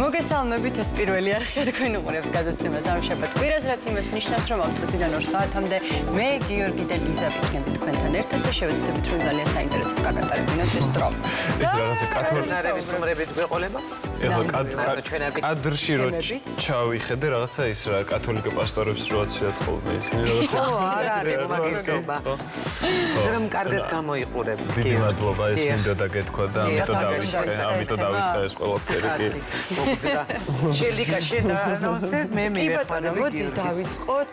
მოგესალმებით ეს პირველი არხია თქვენ უყურებთ გადაცემას ამ შაბათ კვირას, რაც იმას ნიშნავს, რომ ამ წუთიდან 2 საათამდე მე გიორგი და ლიზა ვიქნებით თქვენთან ერთად და შევეცდებით, რომ ძალიან საინტერესოდ გაგატარებინოთ ეს დრო. ეს რაღაცა კადრების სტუმრებიც გვეყოლება. ეხლა კადრში რო ჩავიხედე რაღაცა ის რა კათოლიკე პასტორებს როაც შეათ ხოლმე ისინი რაღაცა. ო, არ არის მაგისობა. რომ კარგად გამოიყურებ. დიდი მადლობა, ეს მინდა დაგეთქვა და ამიტომ დავიწყე ეს ყველაფერი. Celica, celica, anunțit, meme. Iba tânără, văd, David Scott,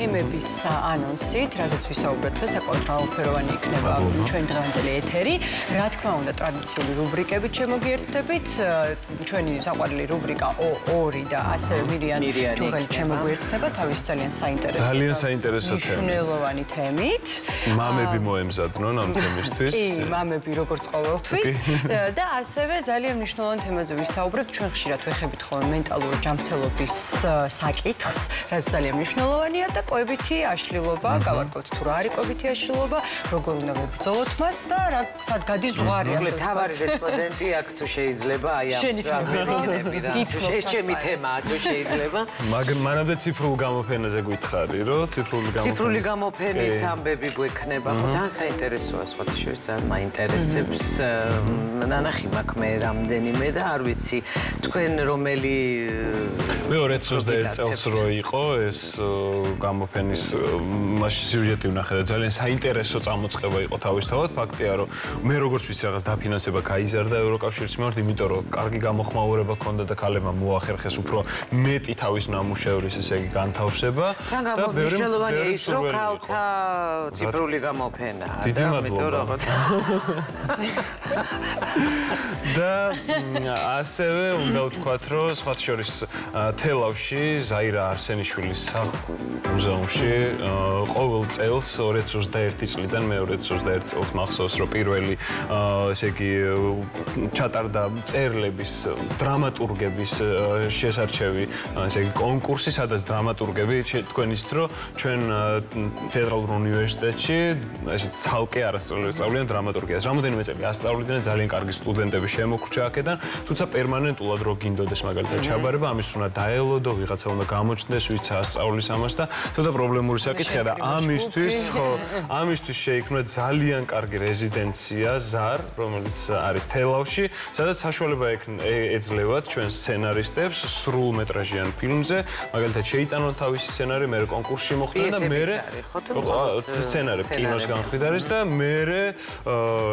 meme bis anunțit, răzat suisa obrătă, se controlă peruani, cneva, cioindrăvândele eteri, rad căunde tradițiile rubrice, bice moghiertebit, cioini zaguarele rubrica o ori da, astfel mirian, bice moghiertebit, avis zalien s-a interesat. Zalien s-a interesat. Nishunelvani temit. Mame bi moemzat, nu n-am temistis. Mame bi rocorts colotvis. Da, astfel zalien nishunelvan temaze suisa obrăt, cioini ხშირად ვეხებით ხოლმე მენტალური ჯანმრთელობის საკითხს, რაც ძალიან მნიშვნელოვანია და კვებითი აშლილობა, გავარკვევთ თუ რა არის კვებითი აშლილობა, როგორ უნდა ვებრძოლოთ მას და სად გადის ზღვარი. თავარი რესპონდენტი აქ თუ შეიძლება, აი ამ ეს ჩემი თემაა თუ შეიძლება. მანამდე ციფრულ გამოფენაზე გვითხარი, რომ ციფრული გამოფენის ამბები გვექნება, ხო ძალიან საინტერესოა, სხვათაშორის ძალიან მაინტერესებს. ნანახი მაქვს მე რამდენიმე და არ ვიცი თქვენ რომელი მეორედ 21 წელს რო იყო ეს გამოფენის მასში სიუჟეტი ვნახე და ძალიან საინტერესო წამოწყება იყო თავისთავად. ფაქტია რომ მე როგორც ვთქვი რაღაც დაფინანსება გაიზარდა ევროკავშირის მიმართ, იმიტომ რომ კარგი გამოხმაურება ჰქონდა და ქალებმა მოახერხეს უფრო მეტი თავის ნამუშევრის ესე იგი განთავსება და მნიშვნელოვანია ის რომ ქალთა ციფრული გამოფენა და ამიტომ რაღაც და ასევე უნდა ვთქვათ, რომ სხვათაშორის თელავში, ზაირა არსენიშვილის მუზეუმში ყოველ წელს 2021 წლიდან მეორე 2021 წელს მახსოვს, რომ პირველი ესე იგი ჩატარდა წერლების, დრამატურგების შესარჩევი, ესე იგი კონკურსი, სადაც დრამატურგები თქვენიცით, რომ ჩვენ თეატრალურ უნივერსიტეტში ესე ცალკე არასწავლიან დრამატურგიას. რამდენიმე წელი ასწავლიდნენ, ძალიან კარგი სტუდენტები შემოქრჩა აქედან, თუმცა პერმანენტ ულადრო გინდოდეს მაგალითად ჩაბარება, ამის უნდა დაელოდო, ვიღაცა უნდა გამოჩნდეს, ვიცა ასწავლის ამას და ცოტა პრობლემური საკითხია და ამისთვის შეიქმნა ძალიან კარგი რეზიდენცია ზარ, რომელიც არის თელავში, სადაც საშუალება ეძლევათ ჩვენ სცენარისტებს სრულმეტრაჟიან ფილმზე, მაგალითად შეიტანონ თავისი სცენარი, მერე კონკურსში მოხვდა და მერე სცენარი კინოს განხრით არის და მერე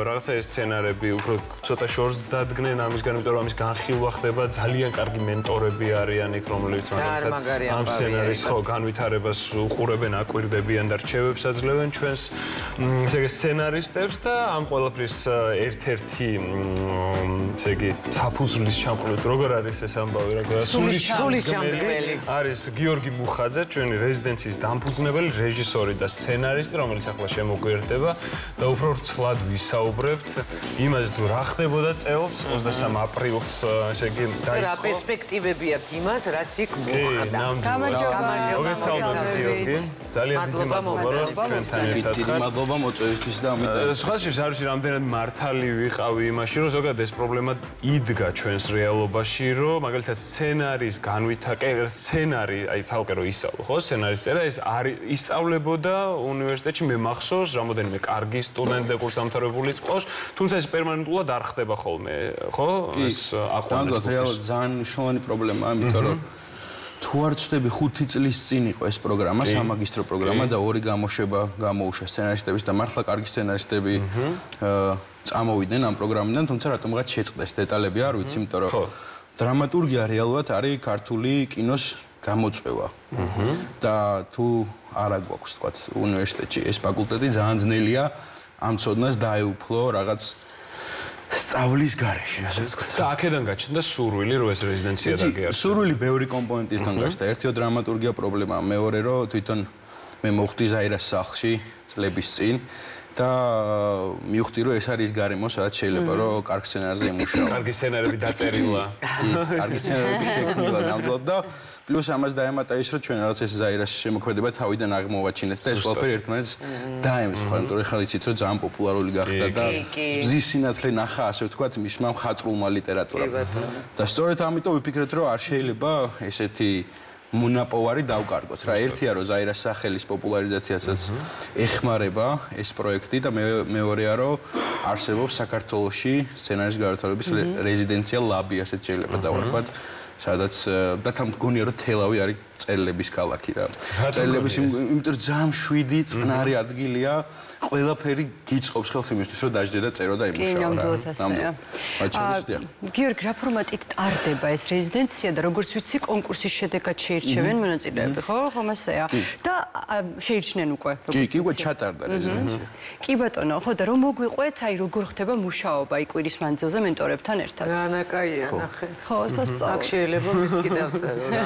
რაღაცა ეს სცენარები უფრო ცოტა შორს დადგნენ ამისგან, იმიტომ რომ ამის განხილვა ხდება, ძალიან კარგი მენტორები არიან იქ, რომლებიც ამ სცენარის განვითარებას უყურებენ, აკვირდებიან და რჩევებს აძლევენ ჩვენს სცენარისტებს და ამ ყველაფრის ერთ-ერთი ესე იგი საფუძვლის ჩამყრდით როგორ არის ეს ამბავი, რა სულის ჩამდგმელი არის გიორგი მუხაძე, ჩვენი რეზიდენციის დამფუძნებელი რეჟისორი და სცენარისტი, რომელიც ახლა შემოგვიერთდება და უფრო ვრცლად ვისაუბრებთ იმაზე, თუ რა ხდებოდა წელს 23 აპრილს რა პერსპექტივები აქვს იმას, რაც იქ მოხდა. მადლობა მოწვევისთვის და ამიტომ. სხვაშორის არ ვიცი რამდენად მართალი ვიყავი იმაში, რომ ზოგადად ეს პრობლემა იდგა ჩვენს რეალობაში, რომ მაგალითად სცენარის განვითარება, სცენარი, აი ცალკე რომ ისწავლო, ხო, სცენარის წერა ეს ისწავლებოდა უნივერსიტეტში, მე მახსოვს, რამოდენიმე კარგი სტუდენტზე კურს დამთავრებულიც ყავს, თუმცა ეს პერმანენტულად არ ხდება ხოლმე, ხო? ეს ამდენად რეალურად ძალიან მნიშვნელოვანი პრობლემაა, იმიტომ რომ თუ არ ვცდები 5 წლის წინ იყო ეს პროგრამა, სამაგისტრო პროგრამა და 2 გამოშვება გამოუშვა სცენარისტების და მართლა კარგი სცენარისტები წამოვიდნენ ამ პროგრამიდან, თუმცა რატომღაც შეწყდეს დეტალები არ ვიცი, იმიტომ რომ დრამატურგია რეალურად არის ქართული კინოს გამოწვევა. და თუ არა გვაქვს თქვა უნივერსიტეტში ეს ფაკულტეტი ძალიან ძნელია ამ ცოდნას დაეუფლო რაღაც სწავლის გარეშე, ასე ვთქვათ. და აქედან გაჩნდა სურვილი, რომ ეს რეზიდენცია დაგეარსა. სურვილი ბევრი კომპონენტისგან გაჩნდა. ერთიო დრამატურგია პრობლემაა, მეორე რომ თვითონ მე მოვხდი ზაირას სახლში წლების წინ და მივხვდი რომ ეს არის გარემოს რაც შეიძლება რომ კარგ სცენარზე იმუშაო. Კარგი სცენარები დაწერილა. Კარგი სცენარები შექმნილა ნამდვილად და plus amaz daimata ის რომ ჩვენ რაღაც ეს ზაირაში შემოქმედება თავიდან აღმოვაჩინეთ და ეს ყველაფერი ერთმანეთს დაემს ხო იმიტომ რომ ხა იცით რომ ძალიან პოპულარული გახდა და ზის სინათლე ნახა ასე ვთქვათ მისმა მხატვრულმა ლიტერატურამ და სწორედ ამიტომ ვიფიქრეთ რომ არ შეიძლება ესეთი მონაპოვარი დავკარგოთ რა ერთია რომ ზაირას სახელის პოპულარიზაციასაც ეხმარება ეს პროექტი და მეორეა რომ არსებობს საქართველოში სცენარის განვითარების რეზიდენცია ლაბი ასეთ შეიძლება დავარქვათ სადაც და თან მგონია რომ თელავი არის წერილების ქალაქი რა. Წერილების იმიტომ ძალიან შვიდი წნარი ადგილია. Ყველაფერი გიწყობს ხელს იმისთვის რომ დაждე და წერო და იმუშაო რა. გიორგი, რა ფორმატით ტარდება ეს რეზიდენცია და როგორც ვიცი კონკურსის შედეგად შეირჩევენ მონაწილეები, ხო? ხომ ასეა. და შეირჩნენ უკვე. კი, უკვე ჩატარდა რეზიდენცია. კი ბატონო, ხო და რომ მოგვიყვეთ, აი როგორ ხდება მუშაობა იქ კვირის მანძილზე მენტორებთან ერთად. რანაკაია, ნახე. ხო, სასწაული. Lebo miski დავწერო რა.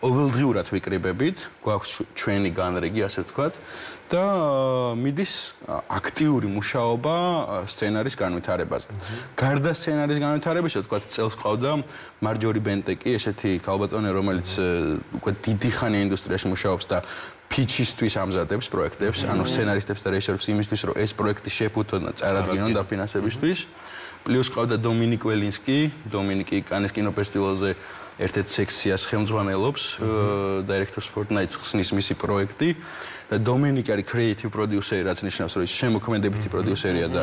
ყოველდღიურად ვიკრიბებით, გვაქვს ჩვენი განრიგი, ასე ვთქვათ, და მიდის აქტიური მუშაობა სცენარის განვითარებაზე. Გარდა სცენარის განვითარებისა, ვთქვათ, წელს ყავდა მარჯორი ბენტეკი, ესეთი ქალბატონი, რომელიც უკვე დიდი ხანი ინდუსტრიაში მუშაობს და ფიჩისთვის ამზადებს პროექტებს, ანუ სცენარისტებს და რეჟისორებს იმისთვის, რომ ეს პროექტი შეფუთონ და წარადგინონ დაფინანსებისთვის. Plus qavda Dominik Velinski, Dominiki Cannes kinofestivalze ertet seksias khemdzvanelobs, Directors Fortnite-s xnis misi proekti da Dominik ari creative producer-i, rats ნიშნავს, რომ ის შემოქმედებითი პროდიუსერია და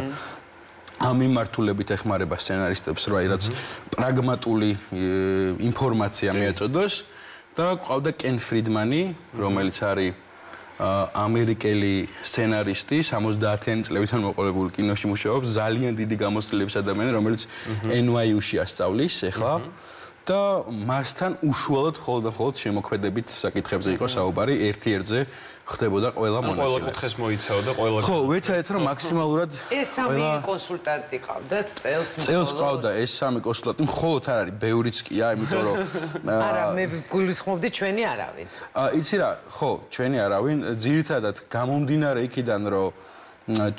ამ მიმართულებით ეხმარება სცენარისტებს, რომ აი რაც პრაგმატული ინფორმაცია მიეწოდოს და ყავდა კენ ფრიდმანი, რომელიც არის ამერიკელი სცენარისტი 70-იანი წლებიდან მოყოლებული კინოში მუშაობს, ძალიან დიდი გამოცდილების ადამიანი, რომელიც NYU-ში ასწავლის ეხლა და მასთან უშუალოდ ხოლმე შემოქმედებით საკითხებზე იყო საუბარი, ერთ-ერთზე ხდებოდა ყველა მონაწილე. Ყველა კუთხეს მოიცავდა, ყველა. ხო, ვეცადეთ რომ მაქსიმალურად ეს 3 კონსულტანტი ყავდათ წელს. წელს ყავდა ეს 3 კონსულტანტი, მხოლოდ არ არის, ბევრიც კია, იმიტომ რომ არა, მე გულისხმობდი ჩვენი არავინ. Იცი რა, ხო, ჩვენი არავინ, ძირითადად გამომდინარე იქიდან რომ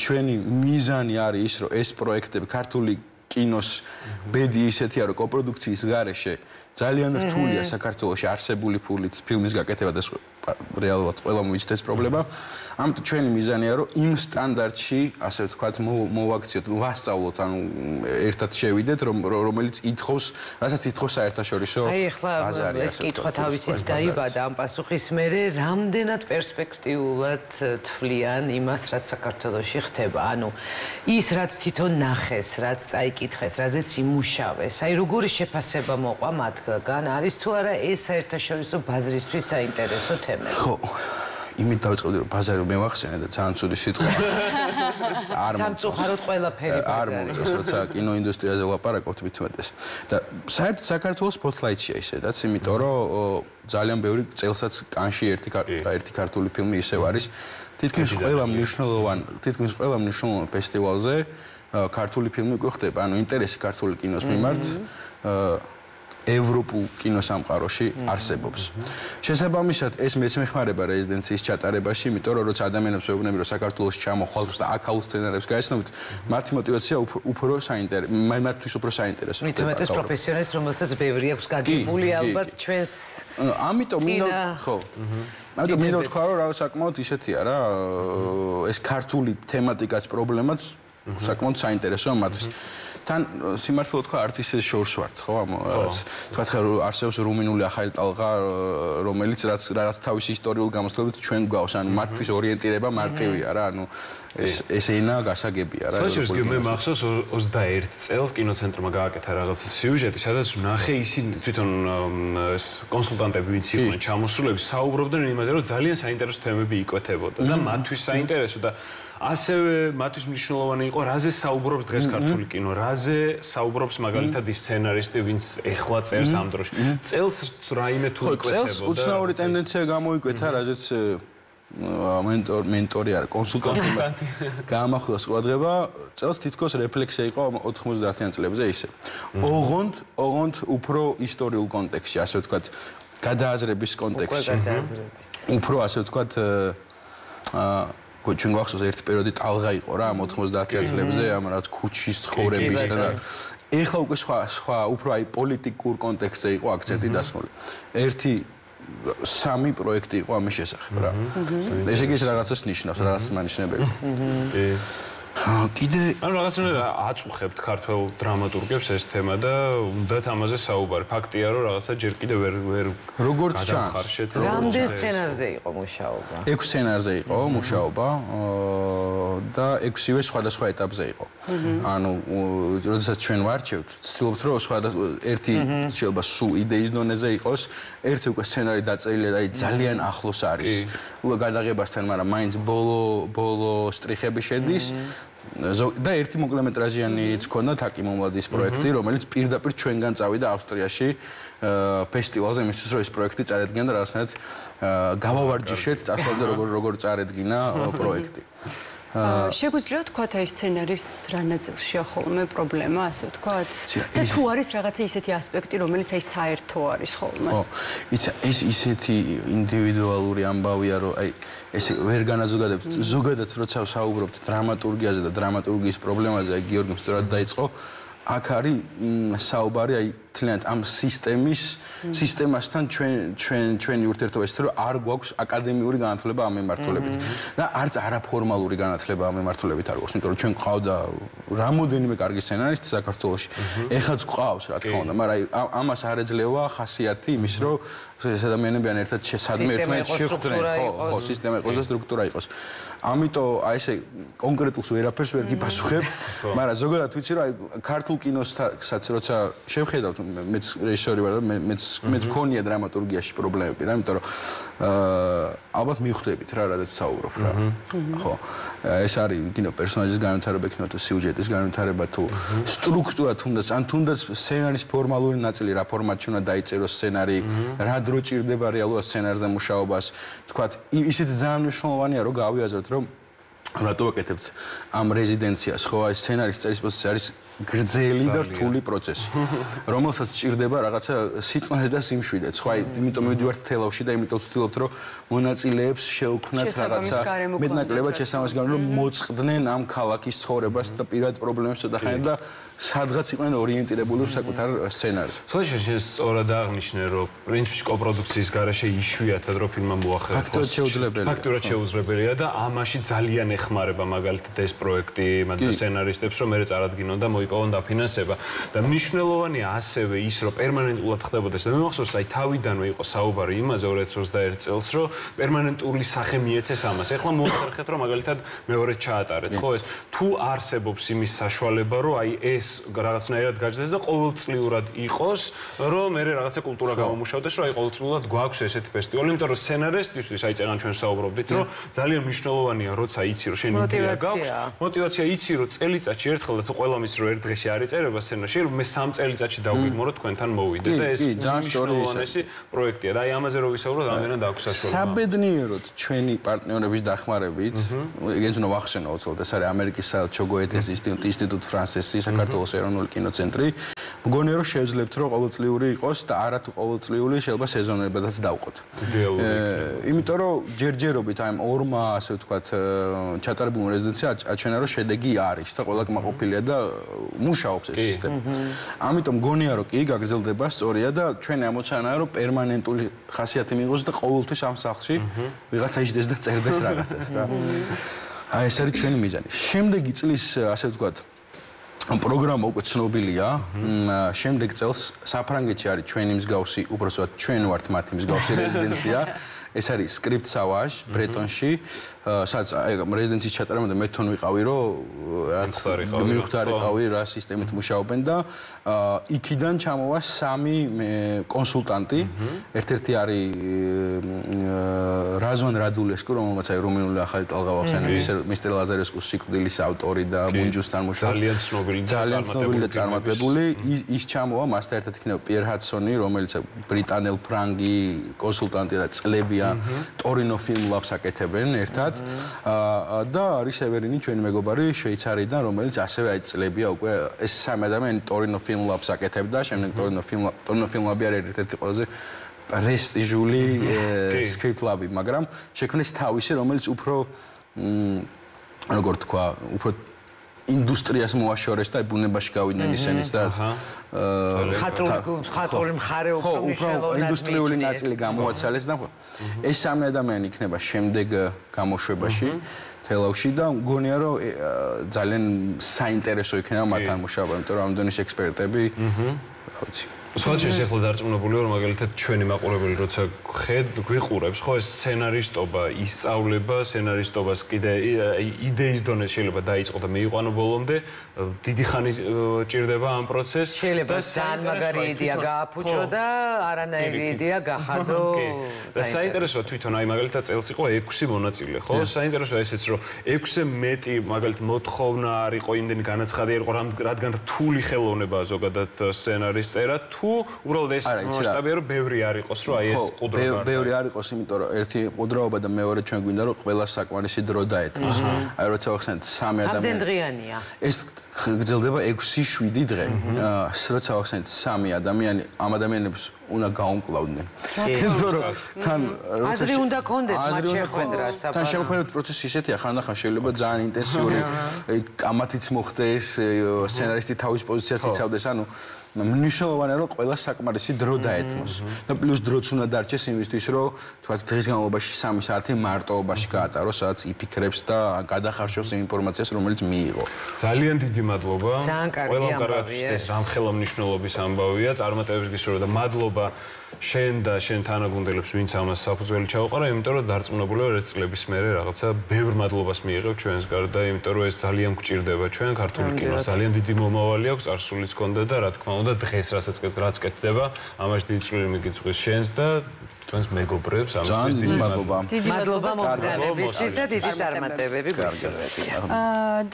ჩვენი მიზანი არის ის, რომ ეს პროექტები ქართული კინოს ბედი ისეთია, რომ კოპროდუქციის გარეშე ძალიან რთულია საქართველოში არსებული ფულით ფილმის გაკეთება და რეალურად ყველამ ვიცით ეს პრობლემა. Ამიტომ ჩვენი მიზანია, რომ იმ სტანდარტში, ასე ვთქვათ, მოვაქციოთ, ვასწავლოთ, ანუ ერთად შევიდეთ, რომელიც ითხოვს, რასაც ითხოვს საერთაშორისო ბაზარი. ეს კითხვა თავისით დაიბადა ამ პასუხის მერე, რამდენად პერსპექტიულად თვლიან იმას, რაც საქართველოში ხდება. ანუ ის, რაც თვითონ ნახეს, რაც წაიკითხეს, რაზეც იმუშავეს, აი როგორი შეფასება მოყვა მათგან, არის თუ არა ეს საერთაშორისო ბაზრისთვის საინტერესო თემა? ხო. იმით დავიწყებდი რომ ბაზარი მე ვახსენე და ძალიან ცუდი სიტყვაა. სამწუხაროდ ყველაფერი ბაზარია. არ მომწონს როცა კინოინდუსტრიაზე ვლაპარაკობთ მითუმეტეს. და საერთოდ საქართველოს სპოტლაიტშია ისედაც, იმიტომ რომ ძალიან ბევრი წელსაც კანში ერთი ქართული ფილმი ისევ არის. თითქმის ყველა მნიშვნელოვან ფესტივალზე ქართული ფილმი უკვე ხდება, ანუ ინტერესი ქართული კინოს მიმართ ევროპულ კინოსამყაროში არსებობს. Შესაბამისად, ეს მეც მეხმარება რეზიდენციის ჩატარებაში, იმიტომ რომ როცა ადამიანებს ვეუბნები, რომ საქართველოს ჩამოხვალთ და აქ აულ სცენარებს გაიცნობთ, მათი мотиваცია უფრო საინტერესო, მათთვის უფრო საინტერესო. მითუმეტეს პროფესიონალს, რომელსაც ბევრი აქვს გაგებული ალბათ ჩვენს. ამიტომ ხო. ამიტომ მინდა თქვა, რომ საკმაოდ ისეთია რა, ეს ქართული თემატიკაც პრობლემაც საკმაოდ საინტერესოა მათთვის. თან სიმართლე თქვა არც ისე შორს ვართ ხო ამ თქვათ ხა არსებობს რუმინული ახალი ტალღა რომელიც რაღაც თავისი ისტორიულ გამოსვლებით ჩვენ გვგავს ანუ მათთვის ორიენტირება მარტივია რა ანუ ეს ენა გასაგებია რა სწორედ ეს მე მახსოვს 21 წელს კინოცენტრმა გააკეთა რაღაცა სიუჟეტი სადაც ნახე ისინი თვითონ ეს კონსულტანტები ვინც იყვნენ ჩამოსულები საუბრობდნენ იმაზე რომ ძალიან საინტერესო თემები იკვეთებოდა და მათთვის საინტერესო და ასევე მათთვის მნიშვნელოვანი იყო რაზე საუბრობს დღეს ქართული კინო, რაზე საუბრობს მაგალითად ის სცენარისტი, ვინც ეხლა წერს ამ დროში. წელს რაიმე თუ იკვეთებოდა. წელს უცნაური ტენდენცია გამოიკვეთა, რაზეც მენტორი არ კონსულტანტი გამოახდა სწორადგება. Წელს თითქოს რეფლექსი იყო 90-იან წლებზე ისე. ოღონდ უფრო ისტორიულ კონტექსში, ასე ვთქვათ, გადააზრების კონტექსში. Უფრო ასე ვთქვათ ჩვენ გვახსოვს ერთი პერიოდი ტალღა იყო რა 90-იან წლებზე ამ რაც ქუჩის ცხოვრების და ეხლა უკვე სხვა უფრო აი პოლიტიკურ კონტექსტზე იყო აქცენტი დასმული. ერთი სამი პროექტი იყო ამის შესახებ რა. ესე იგი ეს რაღაცას ნიშნავს, რაღაც მანიშნებელი. კი. კიდე ანუ რაღაცნაირად აწუხებთ ქართველ დრამატურგებს ეს თემა და უნდათ ამაზე საუბარი. ფაქტია რომ რაღაცა ჯერ კიდე ვერ როგორც ჩანს. რამდენ სცენარზე იყო მუშაობა? 6 სცენარზე იყო მუშაობა და 6-ივე სხვადასხვა ეტაპზე იყო. ანუ როდესაც ჩვენ ვარჩევთ, ვცდილობთ რომ სხვადასხვა ერთი შეიძლება სულ იდეის დონეზე იყოს, ერთი უკვე სცენარი დაწერილია და აი ძალიან ახლოს არის გადაღებასთან, მაგრამ მაინც ბოლო სტრიხები შედის. და ერთი მოკლემეტრაჟიანიც ჰქონდა თაკი მომლაძის პროექტი, რომელიც პირდაპირ ჩვენგან წავიდა ავსტრიაში ფესტივალზე, იმისთვის რომ ეს პროექტი წარედგინა და რაღაცნაირად გავავარჯიშეთ, წასვლამდე როგორ წარედგინა პროექტი. Შეგვიძლია თქვათ აი სცენარის რა ნაწილშია ხოლმე პრობლემა, ასე ვთქვათ. და თუ არის რაღაცა ისეთი ასპექტი, რომელიც აი საერთო არის ხოლმე. იცი, ეს ისეთი ინდივიდუალური ამბავია, რომ აი ეს ვერ განაზოგადებთ. ზოგადად როცა საუბრობთ დრამატურგიაზე და დრამატურგიის პრობლემაზე, აი გიორგი სწორად დაიწყო, აქ არის საუბარი აი თლიანად ამ სისტემასთან ჩვენი ურთიერთობა ისე რომ არ გვაქვს აკადემიური განათლება ამ მიმართულებით და არც არაფორმალური განათლება ამ მიმართულებით არ გვაქვს, იმიტომ რომ ჩვენ გვყავდა რამოდენიმე კარგი სცენარისტი საქართველოში. ეხლაც გვყავს, რა თქმა უნდა, მაგრამ ამას არ ეძლევა ხასიათი იმის, რომ ეს ადამიანები ერთად ერთმანეთს შეხვდნენ, ხო, სისტემა იყოს და სტრუქტურა იყოს. ამიტომ აი ესე კონკრეტულს ვერაფერს ვერ გიპასუხებთ, მაგრამ ზოგადად ვიცი, რომ ქართულ კინოსაც როცა შევხედავთ, მეც რეჟისორი ვარ და მეც მქონია დრამატურგიაში პრობლემები რა, იმიტომ რომ ალბათ მივხვდებით რა რადაც საუბრობ რა. ხო, ეს არის კინო პერსონაჟის განვითარება, კინო სიუჟეტის განვითარება თუ სტრუქტურა თუნდაც, ან თუნდაც სცენარის ფორმალური ნაწილი რა ფორმატში უნდა დაიწეროს სცენარი, რა დრო ჭირდება რეალურად სცენარზე მუშაობას, თქვათ, ისიც ძალიან მნიშვნელოვანია რომ გავიაზროთ რომ რატო ვაკეთებთ ამ რეზიდენციას, ხო, აი სცენარის წერის პროცესი არის გრძელი და რთული პროცესი, რომელსაც ჭირდება რაღაცა სიწნარე და სიმშვიდეც, ხო, აი იმიტომ მივდივართ თელავში და იმიტომ ვცდილობთ რომ მონაწილეებს შეუქმნათ რაღაცა მეტნაკლებად შესაძლებელი, რომ მოწყდნენ ამ ქალაქის ცხოვრებას და პირად პრობლემებს წოდახან და სადღაც იყვნენ ორიენტირებული საკუთარ სცენარზე. შეიძლება სწორად აღნიშნე, რომ პრინციპში კოპროდუქციის გარეშე იშვიათად რომ ფილმმა მოახერხოს. ფაქტურად შეუძლებელია და ამაში ძალიან ეხმარება მაგალითად ეს პროექტი მაგალითად სცენარისტებს, რომ მერე წარადგინონ და მოიპოვონ დაფინანსება. და მნიშვნელოვანია ასევე ის, რომ პერმანენტულად ხდებოდეს. მე მახსოვს, აი თავიდანვე იყო საუბარი იმაზე 2021 წელს, რომ პერმანენტული სახე მიეცეს ამას. ეხლა მოახერხეთ, რომ მაგალითად მეორე ჩაატარეთ, ხო, ეს თუ არსებობს იმის საშუალება, რომ აი ეს რაღაცნაირად გაჩნდეს და ყოველწლიურად იყოს, რომ მერე რაღაცა კულტურა გამომუშავდეს, რომ აი ყოველწლიურად გვაქვს ესეთი ფესტივალი, იმიტომ რომ სცენარისტისთვის აი წერან ჩვენ საუბრობდით, რომ ძალიან მნიშვნელოვანია, როცა იცი რომ შენ იდეა გაქვს, მოტივაცია იცი რომ წელიწადში ერთხელ და თუ ყველა მის რო ერთ დღეში არ ეწერება სცენარში, მე 3 წელიწადში დავგეგმო რომ თქვენთან მოვიდე და ეს მნიშვნელოვანი პროექტია და აი ამაზე რო ვისაუბროთ, რამდენად აქვს საშუალება. საბედნიეროდ ჩვენი პარტნიორების დახმარებით, ეგეც უნდა ვახსენო უცვლოდ, ეს არის ამერიკის საელჩო გოეთეს ინსტიტუტი, ფრანსესი, საქართველოს ეროვნული კინოცენტრი. მგონია რომ შევძლებთ რომ ყოველწლიური იყოს და არა თუ ყოველწლიური შეიძლება სეზონებადაც დავყოთ. იმიტომ რომ ჯერჯერობით აი 2 ასე ვთქვათ ჩატარებულ რეზიდენცია აჩვენა რომ შედეგი არის და ყველა კმაყოფილია და მუშაობს ეს სისტემა. ამიტომ მგონია რომ კი გაგრძელდება, სწორია და ჩვენი ამოცანაა რომ პერმანენტული ხასიათი მიიღოს და ყოველთვის ამ სახლში ვიღაცა ისდეს და წერდეს რაღაცას რა. აი ეს არის ჩვენი მიზანი. შემდეგი წლის ასე ვთქვათ პროგრამა უკვე ცნობილია. შემდეგ წელს საფრანგეთში არის ჩვენი მსგავსი, უბრალოდ ჩვენ ვართ მათი მსგავსი რეზიდენცია. ეს არის სკრიპტ სავაჟ ბრეტონში, სადაც რეზიდენტის ჩატარებამდე მე თვითონ ვიყავი, რომ რაც მივხვდარიყავი, რა სისტემით მუშაობენ და იქიდან ჩამოვა სამი კონსულტანტი. ერთ-ერთი არის რაზვან რადულესკუ, რომელმაც აი რუმინული ახალი ტალღავახსენე, მისტერ ლაზარესკუს სიკვდილის ავტორი და მუნჯუსთან მუშაობს. ძალიან ცნობილი და წარმატებული. ის ჩამოვა, მასთან ერთად იქნება პიერ ჰატსონი, რომელიც ბრიტანელ ფრანგი კონსულტანტი და წლებიან ტორინო ფილმლაბს აკეთებენ ერთად და არის ევერინი ჩვენი მეგობარი შვეიცარიიდან, რომელიც ასევე აი წლებია უკვე ეს სამი ადამიანი ტორინო ფილმლაბს აკეთებდა, შემდეგ ტორინო ფილმლაბი არის ერთ-ერთი ყველაზე პრესტიჟული სკრიპტლაბი, მაგრამ შექმნეს თავისი, რომელიც უფრო როგორ თქვა, უფრო industria se moaște oresta, e bună bășcăuit neniseniștă. Xatul mxareu. Xo, industria ulinățile gamoțales n-am. Ești amne da meni că neba, șemdeg gamoșebași. Telaușii da, goniero, zalen să interesoi că neba mătan mușabam. Tor am doniș expert ebi. Scoateți și explodarea unor poliuri, maghiletă, ce ne mai acolo, roța, cred, cuiecure, scoate scenarist oba, isauleba, scenarist oba, idei doneșeleba, da, is otamei, oano bolonde, titihani, cirdeva în proces. Celeba, san, magaridia, ga, pucioda, aranaidia, ga, hado. Da, s-a interesat, uite, noi maghiletă, elsi, o eximonațile, ho, s-a interesat, este ro, eximeti, maghiletă, motchovna, ari, o indenicanat, hader, oram, radgan, tuli, heloneba, zogadat, scenarist, era tu. Ურალდეს სტაბილურ ბევრი არის ყოს რა ეს ყუდრობა ბევრი არის ყოს იმიტომ რომ ერთი ყუდრობა და მეორე ჩვენ გვინდა რომ ყველა საკმარისი დრო დაეთმოს აი როცა ახსენეთ სამი ადამიანი ამდენ დღიანია ეს გრძელდება 6-7 დღე როცა ახსენეთ სამი ადამიანი ამ ადამიანებს უნდა გაუმკლავდნენ იმიტომ რომ თან აზრი უნდა კონდეს მათ შეხვედრა საბა თან შეხვედრა პროცესი ისეთია ხანდახან შეიძლება ძალიან ინტენსიური ამათიც მოხდეს სცენარისტი თავის პოზიციას იცავდეს ანუ მნიშვნელოვანია რომ ყველა საკმარისი დრო დაეთმოს და პლუს დროც უნდა დარჩეს იმისთვის რომ თქვა დღის განმავლობაში 3 საათი მარტოობაში გაატაროს სადაც იფიქრებს და გადახარშოს ინფორმაციას რომელიც მიიღო ძალიან დიდი მადლობა ყველამ კარგად უწეს რამხელა მნიშვნელობის ამბავია წარმატებებს გისურვებთ და მადლობა შენ და შენ თანაგუნდელებს ვინც ამას საფუძველი ჩაუყარა იმიტომ რომ დარწმუნებული ვარ წლების მერე რაღაცა ბევრ მადლობას მიიღებ ჩვენს გარდა იმიტომ რომ ეს ძალიან გჭირდება ჩვენ ქართული კინოს ძალიან დიდი მომავალი აქვს არსულიც გქონდა და რა თქმა უნდა დღეს რაც კეთდება ამაში დიდი წვლილი მიგიწვის შენს და ჩვენს მეგობრებს ამისთვის დიდი მადლობა მადლობა მოგზაურობისთვის და დიდი წარმატებები გვისურვებია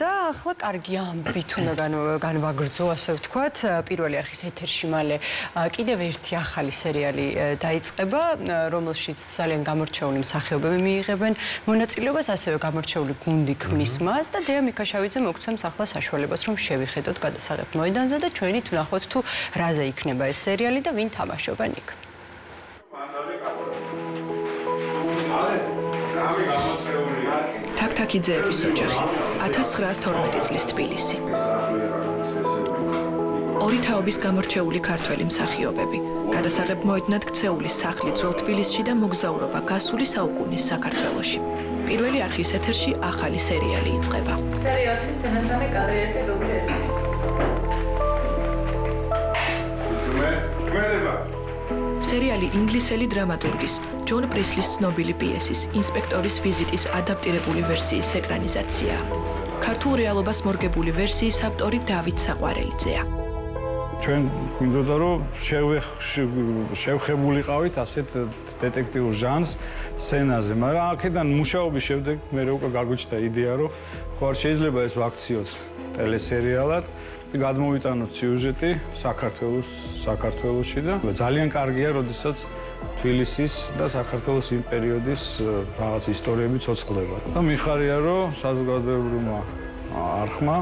და ახლა კარგი ამბით უნდა განვაგრძო ასე ვთქვათ პირველი არხის ეთერში მალე კიდევ ერთი ახალი სერია დაიწყება, რომელშიც ძალიან გამორჩეული მსახიობები მიიღებენ მონაწილეობას, ასევე გამორჩეული გუნდი ქმნის მას და დეა მიქაშავიძე მოგცემ ახლა საშუალებას, რომ შევიხედოთ გადასაღებ მოედანზე და ჩვენით ვნახოთ თუ რაზე იქნება ეს სერიალი და ვინ თამაშობენ იქ. თაკთაკიძეების ოჯახი 1912 წლის თბილისი. ორი თაობის გამორჩეული ქართველი მსახიობები გადასაღებ მოედნად ქცეული სახლი ძველ თბილისში და მოგზაურობა გასული საუკუნის საქართველოში. პირველი არხის ეთერში ახალი სერიალი იწყება. სერია 4 სცენასამე კადრი 1 დუბლი 1. მერება. სერიალი ინგლისელი დრამატურგის ჯონ პრისლის ცნობილი პიესის ინსპექტორის ვიზიტის ადაპტირებული ვერსიის ეკრანიზაციაა. ქართულ რეალობას მორგებული ვერსიის ავტორი დავით საყვარელიძეა. Ჩვენ გვინდოდა რომ შევხებულიყავით ასეთ დეტექტიურ ჟანრს სცენაზე, მაგრამ აქედან მუშაობის შემდეგ მე უკვე გაგვიჩნდა იდეა, რომ ხო არ შეიძლება ეს ვაქციოთ ტელესერიალად, გადმოვიტანოთ სიუჟეტი საქართველოსში და ძალიან კარგია, როდესაც თბილისის და საქართველოს იმ პერიოდის რაღაც ისტორიები ცოცხლდება. და მიხარია, რომ საზოგადოებრივმა არხმა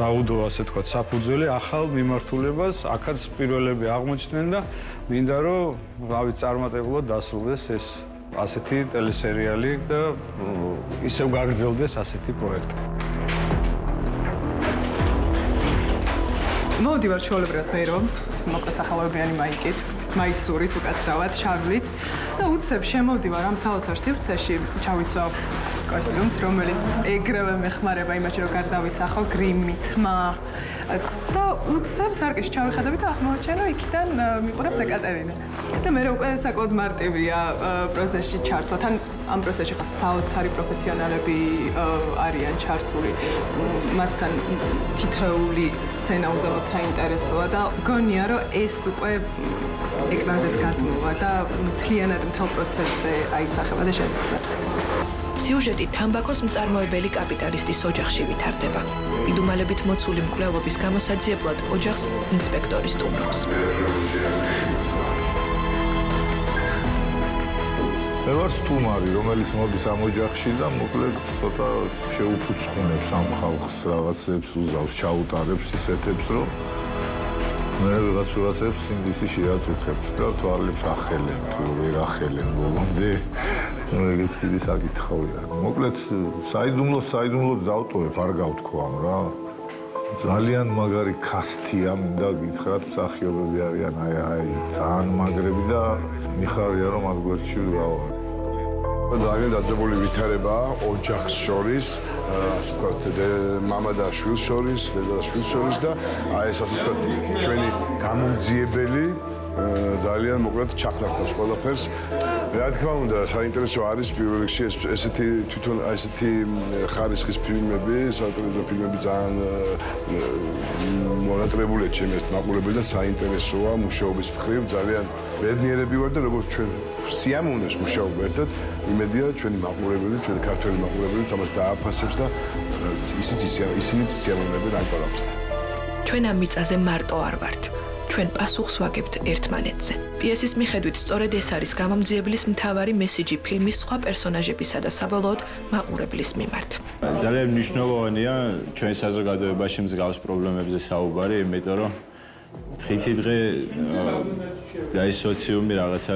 დაუდო ასე თქვა საფუძველი ახალ მიმართულებას, აქაც პირველები აღმოჩნდნენ და მინდა რომ რავი წარმატებულად დასრულდეს ეს ასეთი ტელესერიალი და ისევ გაგრძელდეს ასეთი პროექტი. მოვდივარ ჩვეულებრივად მე რომ მოკლესახელოებიანი მაიკით, მაისურით, უკაცრავად, შარვლით და უცებ შემოვდივარ ამ საოცარ სივრცეში, ჩავიცვავ კოსტიუმს, რომელიც ეგრევე მეხმარება იმაში, რომ გარდავისახო გრიმი, თმა და უცებ სარკეში ჩავიხედები და აღმოაჩინე, რომ იქიდან მიყურებს ეკატერინა. და მე უკვე საკმაოდ მარტივია პროცესში ჩართვა. Თან ამ პროცესში ხა საოცარი პროფესიონალები არიან ჩართული. მათთან თითოეული სცენა უზავოდ საინტერესოა და გონია რომ ეს უკვე ეკრანზეც გადმოვა და მთლიანად მთელ პროცესზე აისახება და შეგვეცადა. Სიუჟეტი თამბაქოს მწარმოებელი კაპიტალისტის ოჯახში ვითარდება. მიდუმალებით მოცული მკვლელობის გამოსაძიებლად ოჯახს ინსპექტორი სტუმრობს. Ევარ სტუმარი, რომელიც მოდის ამ ოჯახში და მოკლედ ცოტა შეუფუცხუნებს ამ ხალხს, რაღაცებს უზავს, ჩაუტარებს ისეთებს, რომ მე რაღაცებს ინგლისში აწუხებს და თვალებს ახელენ, თუ ვერ ახელენ ბოლომდე. Რომელიც კიდე საკითხავია. მოკლედ საიდუმლოდ დავტოვებ, არ გავთქვა რა. ძალიან მაგარი ქასთია, მინდა გითხრათ, მსახიობები არიან აი ძალიან მაგრები და მიხარია რომ აქ გვერდში ვიყავ. Ძალიან დაწებული ვითარება ოჯახს შორის, ასე ვთქვათ, მამა და შვილს შორის, დედა და შვილს შორის და აი ეს ასე ვთქვათ, ჩვენი გამომძიებელი ძალიან მოკლედ ჩახლართავს ყველაფერს. Რა თქმა უნდა, საინტერესო არის პირველ რიგში ესეთი თვითონ ესეთი ხარისხის ფილმები, სატელევიზიო ფილმები ძალიან მონატრებულია ჩემს მაყურებელს და საინტერესოა მუშაობის მხრივ, ძალიან ბედნიერები ვარ და როგორც ჩვენ სიამოვნებს მუშაობა ერთად, იმედია ჩვენი მაყურებელი, ჩვენი ქართველი მაყურებელი ამას დააფასებს და ისინიც სიამოვნებენ ამ ყველაფერს. Ჩვენ ამ მიწაზე მარტო არ ვართ. Ჩვენ პასუხს ვაგებთ ერთმანეთზე. პიესის მიხედვით სწორედ ეს არის გამომძიებლის მთავარი მესიჯი ფილმის სხვა პერსონაჟებისა და საბოლოოდ მაყურებლის მიმართ. Ძალიან მნიშვნელოვანია ჩვენ საზოგადოებაში მსგავს პრობლემებზე საუბარი, იმიტომ რომ დღითი დღე და ეს სოციუმი რაღაცა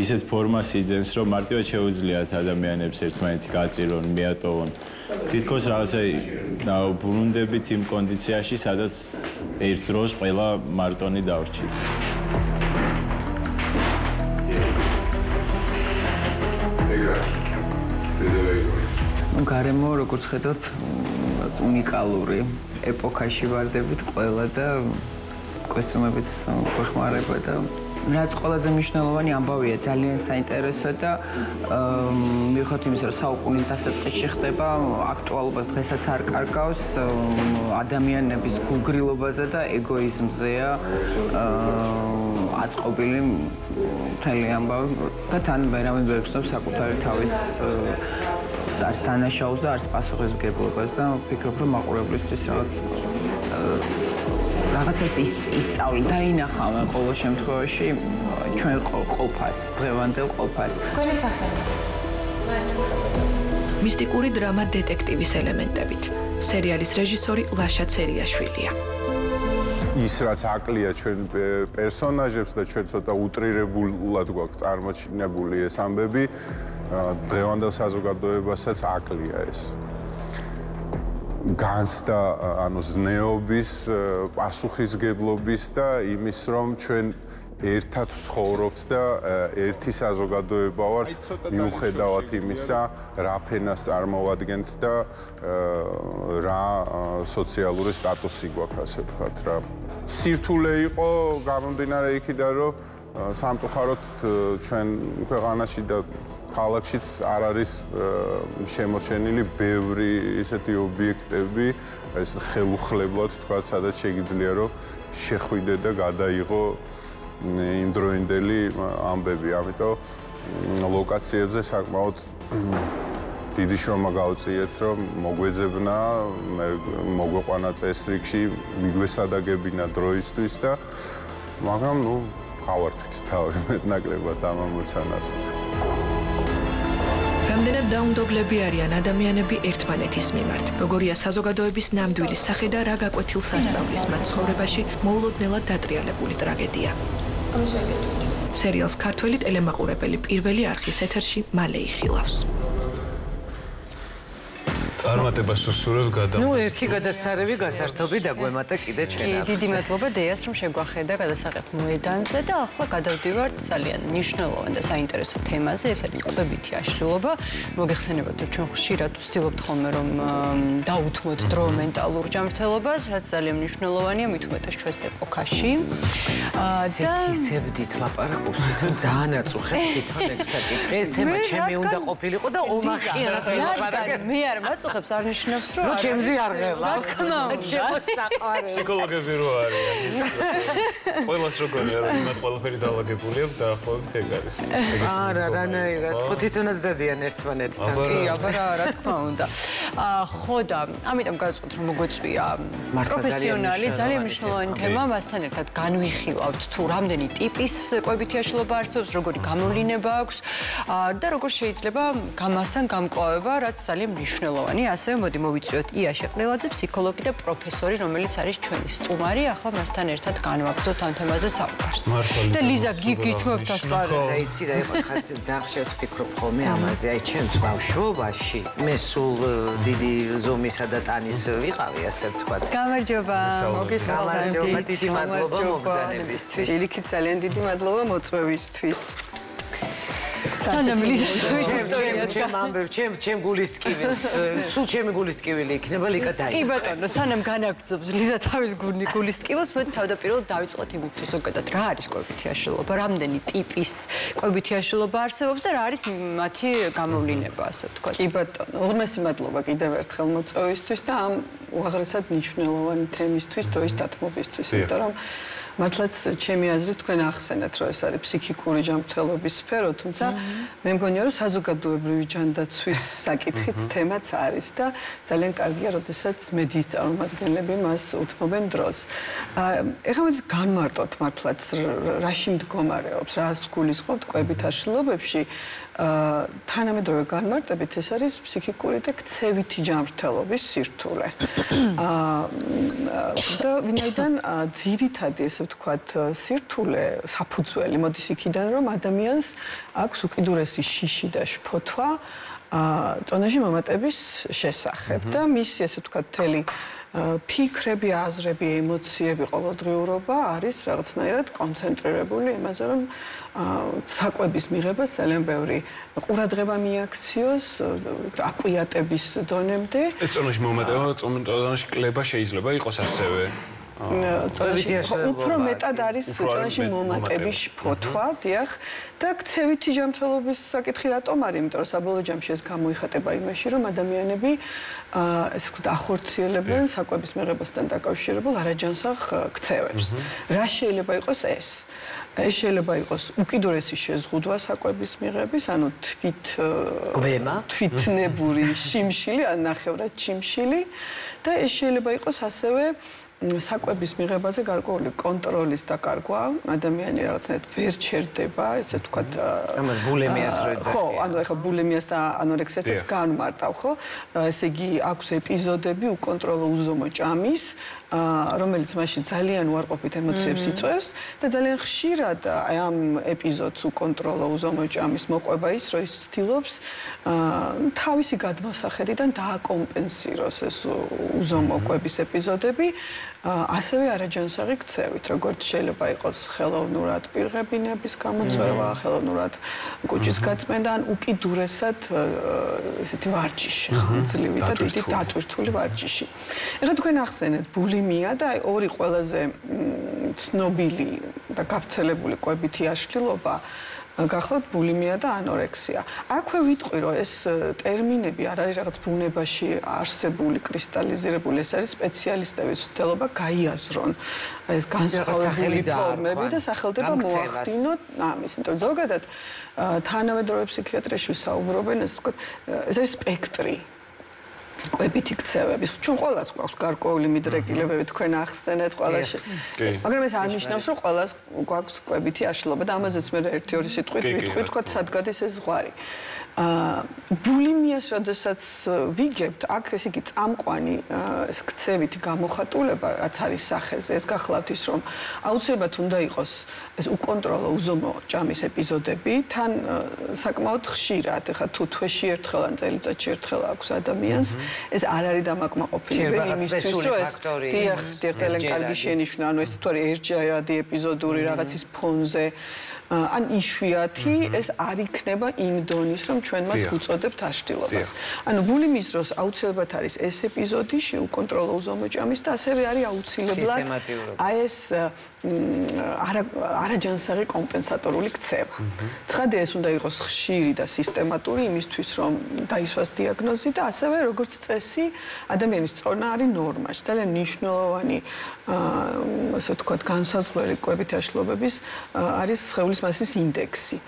ისეთ ფორმას იძენს, რომ მარტივად შეუძლიათ ადამიანებს ერთმანეთი გაწირონ, მიატოვონ. Თითქოს რაღაცა ვბრუნდებით იმ კონდიციაში, სადაც ერთ დროს ყველა მარტონი დავრჩით. გარემო, როგორც ხედავთ, უნიკალური ეპოქაში ვარდებით ყველა და კოსტუმებიც გვეხმარება და რაც ყველაზე მნიშვნელოვანი ამბავია, ძალიან საინტერესო და მივხვდით იმის, რომ საუკუნის დასაწყისში ხდება, აქტუალობას დღესაც არ კარგავს, ადამიანების გულგრილობაზე და ეგოიზმზეა აწყობილი მთელი ამბავი და თან ვერავინ ვერ გრძნობს საკუთარი თავის არც თანაშაულს და არც პასუხისმგებლობას და ვფიქრობ, რომ მაყურებლისთვის რაღაცას ისწავლი დაინახა მე ყოველ შემთხვევაში ჩვენ ყოფას, დღევანდელ ყოფას. Თქვენი სახელი? მისტიკური დრამა დეტექტივის ელემენტებით. სერიალის რეჟისორი ლაშა ცერიაშვილია. ის რაც აკლია ჩვენ პერსონაჟებს და ჩვენ ცოტა უტრირებულად გვაქვს წარმოჩინებული ეს ამბები, დღევანდელ საზოგადოებასაც აკლია ეს. Განცდა, ანუ ზნეობის, პასუხისგებლობის და იმის, რომ ჩვენ ერთად ცხოვრობთ და ერთი საზოგადოება ვართ, მიუხედავად იმისა, რა ფენას წარმოვადგენთ და რა სოციალური სტატუსი გვაქვს, ასე ვთქვათ, რა. სირთულე იყო გამომდინარე იქიდან, რომ სამწუხაროდ ჩვენ ქვეყანაში და ქალაქშიც არ არის შემორჩენილი ბევრი ისეთი ობიექტები, ეს ხელუხლებლად თქვა, სადაც შეიძლება რომ შეხვიდე და გადაიღო იმდროინდელი ამბები. Ამიტომ ლოკაციებზე საკმაოდ დიდი შრომა გავწიეთ, რომ მოგვეძებნა, მოგვეყვანა წესრიგში, მიგვესადაგებინა დროისთვის და მაგრამ ნუ გავართვით თავი მეტნაკლებად ამ ამოცანას. Რამდენად დაუნდობლები არიან ადამიანები ერთმანეთის მიმართ, როგორია საზოგადოების ნამდვილი სახე და რა გაკვეთილს ასწავლის მათ ცხოვრებაში მოულოდნელად დატრიალებული ტრაგედია. სერიალს ქართველი ტელემაყურებელი პირველი არხის ეთერში მალე იხილავს. წარმატება სუსურებდა და ნუ ერთი გადასარევი გასართობიდა გვემატა კიდე ჩვენად. Დიდი მადლობა დეას რომ შეგვახედა გადასაღებ მოედანზე და ახლა გადავდივართ ძალიან მნიშვნელოვან და საინტერესო თემაზე, ეს არის კვებითი აშლილობა. Მოგეხსენებათ რომ ჩვენ ხშირად ვცდილობთ ხოლმე რომ დაუთმოთ დრო მენტალურ ჯანმრთელობას, რაც ძალიან მნიშვნელოვანია მით უმეტეს ჩვენს ეპოქაში. და ისევდით ლაპარაკობს თვითონ ძალიან აწუხებს თვითონ ეგსაკითხე ეს თემა ჩემი უნდა ყოფილიყო და ომახიერად ლაპარაკობ. მე არ მაწუხებს არ ნიშნავს რომ ნუ ჩემზე არ ღევა. რა თქმა უნდა მოსაყარე. ფსიქოლოგები რო არიან. ყველას როგორია რომ მე ყველაფერი დაალაგებულია და ხო ეგ არის. არა რანაირად ხო თვითონაც დადიან ერთმანეთთან. კი აბა რა თქმა უნდა. ხო და ამიტომ გაწყვეტ რომ მოგვეწვია პროფესიონალი ძალიან მნიშვნელოვანი თემა მასთან ერთად განვიხილავთ თუ რამდენი ტიპის კვებითი აშლილობა არსებობს, როგორი გამოვლინება აქვს და როგორ შეიძლება გამასთან გამკლავება, რაც ძალიან მნიშვნელოვანი. Ასევე მოდი მოვიწვიოთ ია შეყრილაძე, ფსიქოლოგი და პროფესორი, რომელიც არის ჩვენი სტუმარი, ახლა მასთან ერთად განვაგრძოთ ამ თემაზე საუბარს. და ლიზა გიგითმობთ ასპარეზს. ეცი რა იყო ხაც ძახში ვფიქრობ ხოლმე ამაზე, აი ჩემს ბავშვობაში მე სულ დიდი ზომისა და ტანის ვიყავი, ასე ვთქვათ. გამარჯობა. მოგესალმებით. დიდი მადლობა მოგზანებისთვის. ელიქი ძალიან დიდი მადლობა მოწვევისთვის. Chem gulis kivis, su chem gulis kivili, nebali katai. I bătăno, sanam ganakzobs, Liza tavis gulis kivos, bet თავდაპირველად დავიწყოთ იმით, ზოგადად რა არის კვებითი აშლილობა, რამდენი ტიპის კვებითი აშლილობა არსებობს და რა არის მათი გამოვლინება, ასე ვთქვათ. I bătăno, უღრმესი მადლობა კიდევ ერთხელ მოწვევისთვის და ამ უაღრესად მნიშვნელოვანი თემისთვის, დროის დათმობისთვის, იმიტომ რომ მართლაც ჩემი აზრით თქვენ ახსენეთ რომ ეს არის ფსიქიკური ჯანმრთელობის სფერო, თუმცა მე მგონია რომ საზოგადოებრივი ჯანდაცვის საკითხიც თემაც არის და ძალიან კარგია როდესაც მედიის წარმომადგენლები მას უთმობენ დროს. ეხლა მოდი განმარტოთ მართლაც რაში მდგომარეობს, რას გულისხმობთ კვებით აშლილობებში. თანამედროვე განმარტებით ეს არის ფსიქიკური და ქცევითი ჯანმრთელობის სირთულე. და ვინაიდან ძირითადი ეს ვთქვათ სირთულე საფუძველი მოდის იქიდან რომ ადამიანს აქვს უკიდურესი შიში და შფოთვა წონაში მომატების შესახებ და მისი ესე ვთქვათ თელი ფიქრები, აზრები, ემოციები, ყოველდღიურობა არის რაღაცნაირად კონცენტრირებული იმაზე რომ საკვების მიღებას ძალიან ბევრი ყურადღება მიაქციოს აკვიატების დონემდე. ეს წონაში მომატება, წონაში კლება შეიძლება იყოს ასევე. Უფრო მეტად არის წონაში მომატების შფოთვა, დიახ, და ქცევითი ჯანმრთელობის საკითხი რატომ არის, იმიტომ რომ საბოლოო ჯამში ეს გამოიხატება იმაში, რომ ადამიანები ეს ახორციელებენ საკვების მიღებასთან დაკავშირებულ არაჯანსაღ ქცევებს. რა შეიძლება იყოს ეს? ეს შეიძლება იყოს უკიდურესი შეზღუდვა საკვების მიღების, ანუ თვითნებური შიმშილი, ან ნახევრად შიმშილი და ეს შეიძლება იყოს ასევე საკვების მიღებაზე გარკვეული კონტროლის დაკარგვა, ადამიანი რაღაცნაირად ვერ ჩერდება, ესე ვთქვათ, ამას ბულიმიას რო ეძახიან. ხო, ანუ ეხლა ბულიმიას და ანორექსიასაც განმარტავ, ხო? ესე იგი, აქვს ეპიზოდები უკონტროლო უზომო ჭამის, რომელიც მასში ძალიან უარყოფით ემოციებს იწვევს და ძალიან ხშირად აი ამ ეპიზოდს უკონტროლო უზომო ჭამის მოყვება ის, რომ ის ცდილობს თავისი გადმოსახედიდან დააკომპენსიროს ეს უზომო კვების ეპიზოდები. Ასევე არაჯანსაღი ქცევით, როგორც შეიძლება იყოს ხელოვნურად პირღებინების გამოწვევა, ხელოვნურად კუჭის გაწმენდა, ან უკიდურესად ესეთი ვარჯიში, ხანგრძლივი და დიდი დატვირთული ვარჯიში. ეხლა თქვენ ახსენეთ, ბულიმია და აი ორი ყველაზე ცნობილი და გავრცელებული კვებითი აშლილობა გახლავთ ბულიმია და ანორექსია. აქვე ვიტყვი, რომ ეს ტერმინები არ არის რაღაც ბუნებაში არსებული, კრისტალიზირებული, ეს არის სპეციალისტების ცდილება გაიაზრონ ეს განსხვავებული ფორმები და სახელდება მოახდინოთ ამის. იმიტომ რომ ზოგადად თანამედროვე ფსიქიატრიაში ვისაუბრობენ, ეს არის სპექტრი. კვებითი ქცევების. Ჩვენ ყველას გვაქვს გარკვეული მიდრეკილებები, თქვენ ახსენეთ ყველაში. მაგრამ ეს არ ნიშნავს, რომ ყველას გვაქვს კვებითი აშლილობა და ამაზეც მე ერთი ორი სიტყვით ვიტყვი, თქვათ, სად გადის ეს ზღვარი. ბულიმიას როდესაც ვიგებთ, აქ ესე იგი წამყვანი ეს ქცევითი გამოხატულება, რაც არის სახეზე, ეს გახლავთ ის, რომ აუცილებლად უნდა იყოს ეს უკონტროლო უზომო ჭამის ეპიზოდები, თან საკმაოდ ხშირად, ეხლა თუ თვეში ერთხელ ან წელიწადში ერთხელ აქვს ადამიანს ეს არ არის დამაკმაყოფილებელი იმისთვის, რომ ეს ერთ-ერთი ელემენტარგიშენი შნანო ეს თორე ერთჯერადი ეპიზოდური რაღაცის ფონზე ან იშვიათი ეს არ იქნება იმ დონის, რომ ჩვენ მას უწოდებთ აშტილობას. Ანუ გული მიზროს აუცილებლად არის ეს ეპიზოდი შეუკონტროლო ზომოჭამის და ასევე არის აუცილებლად აი ეს არაჯანსაღი კომპენსატორული ქცევა. ცხადია ეს უნდა იყოს ხშირი და სისტემატური იმისთვის, რომ დაისვას დიაგნოზი და ასევე როგორც წესი ადამიანის წონა არის ნორმაში. Ძალიან მნიშვნელოვანი ასე ვთქვათ განსაზღვრელი კვებითი აშლილობების არის სხეულის მასის ინდექსი.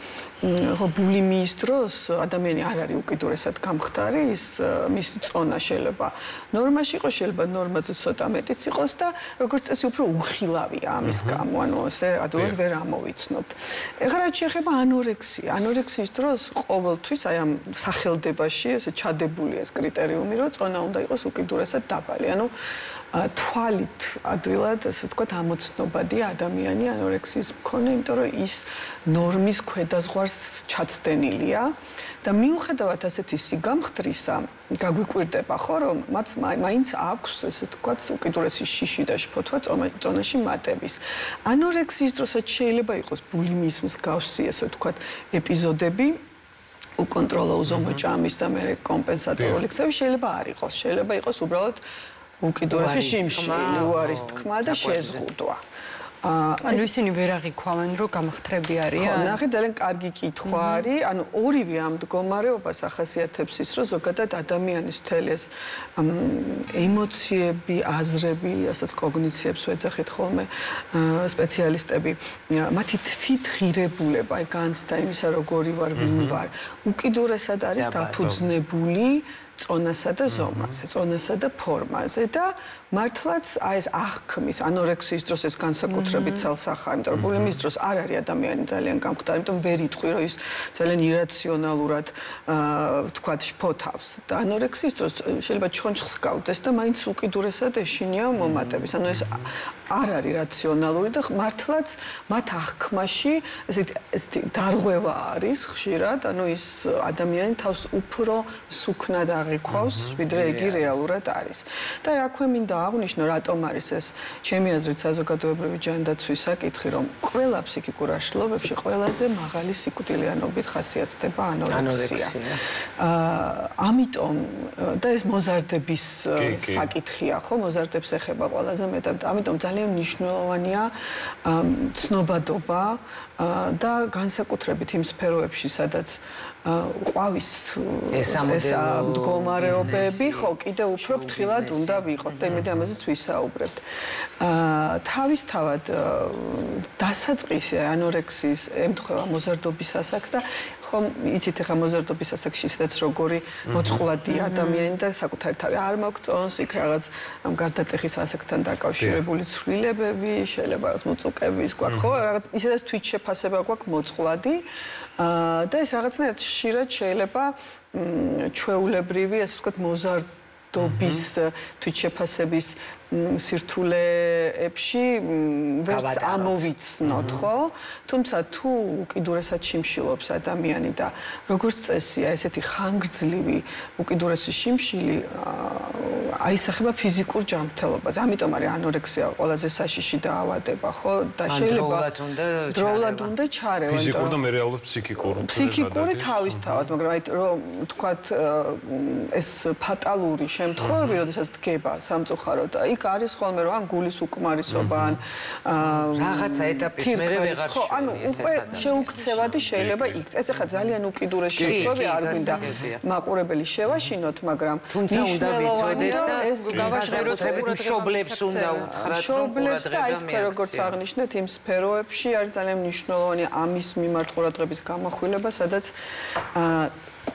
Ხო ბულიმიის დროს ადამიანი არ არის უკიდურესად გამხდარი, ის მისი წონა შეიძლება ნორმაში იყოს, შეიძლება ნორმაზე ცოტა მეტიც იყოს და როგორც წესი უფრო უხილავია ამის გამო, ანუ ესე ადვილად ვერ ამოვიცნობთ. ეხლა რაც შეეხება ანორექსია, ანორექსიის დროს ყოველთვის აი ამ სახელდებაში ესე ჩადებულია ეს კრიტერიუმი, რომ წონა უნდა იყოს უკიდურესად დაბალი. Ანუ თვალით ადვილად ასე ვთქვათ ამოცნობადია ადამიანი ანორექსიის მქონე, იმიტომ რომ ის ნორმის ქვედა ზღვარს ჩაცდენილია და მიუხედავად ასეთი სიგამხტრისა გაგვიკვირდება ხო რომ მაინც აქვს ასე ვთქვათ უკიდურესი შიში და შფოთვა წონაში მატების. ანორექსიის დროსაც შეიძლება იყოს ბულიმიზმის მსგავსი ასე ვთქვათ ეპიზოდები უკონტროლო უზომოჭამის და მერე კომპენსატორული ქცევი შეიძლება არ იყოს, შეიძლება იყოს უბრალოდ უკიდურესი შიმშილი უარის თქმა და შეზღუდვა. Ანუ ისინი ვერ აღიქვამენ, რომ გამხდრები არიან. ხო, ნახე ძალიან კარგი კითხვა არის. ანუ ორივე ამ მდგომარეობას ახასიათებს ის, რომ ზოგადად ადამიანის მთელი ეს ემოციები, აზრები, რასაც კოგნიციებს ეძახით ხოლმე სპეციალისტები, მათი თვითღირებულება, აი განცდა იმისა, როგორი ვარ, ვინ ვარ, უკიდურესად არის დაფუძნებული წონასა და ზომაზე, წონასა და ფორმაზე და მართლაც აი ეს აღქმის, ანორექსიის დროს ეს განსაკუთრებით ცალსახაა, იმიტომ რომ ბულიმიის დროს არ არის ადამიანი ძალიან გამხდარი, იმიტომ ვერ იტყვი, რომ ის ძალიან irrationalურად ვთქვათ შფოთავს. და ანორექსიის დროს შეიძლება ჩონჩხს გავდეს და მაინც უკიდურესად ეშინია მომატების. Ანუ ეს არ არის რაციონალური და მართლაც მათ აღქმაში ეს დარღვევა არის ხშირად, ანუ ის ადამიანი თავს უფრო სუქნად აღიქვავს, ვიდრე იგი რეალურად არის. და აქვე მინდა აღნიშნო, რატომ არის ეს ჩემი აზრით საზოგადოებრივი ჯანდაცვის საკითხი, რომ ყველა ფსიქიკურ აშლილობებში ყველაზე მაღალი სიკვდილიანობით ხასიათდება ანორექსია. ამიტომ და ეს მოზარდების საკითხია, ხო, მოზარდებს ეხება ყველაზე მეტად. ამიტომ ძალიან მნიშვნელოვანია ცნობადობა და განსაკუთრებით იმ სფეროებში, სადაც ყვავის ეს მდგომარეობები ხო კიდევ უფრო ფრთხილად უნდა ვიყოთ და მე ამაზეც ვისაუბრებთ. თავისთავად დასაწყისი ანორექსიის ემთხვევა მოზარდობის ასაკს და ხომ იცით ხა მოზარდობის ასაკში ისედაც როგორი მოწყვლადია ადამიანი და საკუთარი თავი არ მოგწონს, იქ რაღაც ამ გარდატეხის ასაკთან დაკავშირებული ცვლილებები, შეიძლება რაღაც მოწუკების გვაქვს ხო რაღაც ისედაც თვითშეფასება გვაქვს მოწყვლადი და ეს რაღაცნაირად ხშირად შეიძლება ჩვეულებრივი ასე ვთქვათ მოზარდობის თვითშეფასების სირთულეებში ვერც ამოვიცნოთ, ხო? თუმცა თუ უკიდურესად შიმშილობს ადამიანი და როგორც წესია ესეთი ხანგრძლივი უკიდურესი შიმშილი აისახება ფიზიკურ ჯანმრთელობაზე. ამიტომ არის ანორექსია ყველაზე საშიში დაავადება, ხო? და შეიძლება დროულად უნდა ჩარევა. ფიზიკურ და მე რეალურად ფსიქიკურ. ფსიქიკური თავისთავად, მაგრამ აი რომ თქვათ ეს ფატალური შემთხვევები, როდესაც დგება სამწუხაროდ იქ არის ხოლმე რომ ან გულის უკმარისობა ან რაღაცა ეტაპის მერე ვეღარ შეუძლია. ხო, ანუ უკვე შეუქცევადი შეიძლება იქ. ეს ახლა ძალიან უკიდურეს შემთხვევები არ გვინდა მაყურებელი შევაშინოთ, მაგრამ თუმცა უნდა ვიცოდეთ და ეს გავაშოროთ მშობლებს უნდა უთხრათ, მშობლებს და აი თქვენ როგორც აღნიშნეთ იმ სფეროებში არის ძალიან მნიშვნელოვანი ამის მიმართ ყურადღების გამახვილება, სადაც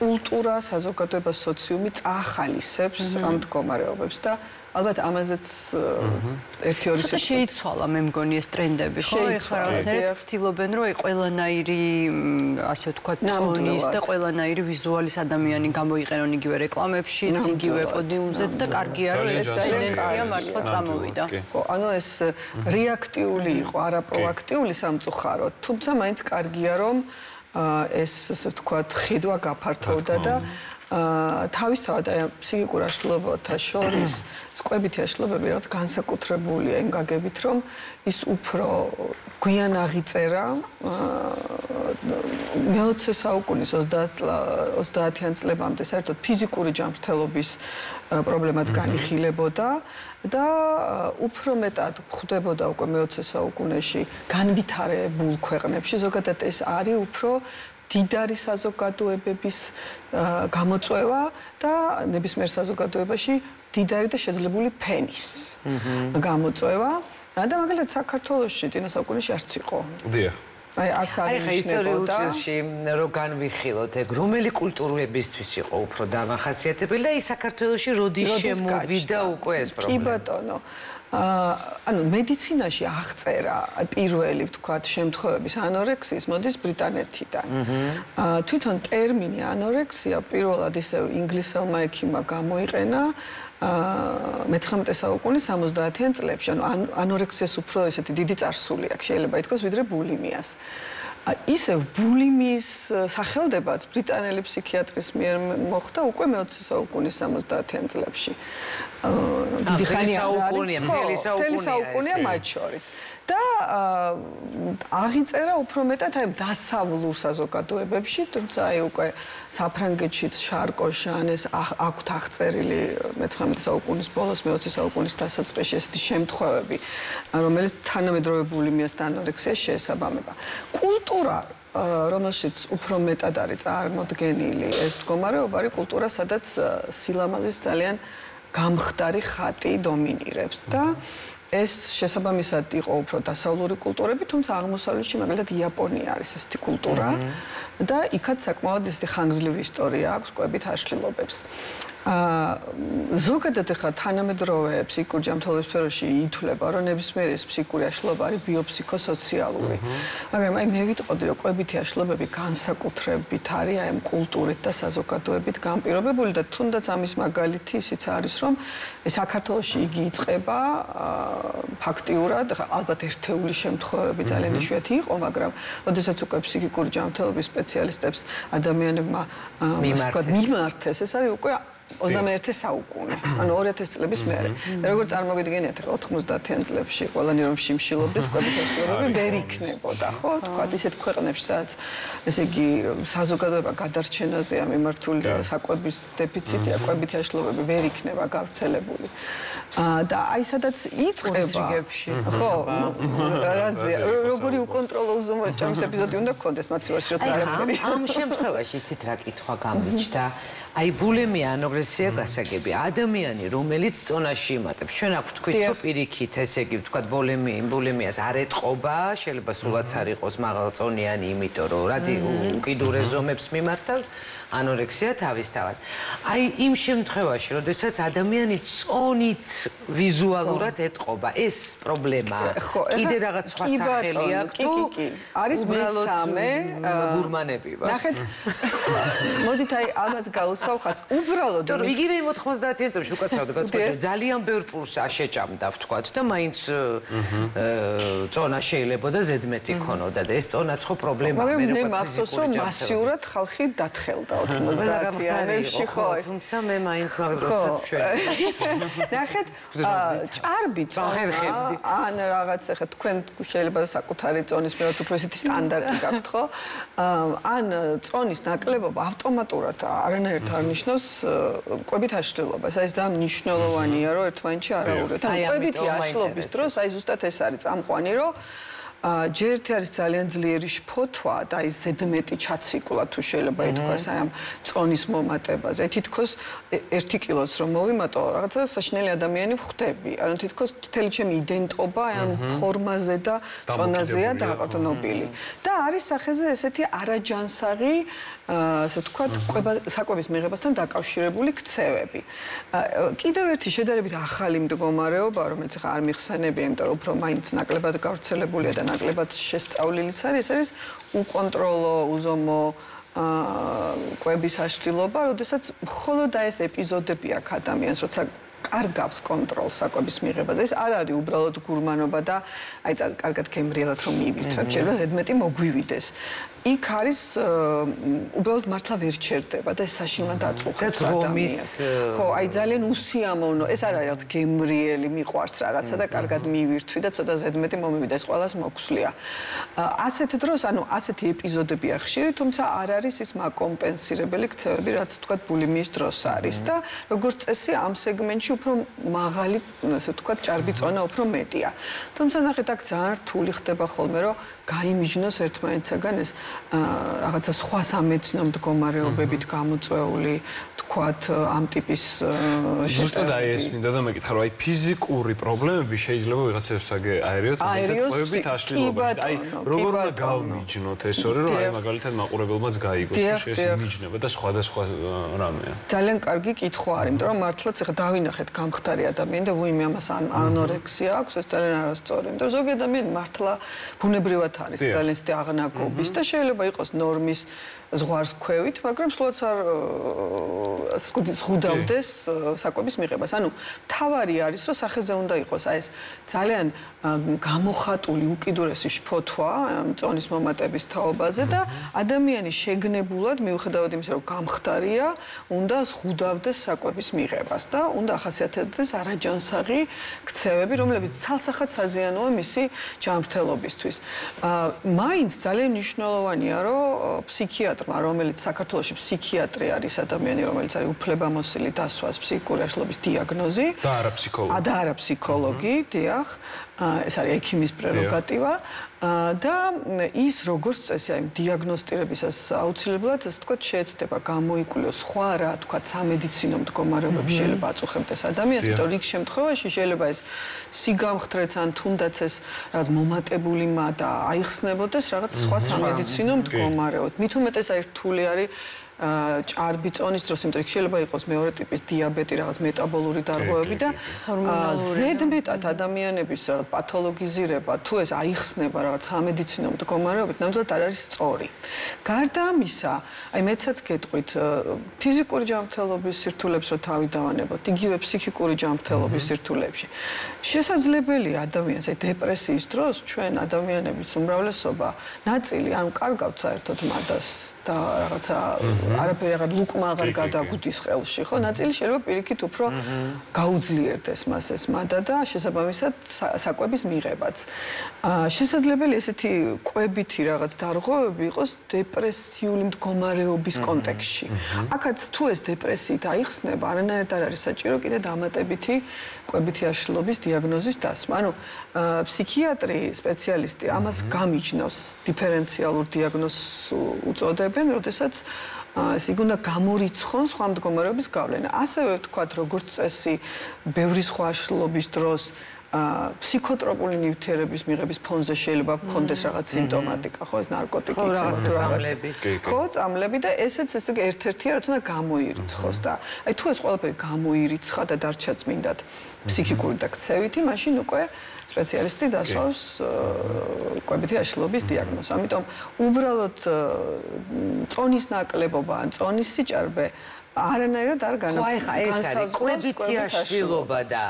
კულტურა, საზოგადოება, სოციუმი წაახალისებს ამ მდგომარეობებს და ალბათ ამაზეც ერთ-ორი შეცვლა შეიცვალა მე მგონი ეს ტრენდები ხო ეხლა რაღაცნაირად ცდილობენ რომ ყველანაირი ასე ვთქვათ წონის და ყველანაირი ვიზუალის ადამიანი გამოიყენონ იგივე რეკლამებშიც იგივე პოდიუმზეც და კარგია რომ ეს ტენდენცია მართლა წამოვიდა ხო ანუ ეს რეაქტიული იყო არა პროაქტიული სამწუხაროდ თუმცა მაინც კარგია რომ ეს ასე ვთქვათ ხედვა გაფართოვდა და თავისთავად აი ფსიქიკურ აშლილობათა შორის წყებითი აშლილობები რაც განსაკუთრებულია იმ გაგებით რომ ის უფრო გვიან აღიწერა 20 საუკუნის 30-იან წლებამდე საერთოდ ფიზიკური ჯანმრთელობის პრობლემად განიხილებოდა და უფრო მეტად ხდებოდა უკვე მე-20 საუკუნეში განვითარებულ ქვეყნებში ზოგადად ეს არის უფრო დიდარი საზოგადოებების გამოწვევა და ნებისმიერ საზოგადოებაში დიდარი და შეძლებული ფენის გამოწვევა და მაგალითად საქართველოში წინა საუკუნეში არც იყო. დიახ. აი არც არის ისტორიულ წილში რო განვიხილოთ ეგ რომელი კულტურებისთვის იყო უფრო დამახასიათებელი და ის საქართველოში როდის შემოვიდა უკვე ეს პრობლემა. კი ბატონო. Ano, medicina și axera, pirueli, toate șemtxoabis, anorexis, modis britanetitan. Tuiton termini anorexia, piruela dise inglisel maikima gamoirena, metramte saukuni samuzdaten lepsi, ano anorexia suproise, didits arsuli, actually, baitkos vidre bulimias. Isev bulimis სახელდებაც ბრიტანელი ფსიქიატრის მიერ მოხდა უკვე მე-20 საუკუნის 70-იან წლებში. დიდი ხანია არის. მთელი საუკუნეა მათ შორის. და აღიწერა უფრო მეტად აი დასავლურ საზოგადოებებში, თუმცა აი უკვე საფრანგეთშიც შარკოჟანეს აქვთ აღწერილი მე-19 საუკუნის ბოლოს, მე-20 საუკუნის დასაწყისში ესეთი შემთხვევები, რომელიც თანამედროვე ბულიმიას და ანორექსიას შეესაბამება. Cultura, რომელშიც უფრო მეტად არის წარმოდგენილი ეს მდგომარეობა არის კულტურა, სადაც სილამაზის ძალიან გამხდარი ხატი დომინირებს და ეს შესაბამისად იყო უფრო დასავლური კულტურები, თუმცა აღმოსავლეთში მაგალითად იაპონია არის ესეთი კულტურა და იქაც საკმაოდ ესეთი ხანგრძლივი ისტორია აქვს კვებით აშლილობებს. Ზოგადად ხა თანამედროვე ფსიქიკურ ჯანმრთელობის სფეროში ითვლება, რომ ნებისმიერი ფსიქიკური აშლილობა არის ბიოფსიქოსოციალური. მაგრამ აი მე ვიტყოდი, რომ კვებითი აშლილობები განსაკუთრებით არის აი ამ კულტურით და საზოგადოებით განპირობებული და თუნდაც ამის მაგალითი ისიც არის, რომ საქართველოში იგი იწყება ფაქტიურად, ალბათ ერთეული შემთხვევები ძალიან იშვიათი იყო, მაგრამ შესაძლოა უკვე ფსიქიკური ჯანმრთელობის სპეციალისტებს ადამიანებმა მიმართეს, ეს არის უკვე 21 საუკუნე, ანუ 2000 წლების მერე. Როგორც წარმოგვიდგენიათ, 90-იან წლებში ყველანი რომ შიმშილობდით, კვებითი აშლილობები ვერ იქნებოდა, ხო? თქვა ისეთ ქვეყნებში, სადაც ესე იგი საზოგადოება გადარჩენაზეა მიმართული საკვების დეფიციტია, კვებითი აშლილობები ვერ იქნება გავრცელებული. და აი სადაც იწყება, ხო, რაზეა, როგორი უკონტროლო უზომოჭა მის ეპიზოდი უნდა გქონდეს მათ სივარში, როცა არაფერი. ამ შემთხვევაში იცით რა კითხვა გამიჩნდა? აი ბულიმია ანორექსია გასაგებია. Ადამიანი რომელიც წონაში იმატებს. Ჩვენ აქ ვთქვით, რომ პირიქით, ესე იგი ვთქვათ, ბულიმიას არ ეტყობა, შეიძლება სულაც არ იყოს მაღალწონიანი, იმიტომ რომ რადი უკიდურეს ზომებს მიმართავს, ანორექსია თავისთავად. Აი იმ შემთხვევაში, როდესაც ადამიანი წონით ვიზუალურად ეტყობა, ეს პრობლემაა. Კიდე რაღაც სხვა სახელი აქვს. კი. არის მესამე გურმანები ვარ. ნახეთ. მოდით აი ამას გავ Săucați, ubralo, doar. Vigilei mod xozdat înțeleg, știu că s-a dăgat. Zaliam beur purs, așa ce am dat, știu că atât mai înț, zona șeile, băda zedmeti conoda, de este zona cu probleme. Măcar ne maxosom, masiurat, xalxit, dat xelda, xozdat, iar și xoi. Cum să me mai înț maxosat, știu. Năxed, arbit. An ragat se xed, când șeile băda s-a cutărit zonis, mi-a tu prosit standard, găptxo. An zonis năcleba, automaturat, arănere. Arnișnos, კვებით აშლილობას, აი ძალიან მნიშვნელოვანია, რომ ერთმანეთში არ აურეთ. Ანუ კვებითი აშლილობის დროს, აი ზუსტად ეს არის წამყვანი, რომ ჯერ ერთი არის ძალიან ძლიერი შფოთვა და აი ზედმეტი ჩაციკლა თუ შეიძლება ითქვას აი ამ წონის მომატებაზე. Თითქოს 1 კილოც რომ მოვიმატო, რაღაცა საშნელი ადამიანი ვხდები. Ანუ თითქოს მთელი ჩემი იდენტობა აი ამ ფორმაზე და წონაზეა დაყრდნობილი. და არის სახეზე ესეთი არაჯანსაღი ასე ვთქვათ, საკვების მიღებასთან დაკავშირებული ქცევები. Კიდევ ერთი შედარებით ახალი მდგომარეობა, რომელიც ხა არ მიხსენებია, იმიტომ რომ უფრო მაინც ნაკლებად გავრცელებულია და ნაკლებად შესწავლილიც არის, ეს უკონტროლო, უზომო კვების აშლილობა, როდესაც მხოლოდ ეს ეპიზოდები აქვს ადამიანს, როცა კარგავს კონტროლს საკვების მიღებაზე. ეს არ არის უბრალოდ გურმანობა და აი კარგად გემრიელად რომ მივირთვებ, შეიძლება ზედმეტი მოგვივიდეს. იქ არის უბრალოდ მართლა ვერ ჩერდება და ეს საშინლად აწუხებს ადამიანს. ხო, აი ძალიან უსიამოვნო, ეს არ არის გემრიელი, მიყვარს რაღაცა და კარგად მივირთვი და ცოტა ზედმეტი მომივიდა, ეს ყველას მოგვსვლია. ასეთ დროს, ანუ ასეთი ეპიზოდები ხშირი, თუმცა არ არის ის მაკომპენსირებელი ქცევები, რაც თქვა ბულიმიის დროს არის და როგორც წესი ამ სეგმენტში უფრო მაღალი, ასე თქვა, ჭარბიწონა უფრო მეტია. თუმცა ნახეთ, აქ ძალიან რთული ხდება ხოლმე, რომ გაიმიჯნოს ერთმანეთსაგან ეს რაღაცა სხვა სამეცნო მდგომარეობებით გამოწვეული თქვათ ამ ტიპის ზუსტად აი ეს მინდა და მეკითხა რომ აი ფიზიკური პრობლემები შეიძლება ვიღაცებს აერიოთ მეთქოებით აშლილობაშ აი როგორ უნდა გავმიჯნოთ ეს ორი რომ აი მაგალითად მაყურებელმაც გაიგოს ეს მიჯნება და სხვადასხვა რამეა ძალიან კარგი კითხვა არის იმიტომ რომ მართლაც ეხა დავინახეთ გამხდარი ადამიანი და ვინმე ამას ანორექსია აქვს ეს ძალიან არასწორი იმიტომ რომ ზოგი ადამიანი მართლა ბუნებრივად არის ძალიან ისეთი აღნაგობის და შეიძლება იყოს ნორმის ზღვარს ქვევით, მაგრამ სულაც არ ზღუდავდეს საკვების მიღებას. ანუ თავარი არის, რომ სახეზე უნდა იყოს. აი ეს ძალიან გამოხატული უკიდურესი შფოთვა წონის მომატების თაობაზე და ადამიანი შეგნებულად მიუხედავად იმისა, რომ გამხდარია, უნდა ზღუდავდეს საკვების მიღებას და უნდა ახასიათებდეს არაჯანსაღი ქცევები, რომლებიც ცალსახად საზიანოა მისი ჯანმრთელობისთვის. მაინც ძალიან მნიშვნელოვანია, რომ ფსიქიატრმა, რომელიც საქართველოში ფსიქიატრი არის ადამიანი, რომელიც არის უფლებამოსილი დასვას ფსიქიკური აშლილობის დიაგნოზი და არაფსიქოლოგი, დიახ, ეს არის ექიმის პრეროგატივა და ის როგორც წესი აი დიაგნოსტირებისას აუცილებლად ასე თქვა შეეცდება გამოიკვლოს სხვა რა თქვა სამედიცინო მდგომარეობები შეიძლება აწუხებდეს ადამიანს, იმიტომ რომ იქ შემთხვევაში შეიძლება ეს სიგამხტრეც ან თუნდაც ეს რაღაც მომატებული მადა აიხსნებოდეს რაღაც სხვა სამედიცინო მდგომარეობად. მით უმეტეს აი რთული არის ჭარბიწონის დროს, იმიტომ რომ შეიძლება იყოს მეორე ტიპის დიაბეტი, რაღაც მეტაბოლური დარღვევები და ზედმეტად ადამიანების პათოლოგიზირება, თუ ეს აიხსნება რაღაც სამედიცინო მდგომარეობით, ნამდვილად არ არის სწორი. გარდა ამისა, აი მეცაც გეტყვით, ფიზიკური ჯანმრთელობის სირთულებს რო თავი დავანებოთ, იგივე ფსიქიკური ჯანმრთელობის სირთულებში. შესაძლებელია ადამიანს, აი დეპრესიის დროს ჩვენ ადამიანების უმრავლესობა ნაწილი ან კარგავთ საერთოდ მადას და რაღაცა არაფერი აღარ ლუკმა აღარ გადაგუდის ხელში, ხო? ნაწილი შეიძლება პირიქით უფრო გაუძლიერდეს მას ეს მადა და შესაბამისად საკვების მიღებაც. შესაძლებელი ესეთი კვებითი რაღაც დარღვევები იყოს დეპრესიული მდგომარეობის კონტექსში. აქაც თუ ეს დეპრესიით აიხსნება, არანაირად არ არის საჭირო კიდე დამატებითი კვებითი აშლილობის დიაგნოზის დასმა. ანუ ფსიქიატრი სპეციალისტი ამას გამიჯნავს დიფერენციალურ დიაგნოზს უწოდებენ როდესაც ეს იგი უნდა გამორიცხონ სხვა მდგომარეობის გავლენა. ასევე ვთქვათ, როგორც წესი, ბევრი სხვა აშლილობის დროს ფსიქოტროპული ნივთიერების მიღების ფონზე შეიძლება გქონდეს რაღაც სიმპტომატიკა, ხო, ეს ნარკოტიკი, ხო, წამლები და ესეც ეს ერთ-ერთია, რაც უნდა გამოირიცხოს და აი თუ ეს ყველაფერი გამოირიცხა და დარჩა წმინდად ფსიქიკური და ქცევითი, მაშინ უკვე სპეციალისტი დასვავს კვებითი აშლილობის დიაგნოზს. ამიტომ უბრალოდ წონის ნაკლებობა ან წონის სიჭარბე არანაირად არ განსაზღვრავს კვებითი აშლილობა და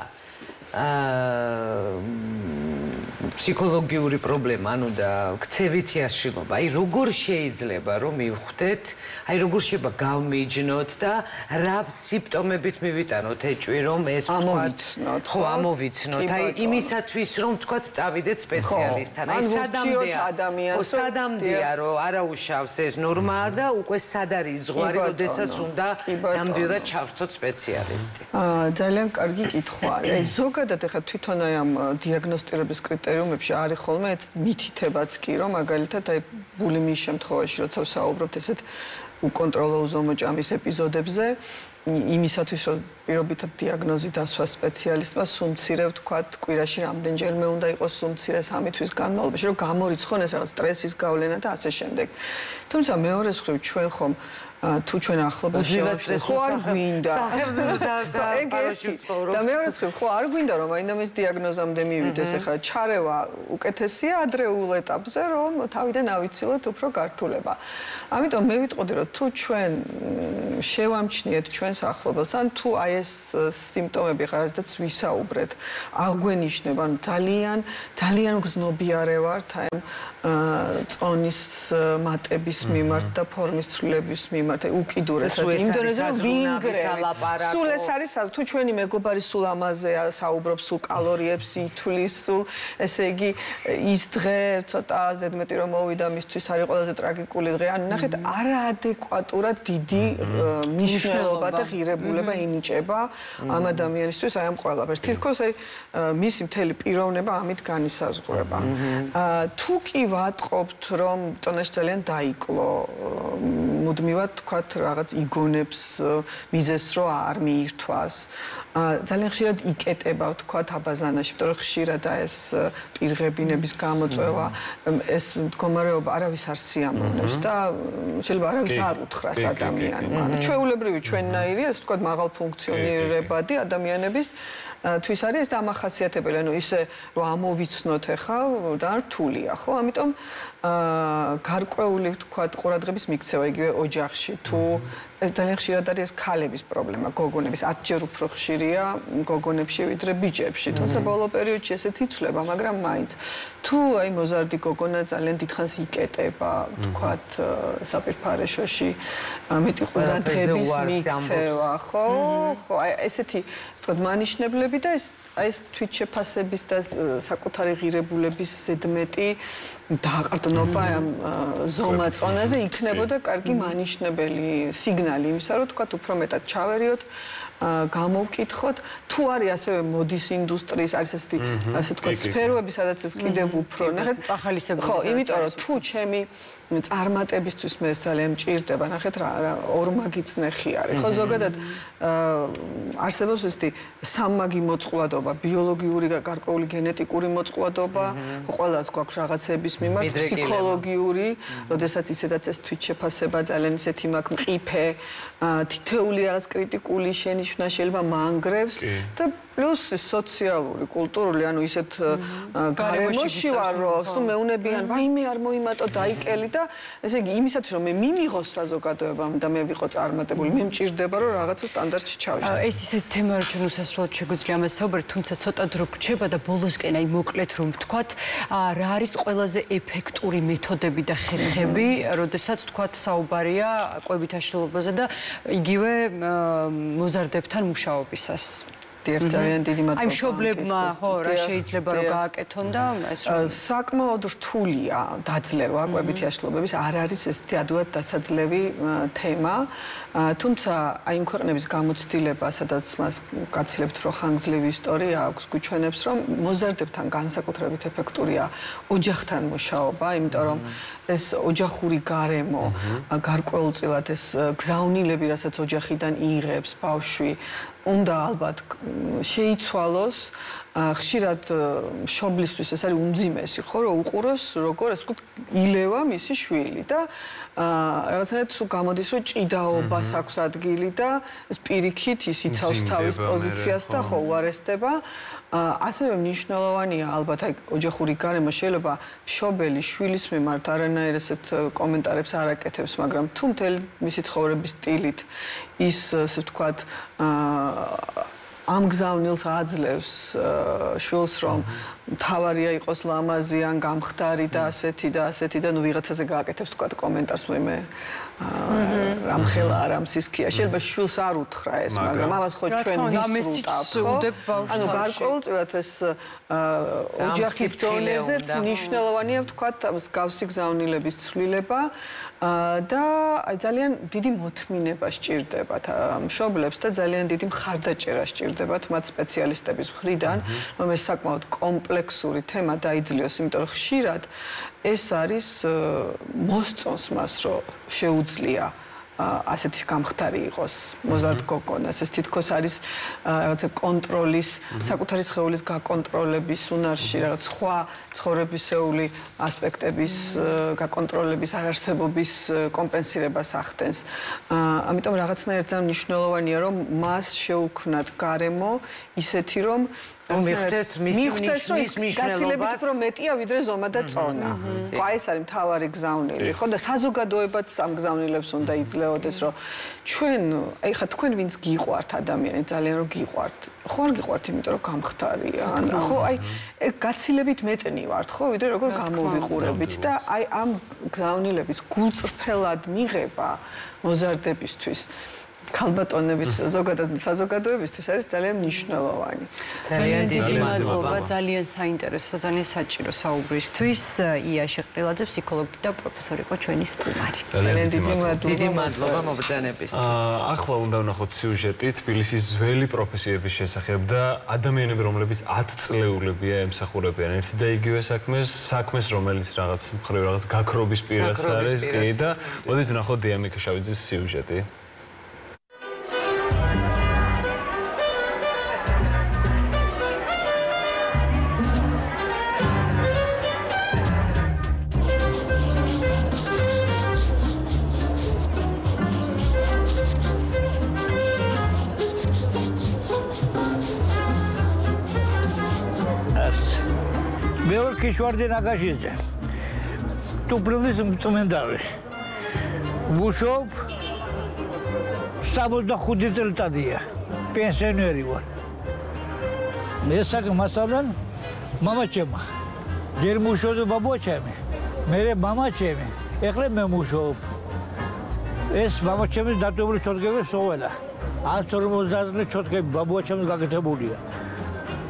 ფსიქოლოგიური პრობლემა, ანუ და ქცევითი აშლილობა. აი როგორ შეიძლება რომ მივხვდეთ, აი როგორ შეიძლება გავმიჯნოთ და რა სიმპტომებით მივიტანოთ ეჭვი რომ ეს ვთქვათ, ხო ამოვიცნოთ. აი იმისათვის რომ ვთქვათ წავიდეთ სპეციალისტთან. აი სადამდეა რომ არაუშავს ეს ნორმა და უკვე სად არის ზღვარი, როდესაც უნდა ნამდვილად ჩავთვალოთ სპეციალისტი. ძალიან კარგი კითხვა არის. აი ზოგადად ეხლა თვითონ აი ამ დიაგნოსტირების კრიტერიუმებში არის ხოლმე მითითებაც კი, რომ მაგალითად აი ბულიმიის შემთხვევაში, როცა ვსაუბრობთ ესეთ უკონტროლო უზომოჭამის ეპიზოდებზე, იმისათვის რომ პირობითად დიაგნოზი დასვას სპეციალისტმა, სულ მცირე ვთქვათ, კვირაში რამდენჯერმე უნდა იყოს სულ მცირე 3 თვის განმავლობაში, რომ გამორიცხონ ეს რაღაც სტრესის გავლენა და ასე შემდეგ. თუმცა მეორე მხრივ ჩვენ ხომ თუ ჩვენ ახლობა შევაჩერეთ, ხო არ გვინდა. და მეორეც ხო არ გვინდა რომ აინდამის დიაგნოზამდე მივიდეს, ეხლა ჩარევა უკეთესია ადრეულ ეტაპზე, რომ თავიდან ავიცილოთ უფრო გართულება. ამიტომ მე ვიტყოდი რომ tu cuen șevam cine cuen să axlobesan tu aies simptome biharzdat suisa ubret arguenișne ban talian talian gznobiarevar taim onis mat ebismimart da pormistrulebismimart ukidures indonezia vingre sulesaris tu cueni megobari sulamaze saubrob sul calorieps itulis sul ესე იგი ის დღე ცოტა ზედმეტი რომ მოვიდა მისთვის არის ყველაზე ტრაგიკული დღე ან ნახეთ არაადეკვატურად დიდი მნიშვნელობა და ღირებულება ენიჭება ამ ადამიანისთვის აი ამ ყველაფერს თითქოს აი მისი მთელი პიროვნება ამით განისაზღვრება თუ კი ვატყობთ რომ ტონაში ძალიან დაიკლო მუდმივად თქვათ რაღაც იგონებს მიზეს რო არ მიირთვას ძალიან ხშირად იკეტება თქვათ აბაზანაში იმიტომ ხშირად აი ეს პირღებინების გამოწვევა ეს მდგომარეობა არავის არ სიამოვნებს და შეიძლება არავის არ უთხრას ადამიანმა. ჩვეულებრივი ჩვენნაირი ეს თქვა მაღალფუნქციონირებადი ადამიანების თვის არის ეს დამახასიათებელი, ანუ ისე რომ ამოვიცნოთ ახლა და რთულია, ხო? ამიტომ გარკვეული თქვა ყურადღების მიქცევა იგივე ოჯახში თუ ძალიან ხშირად არის ეს ქალების პრობლემა, გოგონების 10-ჯერ უფრო ხშირია გოგონებში ვიდრე ბიჭებში, თუმცა ბოლო პერიოდში ესეც იცვლება, მაგრამ მაინც თუ აი მოზარდი გოგონა ძალიან დიდხანს იკეტება, თქვათ საპირფარეშოში მეტი ყურადღების მიქცევა, ხო? ხო, აი ესეთი თქვათ მანიშნებლები და ეს თვითშეფასების და საკუთარი ღირებულების ზედმეტი დააყრდნობა ამ ზომაწონაზე იქნებოდა კარგი მანიშნებელი სიგნალი იმისა, რომ თქვათ უფრო მეტად ჩავერიოთ, გამოვკითხოთ, თუ არის ასევე მოდის ინდუსტრიის არის ესეთი, ასე თქვათ, სფეროები, სადაც ეს კიდევ უფრო ნახეთ ახალისებრი. ხო, იმიტომ რომ თუ ჩემი წარმატებისთვის მე ძალიან მჭირდება, ნახეთ რა ორმაგი წნეხი არის. ხო, ზოგადად არსებობს ესეთი სამმაგი მოწყვლადობა, ბიოლოგიური გარკვეული გენეტიკური მოწყვლადობა, ყველას გვაქვს რაღაცების მიმართ ფსიქოლოგიური, როდესაც ისედაც ეს თვითშეფასება ძალიან ისეთი მაგ მყიფე, თითეული რაღაც კრიტიკული შენიშვნა შეიძლება მანგრევს და plus socialuri, culturali, anu iset garemoshi varo, stu meunebian, vaime ar moimato daikeli da, esegi imisatis rom me mimighos sazogadoebam da me viqo tsarmatebuli, me mchirdeba rom ragatsa standardshi chavishda. Es iset tema ar chun უსასრულოდ შეგვიძლია ამას საუბრობთ, თუმცა ცოტა დრო გრჩება და ბოლოსკენ აი მოკლედ რომ თქვათ, რა არის ყველაზე ეფექტური მეთოდები და ხერხები, როდესაც თქვათ საუბარია კვებით აშლილობაზე და იგივე მოზარდებთან მუშაობისას. აი მშობლებმა ხო რა შეიძლება რომ გააკეთონ და ეს საკმაოდ რთულია დაძლევა კვებითი აშლილობების არ არის ესეთი ადვილად დასაძლევი თემა თუმცა აი იმ ქვეყნების გამოცდილება სადაც მას გაცილებთ რომ ხანგრძლივი ისტორია აქვს გვიჩვენებს რომ მოზარდებთან განსაკუთრებით ეფექტურია ოჯახთან მუშაობა იმიტომ რომ ეს ოჯახური გარემო გარკვეულწილად ეს გზავნილები რასაც ოჯახიდან იღებს ბავშვი უნდა ალბათ შეიცვალოს ხშირად მშობლისთვის ეს არის უმძიმესი ხო რომ უყუროს როგორ ეს ილევა მისი შვილი და რაღაცნაირად სულ გამოდის რომ ჭიდაობას აქვს ადგილი და ეს პირიქით ის იცავს თავის პოზიციას და ხო უარესდება ასევე მნიშვნელოვანია ალბათ აი ოჯახური გარემო შეიძლება მშობელი შვილის მიმართ არანაირ ესეთ კომენტარებს არ აკეთებს მაგრამ თუ მთელი მისი ცხოვრების სტილით ის ასე ვთქვათ ამ გზავნილს აძლევს შვილს რომ თავარია იყოს ლამაზი ან გამხდარი და ასეთი და ასეთი და ნუ ვიღაცაზე გააკეთებს თქვა კომენტარს მე რამ ხელა არ ამ სისქია შეიძლება შვილს არ უთხრა ეს მაგრამ ამას ხო ჩვენ ვისრულებთ ანუ გარკვეულწილად ეს ოჯახის დონეზეც მნიშვნელოვანია თქვა მსგავსი გზავნილების ცვლილება და ძალიან დიდი მოთმინება სჭირდებათ მშობლებს და ძალიან დიდი მხარდაჭერა სჭირდებათ მათ სპეციალისტების მხრიდან რომ ეს საკმაოდ კომპლექსური თემა დაიძლიოს, იმიტომ რომ ხშირად ეს არის მოსწონს მას, რომ შეუძლია ასეთი გამხდარი იყოს მოზარდ გოგონას. ეს თითქოს არის რაღაცა კონტროლის, საკუთარი სხეულის გაკონტროლების უნარში, რაღაც სხვა ცხოვრებისეული ასპექტების გაკონტროლების არარსებობის კომპენსირებას ახდენს. ამიტომ რაღაცნაირად მნიშვნელოვანია, რომ მას შეუქმნათ გარემო ისეთი, რომ ქალბატონებით ზოგადად საზოგადოებისთვის არის ძალიან მნიშვნელოვანი. ძალიან დიდი მადლობა, ძალიან საინტერესო, ძალიან საჭირო საუბრისთვის. იაშე ყრილაძე ფსიქოლოგი და პროფესორი იყო ჩვენი სტუმარი. ძალიან დიდი მადლობა მოგზანებისთვის. ახლა უნდა ვნახოთ სიუჟეტი თბილისის ძველი პროფესიების შესახებ და ადამიანები, რომლებიც 10 წლეულებია ემსახურებიან ერთი და იგივე საქმეს, რომელიც რაღაც მხრივ რაღაც გაქრობის პირას არის, კი და მოდით ვნახოთ დიამიკა შავიძის სიუჟეტი. Кишвардин Агашидзе. Туплюлизм цумендавиш. Гушов, сабос да худитель тадия, пенсионер его. Месак масалан, мамачема. Дер мушоду бабочами, мере мамачеми. Эхлеб ме мушов. Эс мамачеми датубли чоткеве совела. А сормозазли чоткеве бабочами гагетебулия.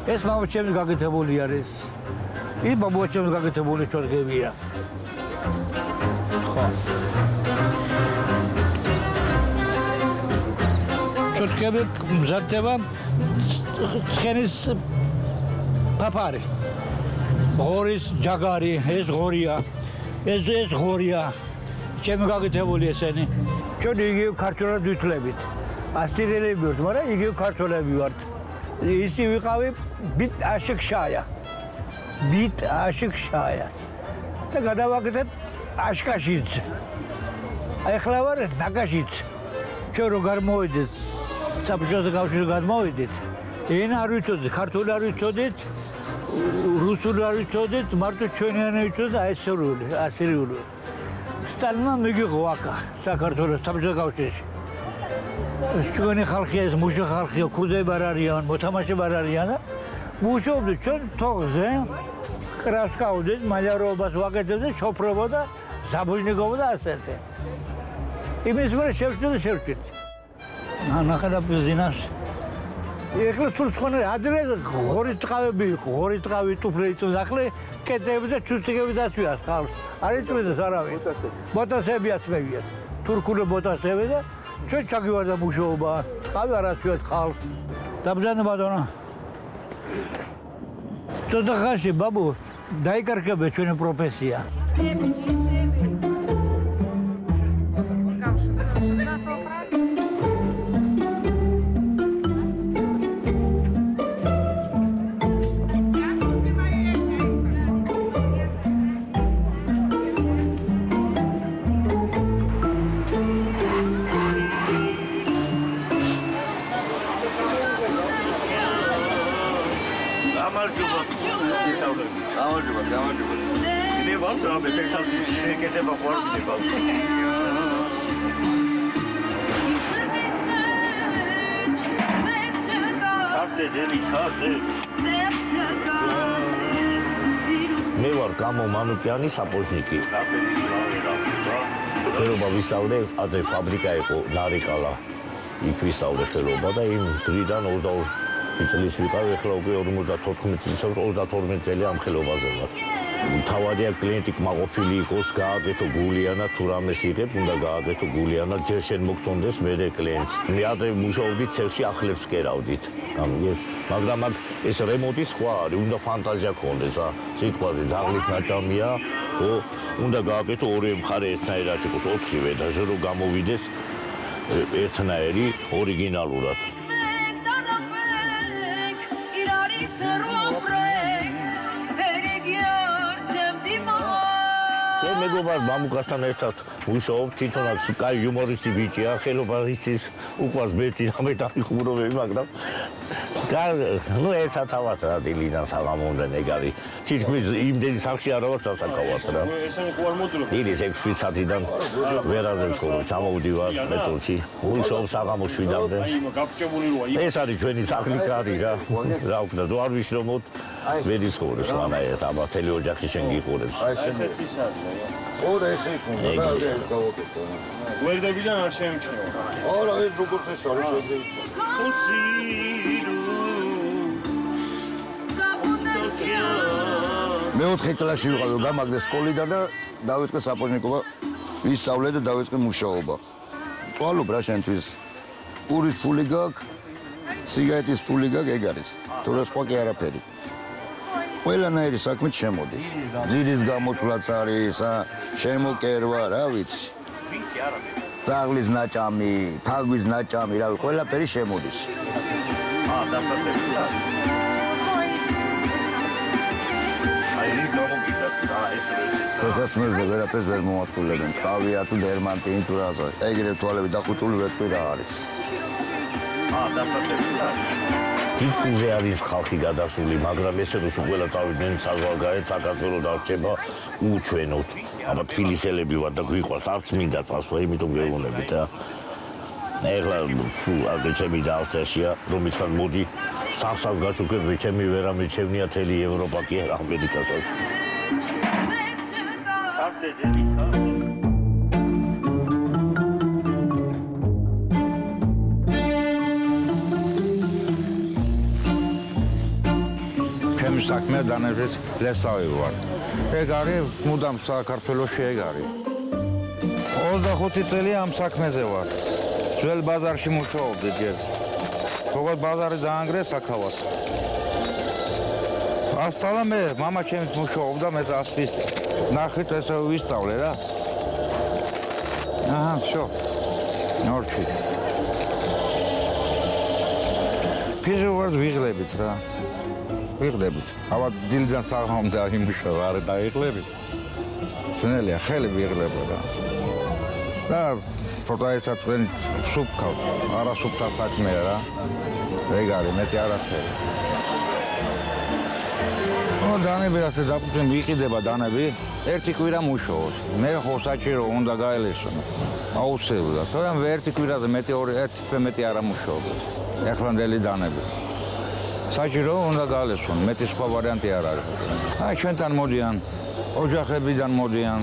Эс мамачеми гагетебулия рис. И бабочем, как это будет, четко вера. Четко век, за тебя, схенис папари. Горис, джагари, из гория. Из гория. Чем, как это будет, сени. Чего ее картора дутлебит. А сирели бьют, мара, ее картора бьют. Если вы кави, бит ашик шая. Bit aşık şaya. Da kadar vakit aşk aşıcı. Ayakla var nakaşıcı. Çoru garmoydu. Sapıcıda kavşıda garmoydu. Yeni arıçodu. Kartolu arıçodu. Rusul arıçodu. Martu çöneyen arıçodu. Aysır ulu. Asiri ulu. Stalma müge kuvaka. Sakartolu. Sapıcıda kavşıda. Çöne halkıyız. Muşu halkıyız. Kuzey bararıyan. Mutamaşı bararıyan. Muşu oldu. Çön toğzı. Раскаудит, малярова, свагатит, шопровода, забужников, да, сети. И мы смотрим, шерчит и шерчит. А нахада пиздинаш. Если сульсхоны, адрес, горит травы бирку, горит травы туплейцу, захли, кетевида, чувствикевида связ, халс. Аритвида сарави. Ботасебия свевиет. Туркуле ботасебида, чуть чагивада мушоба, травы расвет, халс. Табзана бадона. Что-то хаши, бабу. Дай каркабе, что не профессия. მე ვარ გამო მამუკიანი საპოზნიკი. ხერობა ვისავლე, ადრე ფაბრიკა იყო ნარიკალა. იქ ვისავლე ხერობა და იმ დღიდან 22 წელს ვიყავი, ახლა უკვე 54 წელს 32 წელი ამ ხელობაზე ვარ. თავადია კლიენტი მაყოფილი იყოს, გააკეთო გულიანა, თუ რამეს იღებ, უნდა გააკეთო გულიანა, ჯერ შენ მოგწონდეს მერე კლიენტს. მე ადრე მუშაობდით ცექში, ახლებს კერავდით. მაგრამ ეს რემონტი სხვა არის, უნდა ფანტაზია გქონდეს, სიტყვაზე ძაღლის ნაჭამია, უნდა გააკეთო ორი მხარე ერთნაირად იყოს, ოთხივე და ჟრო გამოვიდეს ერთნაირი ორიგინალურად. მე მეგობარ მამუკასთან ერთად ვუშაობ, თვითონ აქვს კაი იუმორისტი ბიჭია, ხელობა იცის, უყვარს ბეთი რამე დაიხუმრობები, მაგრამ Dar nu e să tavatra de lina să la munde negali. Citi îmi dei saxia roța să cavatra. Ili se șui să ti dăm. Vera de scolo, am audivat pe toți. Un șov să am șui dăm de. E să ri joini să clicari da. Rau că doar viș romot. Vedi scolo, să na e tava teleoja că șengi pore. Ora e secundă, da, de ca o pe. Merg de bilan așa îmi cine. Ora e ducurte sori. მეოთხე კლასში ვიყავი, გამაგდე სკოლიდან და დავიწყე საპონიკობა ისწავლე და დავიწყე მუშაობა. წვალობ რა შენთვის. პურის ფული გაქვს, სიგარეტის ფული გაქვს, ეგ არის. თუ რა სხვა კი არაფერი. ყველანაირი საქმით შემოდი. ძილის გამოცვლაც არის, შემოკერვა, რა ვიცი. ძაღლის ნაჭამი, თაგვის ნაჭამი, რა ვიცი, ყველაფერი შემოდის. Procesăm de la peste vermuatul de cavia, tu de ermante inturaza, egre toale da cu tul vetu de aris. Tit cu zealis xalqi gadasuli, მაგრამ ესე რომ უყველა თავიდან საზღვარგარეთ საქართველოს დარჩება უჩვენოთ. აბა თბილისელები ვარ და გიყვარს არც მინდა წასვლა, იმიტომ გეუბნებით და ეხლა ფუ აგეჩემი დაავსეშია, რომისგან მოდი სამსავგაც უკვე ვეჩემი ვერ ამეჩევნია თელი ევროპა კი არა ამერიკასაც. Քեմսակներ դանեժից լեսավի վար. Եկ արի մուդամ Սակարփելოში եկ արի. 25 წელი ამ საქმეზე ვარ. ძველ ბაზარში მუშაობდი ჯერ. Թողոտ բազարի զանգրես ակավաց. Աստալա მე мама ჩემს მუშაობდა მე ასის ნახეთ ესე ვისწავლე რა. აჰა, всё. ნორჩი. ფიზიკურად ვიღლებით რა. ვიღლებით. აბა დილიდან საღამომდე იმუშავ არ დაიღლები. ძნელია, ხელი ვიღლება რა. და ფოტოეცა თქვენ სუფკავ, არა სუფთა საქმე რა. ეგარი მეტი არაფერი. Ну, данები ასე დაგუწვენ ვიყიდება დანები. Ერთი კვირა მუშაობს. მე ხო საჭირო უნდა გაელესო. აუცილებლად. თორემ ერთი კვირაზე მეტი 2-1-ზე მეტი არ ამუშავებს. ახლანდელი დანები. საჭირო უნდა გაელესონ. მეტი სხვა ვარიანტი არ არის. აი ჩვენთან მოდიან, ოჯახებიდან მოდიან,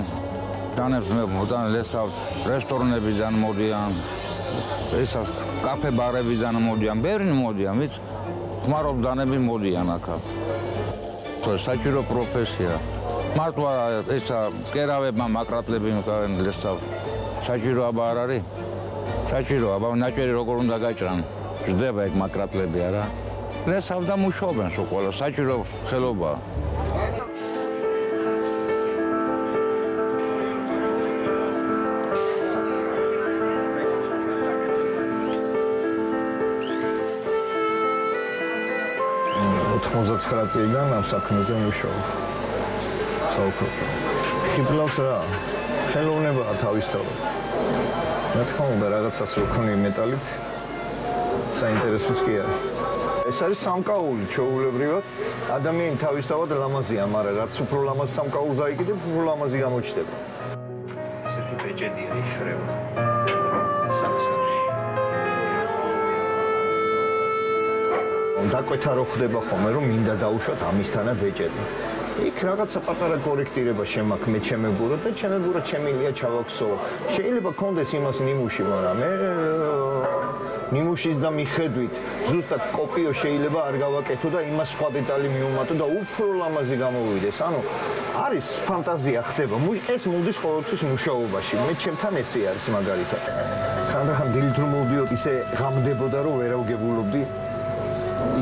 დანებს მე მოდიან ლესავ, რესტორნებიდან მოდიან. ესა კაფე ბარებიდან მოდიან, ბევრი მოდიან, ვიცი. ხმარობ დანები მოდიან აქ. საჭირო პროფესია. Მარტო ესა კერავებმა მაკრატლები მკავენ ლესავ. საჭირო აბა არ არის? საჭირო აბა ნაჭერი როგორ უნდა გაჭრან? ჯდება ეგ მაკრატლები არა. ლესავ და მუშაობენ ხო ყველა საჭირო ხელობაა. Muzătărat e gând am să cânteze mușou sau câte. Hiplos ra, hello neba atavistul. Netcom beragat să sucuni metalit, să interesuți că. Este aris samcaul, cioul evriot. Adamii atavistul de la mazia mare, rat supro la maz samcaul zai câte supro la mazia moște. Se tipe cedia, ișreu. Samsar. Დაკვეთა რო ხდება ხოლმე რომ მინდა დაუშვათ ამისთანა ბეჭედი. იქ რაღაცა პატარა კორექტირება შემაქმე ჩემებურო და ჩემებურო შემილია ჩავაქსო. შეიძლება კონდეს იმას ნიმუში ვარამე ნიმუშის და მიხედვით ზუსტად კოპიო შეიძლება არ გავაკეთო და იმას სხვა დეტალი მიუმატო და უფრო ლამაზი გამოვიდეს. ანუ არის ფანტაზია ხდება. ეს მოდის ყოველთვის მუშაობაში. მე ჩემთან ესე არის მაგალითად. ხანდახან დილით რომ მოვდიოთ ისე ღამდებოდა რომ ვერ ავგებულობდი.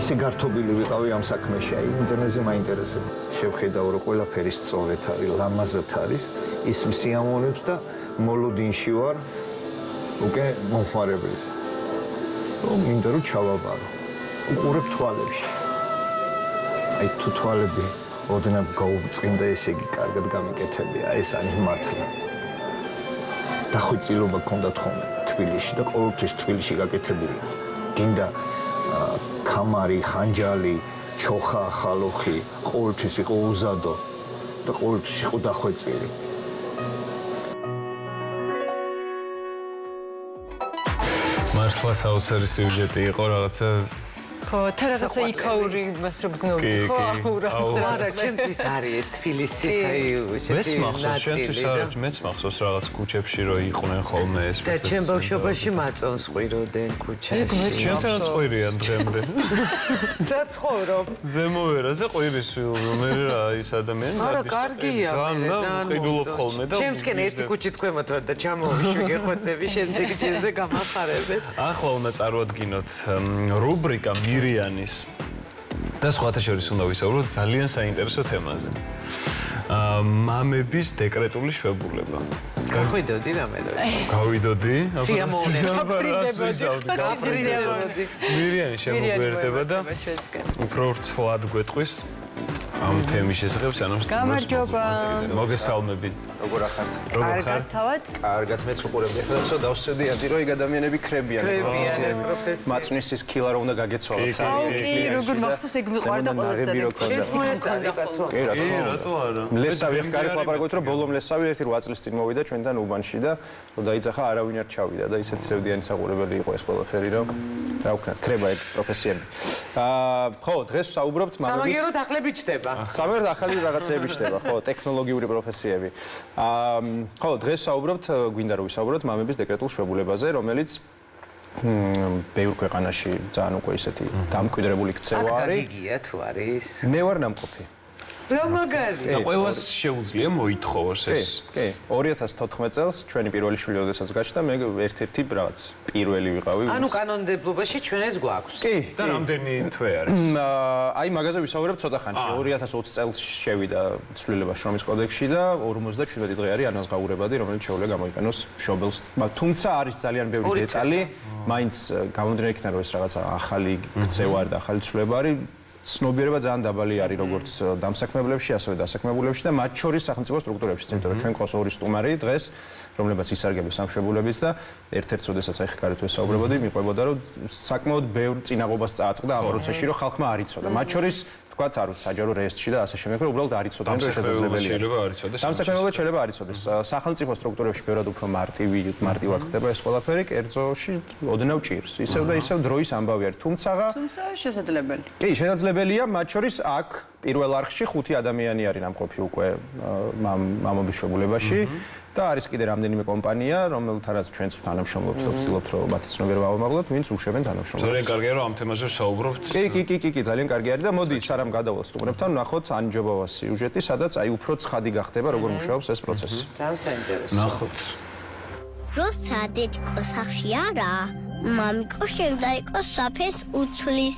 Ise gartobili viqavi am sakmeshi, ai internetze maintereseb. Shevqedavo ro qvelaferi stsovet ari, lamazat aris, is msiamonebs da molodinshi var uke momxvareblis. Rom მინდა ro chavabaro. Uqureb tvalebshi. Ai tu tvalebe odnab gaubtsqinda ese igi kargad gamiketebia, es anis martla. Dakhvitziloba kondat khome tbilishi da qolobtis tbilishi gaketebuli. Ginda kamari, hanjali, choha, halohi, oltusi, ouzado, da oltusi, odahoiteli. Marfa sau sărăsujete, e corect să. Că trebuie să-i cauri masrubznuri. Ce Mirianis. Da, scoate și orice undau visează. Următorul alianța interesată tema este. Mame bise decretul și februarie. Ca ui dodi, da, mă doi. Ca ui dodi. Siam am temis să găbesc anumite câmătioba. Măgă salme bine. Argat tăvat? Argat metru cu răbdă. Dar să dau să dea diroi gădamie nebi crebian. Matuniști skiller unde găget solat. Ok, rugur maxus e gumil arda bolsar. Le savi care cu aparatul bolom le savi erti ruaț le stigma uida, cundan ubanșida, oda izaha araviner chavida, da iset sevdiani sa urăbeli cu escola feriro. Au creba e profesie. Ho, dres sa ubropt manu. Samagerut aclebiște. Samer da, chiar îl arătăm bicișteva. Ho, tehnologie uri profesie. Ho, dres s-a obrat, Guindarovi s-a obrat, mame biciș decretul șuabule baze, romeliți, peiuri cu canași, zanu cu iseti, tam cu idrebulic cevari. Ne ornăm copii. Rămăgări. Acolo e las șeuzlie moit xovoses. Ei, orieta stat xmetels, cine pirueli șuliodesas gășta, mega erteti braț. Pirueli vigavi. Anu canon de blubești, cine es guacus. Ei, dar am deni tveres. Ai magaza visaureb cota xanșe. Orieta soțels șevida, sluleba șomis codexida, orumuzda cine didgari anas gaurebadi, romel șeulega moicanos șobels. Ma tumca aris alian beuri detali, mainz camundrine knarois ragața axali cevar, axali slulebari. Snobireba ძალიან დაბალი არის როგორც დამსაქმებლებში, ასევე დასაქმებულებში და მათ შორის სახელმწიფო სტრუქტურებში, იმიტომ რომ ჩვენ ყავს ორი სტუმარი დღეს, რომლებიც ისარგებლებს სამშობლებით და ერთ-ერთს შესაძაც ახი გარეთვე საუბრებოდი, მიყვებოდა რომ საკმაოდ ბევრ წინაღობას წააწყდა ამ პროცესში, რომ ხალხმა არიცოდა. მათ შორის თქვა თარო საჯარო რეესტში და ასე შემდეგ, რომ უბრალოდ არიცოდნენ და შესაძლებელია. დამსაქმებლობა შეიძლება არიცოდეს. სახელმწიფო სტრუქტურებში ბევრად უფრო მარტივად ხდება ეს ყველაფერი, კერძოში ოდნავ ჭირს. ისევ და ისევ დროის ამბავი არის, თუმცა შესაძლებელი. კი, შესაძლებელი Belia, mașoris ac, iruel arxi, xuti adamiani arin am copiu cu mama bicișobulebași. Dar aris care am denime compania, romel taras chențu tanam șomlopt, siloptro batis noverva omarlot, mințu ușeven tanam șomlopt. Zalien cargero am temazul saubropt. Kiki, zalien cargero da modi, saram gadavost. Uneptan naxot anjobavasi, ujeti sadac ai uprot xadi gaxteba, rogor mushaobs es proces. Tamsa interes. Naxot. Rotsa dechkos axi ara, mamikos shevdaikos sapes utslis.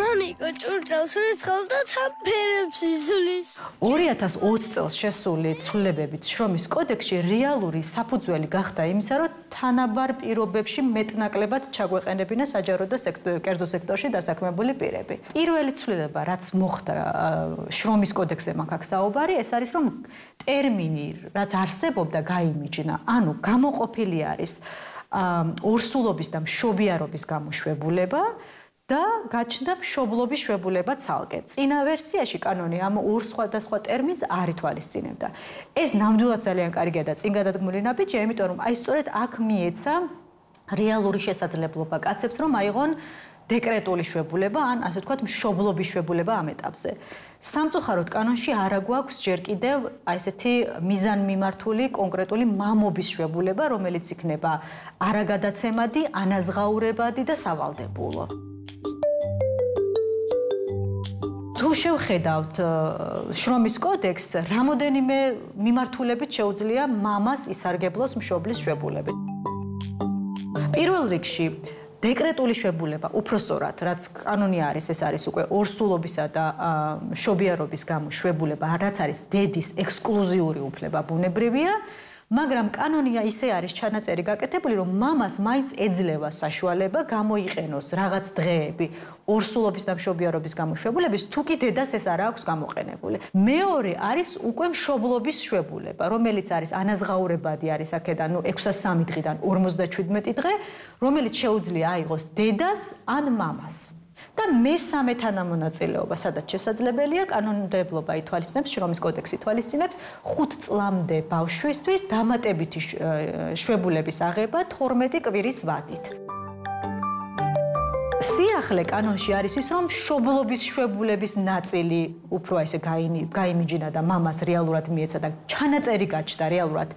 Mamico, George, să ne scoți de tampere, psihulis. Oriatas oțel, șesule, țulebebit, șomis, codexi, realuri, sapuzueli, gahta, emisarot, tanabarb, irobebși, metnaclebat, ceagul, enebine, sajaro, de sector, kerzo sector și de sacmebule pirebi. Irueli, țuleba, raț mohta, șomis, codexe, macac, saubari, esaris rom, termini, raț arsebob, da gaimicina, anu, camoc opiliaris, ursulobis, dam, șobiarobis, gamușvebuleba, და გაჩნდა მშობლობის შვებულება ცალკე. Წინა ვერსიაში კანონი ამ ორ სხვადასხვა ტერმინს არ ითვალისწინებდა. ეს ნამდვილად ძალიან კარგია და წინ გადადგმული ნაბიჯია, იმიტომ რომ აი სწორედ აქ მიეცა რეალური შესაძლებლობა კაცებს, რომ აიღონ დეკრეტული შვებულება ან ასე ვთქვათ მშობლობის შვებულება ამ ეტაპზე. Სამწუხაროდ კანონში არ აგვაქვს ჯერ კიდევ აი ესეთი მიზანმიმართული კონკრეტული მამობის შვებულება, რომელიც იქნება არაგადაცემადი, ანაზღაურებადი და სავალდებულო. Თუ შევხედავთ შრომის კოდექს, რამოდენიმე მიმართულებით შეუძლია მამას ისარგებლოს მშობლის შვებულებით. პირველ რიგში დეკრეტული შვებულება, უფრო სწორად, რაც კანონი არის, ეს არის უკვე ორსულობისა და შობიარობის გამო შვებულება, რაც არის დედის ექსკლუზიური უფლება, ბუნებრივია, მაგრამ კანონია ისე არის ჩანაწერი გაკეთებული, რომ მამას მაინც ეძლევა საშუალება გამოიყენოს რაღაც დღეები ორსულობის და შობიარობის გამო შვებულების, თუ კი დედას ეს არ აქვს გამოყენებული. მეორე არის უკვე მშობლობის შვებულება, რომელიც არის ანაზღაურებადი არის აქედან, 603 დღიდან 57 დღე, რომელიც შეუძლია აიღოს დედას ან მამას. და მესამე თანამონაწილეობა, სადაც შესაძლებელია კანონმდებლობა ითვალისწინებს, შრომის კოდექსი ითვალისწინებს 5 წლამდე ბავშვისთვის დამატებითი შვებულების აღება 12 კვირის ვადით. Სიახლე კანონში არის ის, რომ მშობლობის შვებულების ნაწილი უფრო ესე გაიმიჯინა და მამას რეალურად მიეცა და ჩანაწერი გაჩნდა რეალურად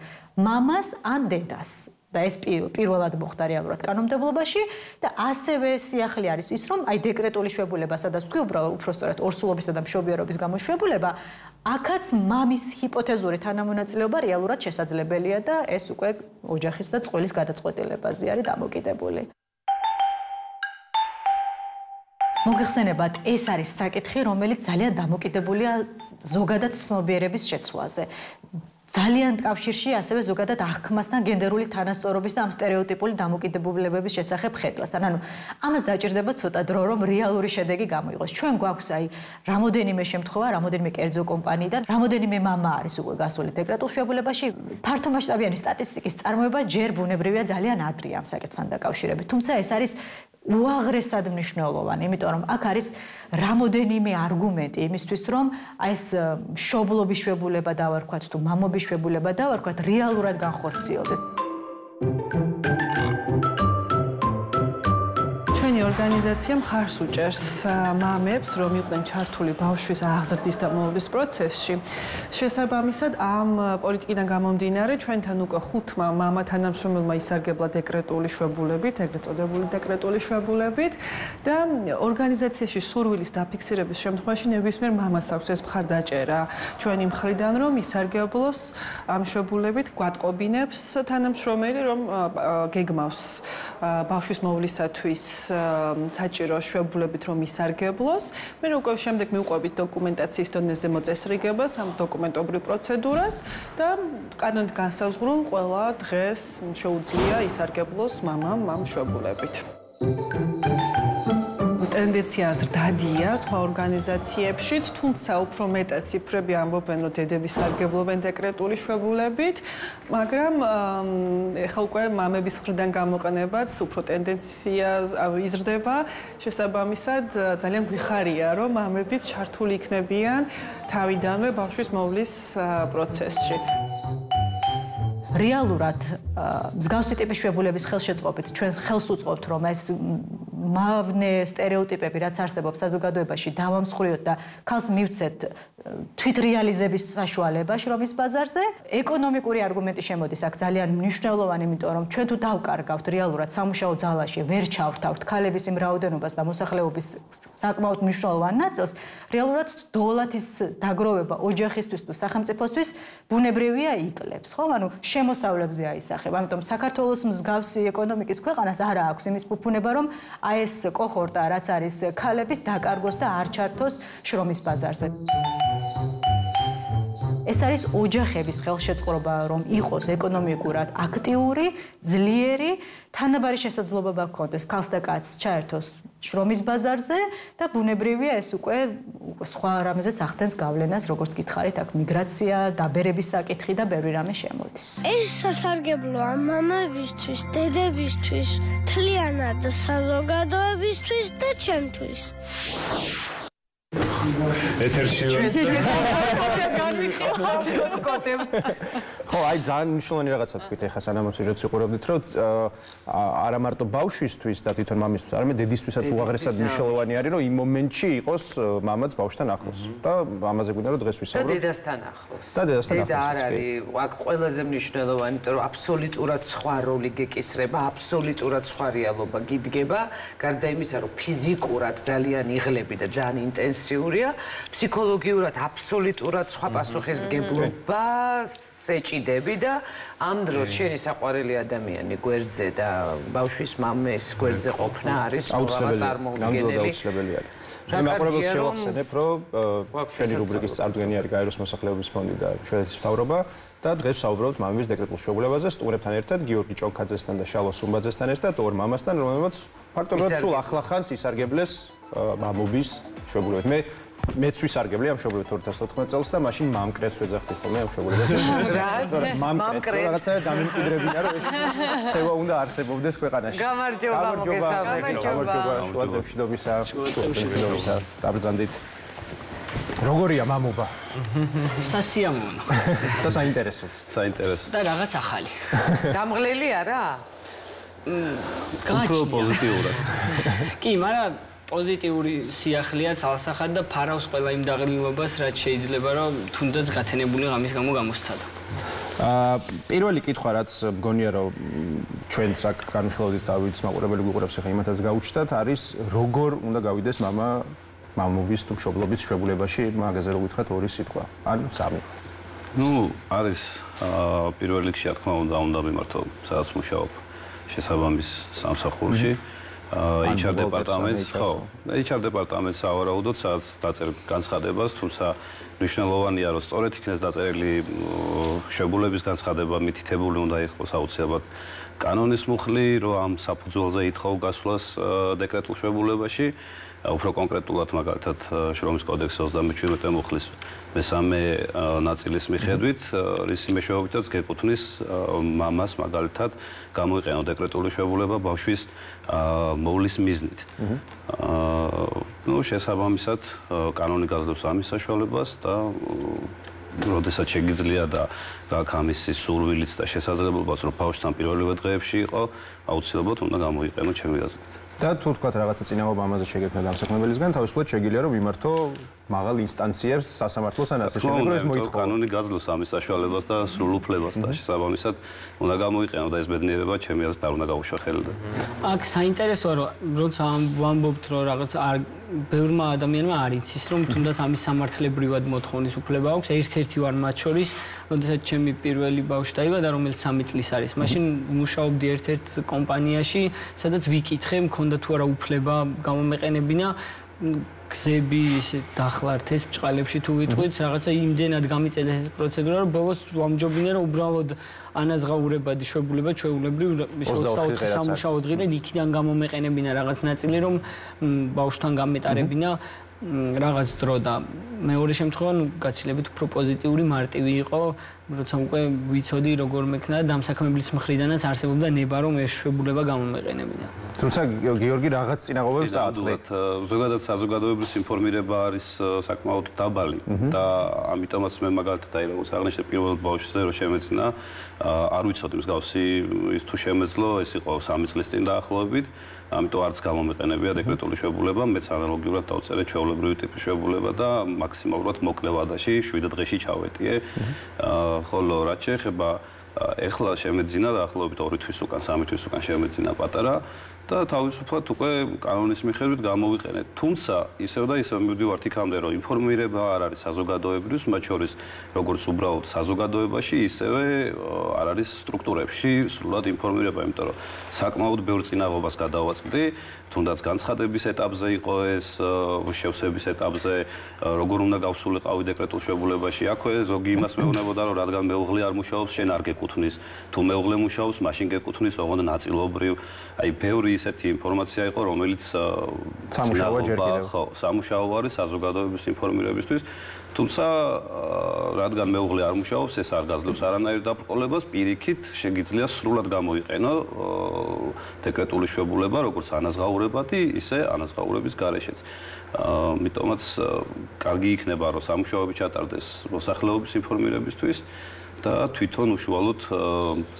მამას ან დედას. და ეს პირველად მოხდა რეალურად კანონმდებლობაში და ასევე სიახლე არის ის, რომ აი დეკრეტული შვებულება, სადაც უფრო სწორად ორსულობისა და მშობიერობის გამო შვებულება, აქაც მამის ჰიპოთეზური თანამონაწილეობა რეალურად შესაძლებელია და ეს უკვე ოჯახის და წყვილის გადაწყვეტილებაზე არის დამოკიდებული. Მოგეხსენებათ, ეს არის საკითხი, რომელიც ძალიან დამოკიდებულია ზოგადად ცნობიერების შეცვლაზე. Ძალიან კავშირში ასევე ზოგადად აღქმასთან გენდერული თანასწორობის და ამ სტერეოტიპული დამოკიდებულებების შესახებ ხედვასთან. ანუ ამას დაჭირდება ცოტა დრო, რომ რეალური შედეგი გამოიღოს. ჩვენ გვაქვს აი რამოდენიმე შემთხვევა, რამოდენიმე კერძო კომპანიიდან, რამოდენიმე მამა არის უკვე გასული დეკრეტულ შვებულებაში. ფართომასშტაბიანი სტატისტიკის წარმოება ჯერ ბუნებრივია ძალიან ადრე ამ საკითხთან დაკავშირებით. Თუმცა ეს არის უაღრესად მნიშვნელოვანი, იმიტომ რომ აქ არის რამოდენიმე არგუმენტი იმისთვის, რომ ეს მშობლობის შვებულება დავარქვათ თუ მამობის შვებულება დავარქვათ, რეალურად განხორციელდეს. ჩვენი ორგანიზაცია მხარს უჭერს მამებს, რომ იყვნენ ჩართული ბავშვის აღზრდის და მოვლის პროცესში. შესაბამისად, ამ პოლიტიკიდან გამომდინარე, ჩვენთან უკვე 5 მამა თანამშრომელმა ისარგებლა დეკრეტული შვებულებით, ეგრეთ წოდებული დეკრეტული შვებულებით და ორგანიზაციაში სურვილის დაფიქსირების შემთხვევაში ნებისმიერ მამას აქვს ეს მხარდაჭერა ჩვენი მხრიდან, რომ ისარგებლოს ამ შვებულებით, გვატყობინებს თანამშრომელი, რომ გეგმავს ბავშვის მოვლისათვის საჭირო შვებულებით რომ ისარგებლოს. მე უკვე შემდეგ მივყვებით დოკუმენტაციის დონეზე მოწესრიგებას ამ დოკუმენტობრივ პროცედურას და კანონით განსაზღვრულ ყველა დღეს შეუძლია ისარგებლოს მამამ ამ შვებულებით. Tendenzia ზრდადია სხვა ორგანიზაციებშიც, თუმცა უფრო მეტად ციფრები ამბობენ, რომ დედები სარგებლობენ დეკრეტული შვებულებით, მაგრამ ეხლა უკვე მამების მხრიდან გამოყენებაც უფრო ტენდენცია იზრდება. შესაბამისად, ძალიან გვიხარია, რომ მამებიც ჩართული იქნებიან თავიდანვე ბავშვის მოვლის პროცესში. რეალურად მსგავსი ტიპის შვებულების ხელშეწყობით ჩვენ ხელს უწყობთ, რომ ეს მავნე стереოტიპები რაც არსებობს საზოგადოებაში დავამსხვრიოთ და ქალს მივცეთ თვითრეალიზების საშუალებაში რომის ბაზარზე. ეკონომიკური არგუმენტი შემოდის აქ ძალიან მნიშვნელოვანი, იმიტომ რომ ჩვენ თუ დავკარგავთ რეალურად სამუშაო ძალაში, ვერ ჩავრთავთ ქალების იმ რაოდენობას და მოსახლეობის საკმაოდ მნიშვნელოვან ნაწილს, რეალურად დოლარის დაგროვება ოჯახისთვის თუ სახელმწიფოსთვის ბუნებრივია იკლებს, ხო? ანუ შემოსავლებზე აისახება. ამიტომ საქართველოს მსგავსი ეკონომიკის ქვეყანას არ აქვს იმის ფუფუნება, რომ აი ეს კოჰორტა რაც არის ქალების დაკარგოს და არ ჩართოს შრომის ბაზარზე. ეს არის ოჯახების ხელშეწყობა, რომ იყოს ეკონომიკურად აქტიური, ძლიერი, თანაბარი შესაძლებლობა გქონდეს ქალს და კაცს ჩაერთოს შრომის ბაზარზე და ბუნებრივია ეს უკვე სხვა რამეზეც ახდენს გავლენას, როგორც გითხარით, აქ მიგრაცია, დაბერების საკითხი და ბევრი რამე შემოდის. ეს სასარგებლოა მამებისთვის, დედებისთვის, მთლიანად საზოგადოებისთვის და ჩემთვის. Ethershio. Ხო, აი ძალიან მნიშვნელოვანი რაღაცა თქვით ეხლა სანამ სიუჟეტს იყურებდით, რომ არა მარტო ბავშვისთვის და თვითონ მამისთვის, არამედ დედისთვისაც უაღრესად მნიშვნელოვანი არის, რომ იმ მომენტში იყოს მამაც ბავშვთან ახლოს. და ამაზე გვინდა რომ დღეს ვისაუბროთ. და დედასთან ახლოს. დედა არ არის აქ ყველაზე მნიშვნელოვანი, იმიტომ რომ აბსოლუტურად სხვა როლი გეკისრება, აბსოლუტურად სხვა რეალობა გიდგება, გარდა იმისა, რომ ფიზიკურად ძალიან იღლები და ძალიან ინტენსიური ფსიქოლოგიურად აბსოლუტურად სხვა პასუხისმგებლობა ეჭიდები და ამ დროს შენი საყვარელი ადამიანი გვერდზე და ბავშვის მამის გვერდზე ყოფნა არის წარმოუდგენელი. მაყურებელს შევახსენებ, რომ ჩვენი რუბრიკის წარდგენი არის გაეროს მოსახლეობის ფონდი და შვედეთის მთავრობა და დღეს საუბრობთ მამების დეკრეტულ შვებულებაზე სტუმრებთან ერთად, გიორგი ჭონქაძესთან და შალვა სუმბაძესთან ერთად, ორ მამასთან, რომელმაც ფაქტობრივად სულ ახლახანს ისარგებლეს მამობის შვებულებად. მე მეცვის არგებლი ამ შობლებთ 2014 წელს და მაშინ მამკრეს ვეძახდი ხოლმე ამ შობლებებს. მამკრეს რაღაცაა დამიმკვიდრებინა რომ ეს ცევა უნდა არსებობდეს ქვეყანაში. გამარჯობა მოგესალმებით. გამარჯობა შუადმშვიდობისა. შუადმშვიდობისა. დაბრძანდით. Rogoria, mamuba. Sasiamon. Da s-a interesat. S-a interesat. Da, ragat sahali. Da, măglelia, da. Căci. Pozitivul. Căi, mara pozitivul siahlia, salsa, da, para uspăla im dagli lobas, răceiz lebaro, tundat gatene bune, amis gamuga mustad. Პირველი კითხვა რაც მგონია რომ ჩვენც აქ განხილავდით დავით მაყურებელი გვიყურებს ხა იმათაც გაუჩნდათ არის როგორ უნდა გავიდეს мама მამობის თუ მშობლობის შეგულებაში მაგაზე რო გითხრათ ორი სიტყვა ან სამი. ნუ არის პირველ რიგში რა თქმა უნდა მიმართო სადაც მუშაობ შესაბამის სამსახურში HR დეპარტამენტს ხო HR დეპარტამენტს ავარაუდოთ სადაც დაწერ განცხადებას თუმცა მნიშვნელოვანია რომ სწორედ იქნეს დაწერილი შეგულების განცხადება მითითებული უნდა იყოს აუცილებლად კანონის მუხლი რომ ამ საფუძველზე ითხოვ გასვლას დეკრეტულ შეგულებაში უფრო კონკრეტულად მაგალითად შრომის კოდექსის 37 მუხლის მესამე ნაწილის მიხედვით რისი მეშვეობითაც გეკუთვნის მამას მაგალითად გამოიყენო დეკრეტული შეგულება ბავშვის მოვლის მიზნით. შესაბამისად კანონი გაძლევს ამის საშუალებას და როდესაც შეგიძლია და აქ ამის სურვილიც და შესაძლებლობაც რომ ბავშვთან პირველივე დღეებში იყო აუცილებლად უნდა გამოიყენო ჩემი აზრით. Da, tot cu atragătă ținăva amază șeghetne dam secmebeliz gan, tavus plăt șegilerom imarto magal instanțiers sasamartlosan asecegros moitxo. Canoni gazlos amis sashvalebas da sruluplebas da shesabamisat unda gamoiqeno da es bedniereba chemi azit ar unda gausha xeli da. Ak sainteresoa ro rots vambobt ro ragats ar bevrma adamianma ar itsis rom tundas amis samartlebrivad motkhonis upleba auks erterti var mat shoris, rodesat chemi pirveli bavshi daiva da romelis 3 წლის არის. Mashin mushaobdi ert-ert kompaniashi, sadats vikitxe და თუ არა უფლება გამომეყენებინა გზები ისე დახლართეს ბჭყალებში თუ ვიტყვით რაღაცა იმდენად გამიწელეს ეს პროცედურა რომ ბოლოს ვამჯობინე რომ უბრალოდ ანაზღაურებადი შეგულება ჩვეულებრივ 24 სამუშაო დღიდან იქიდან გამომეყენებინა რაღაც ნაწილი რომ ბავშვთან გამეტარებინა რაღაც დრო და მეორე შემთხვევა ნუ გაცილებით უფრო პოზიტიური მარტივი იყო როცა უკვე ვიცოდი როგორ მექნა დამსაქმებლის მხრიდანაც არსებობდა ნება რომ ეს შეგულება გამომეყენებინა. Თუმცა გიორგი რაღაც წინაღობებს დააწყდათ. ზოგადად საზოგადოებრივ ინფორმირება არის საკმაოდ დაბალი და ამიტომაც მე მაგალითად აი როგორც აღნიშნე პირველ ბავშვზე რომ შემეძნა არ ვიცოდი მსგავსი ის თუ შემეძლო ეს იყო 3 წლის წინ დაახლოებით. Amto arts გამომეყენებია დეკრეტული შეგულება, მეც ანალოგიურად დავწერე ჩვეულებრივი ტიპის შეგულება და მაქსიმალურად მოკლე ვადაში 7 დღეში ჩავეტიე. Ხოლო რაც შეეხება ეხლა შემეძინა დაახლოებით 2 თვის უკან, 3 თვის უკან შემეძინა პატარა და თავისუფლად უკვე კანონის მიხედვით გამოვიყენეთ. Თუმცა ისევ და ისევ მივდივართ იქამდე, რომ ინფორმირება არ არის საზოგადოებრივს, მათ შორის როგორც უბრალოდ საზოგადოებაში, ისევე არ არის სტრუქტურებში სრულად ინფორმირება, იმიტომ რომ საკმაოდ ბევრ წინაღობას გადავაწყდი, თუნდაც განცხადების ეტაპზე იყო ეს, შევსების ეტაპზე, როგორ უნდა გავსულიყავი დეკრეტულ შეგულებაში. Აქვე ზოგი იმას მეუბნებოდა, რომ რადგან მეუღლე არ მუშაობს, შენ არ გეკუთვნის. თუ მეუღლე მუშაობს, მაშინ გეკუთვნის, ოღონდ ნაწილობრივ. Აი ბევრი ესეთი ინფორმაცია იყო, რომელიც სამუშაოა ჯერ კიდევ. ხო, სამუშაო არის საზოგადოების ინფორმირებისთვის. Თუმცა რადგან მეუღლე არ მუშაობს, ეს არ გაძლევს არანაირ დაბრკოლებას, პირიქით შეგიძლია სრულად გამოიყენო დეკრეტული შეგულება, როგორც ანაზღაურებადი, ისე ანაზღაურების გარეშეც. მიტომაც კარგი იქნება, რომ სამუშაოები ჩატარდეს მოსახლეობის ინფორმირებისთვის. Da, twiton უშუალოდ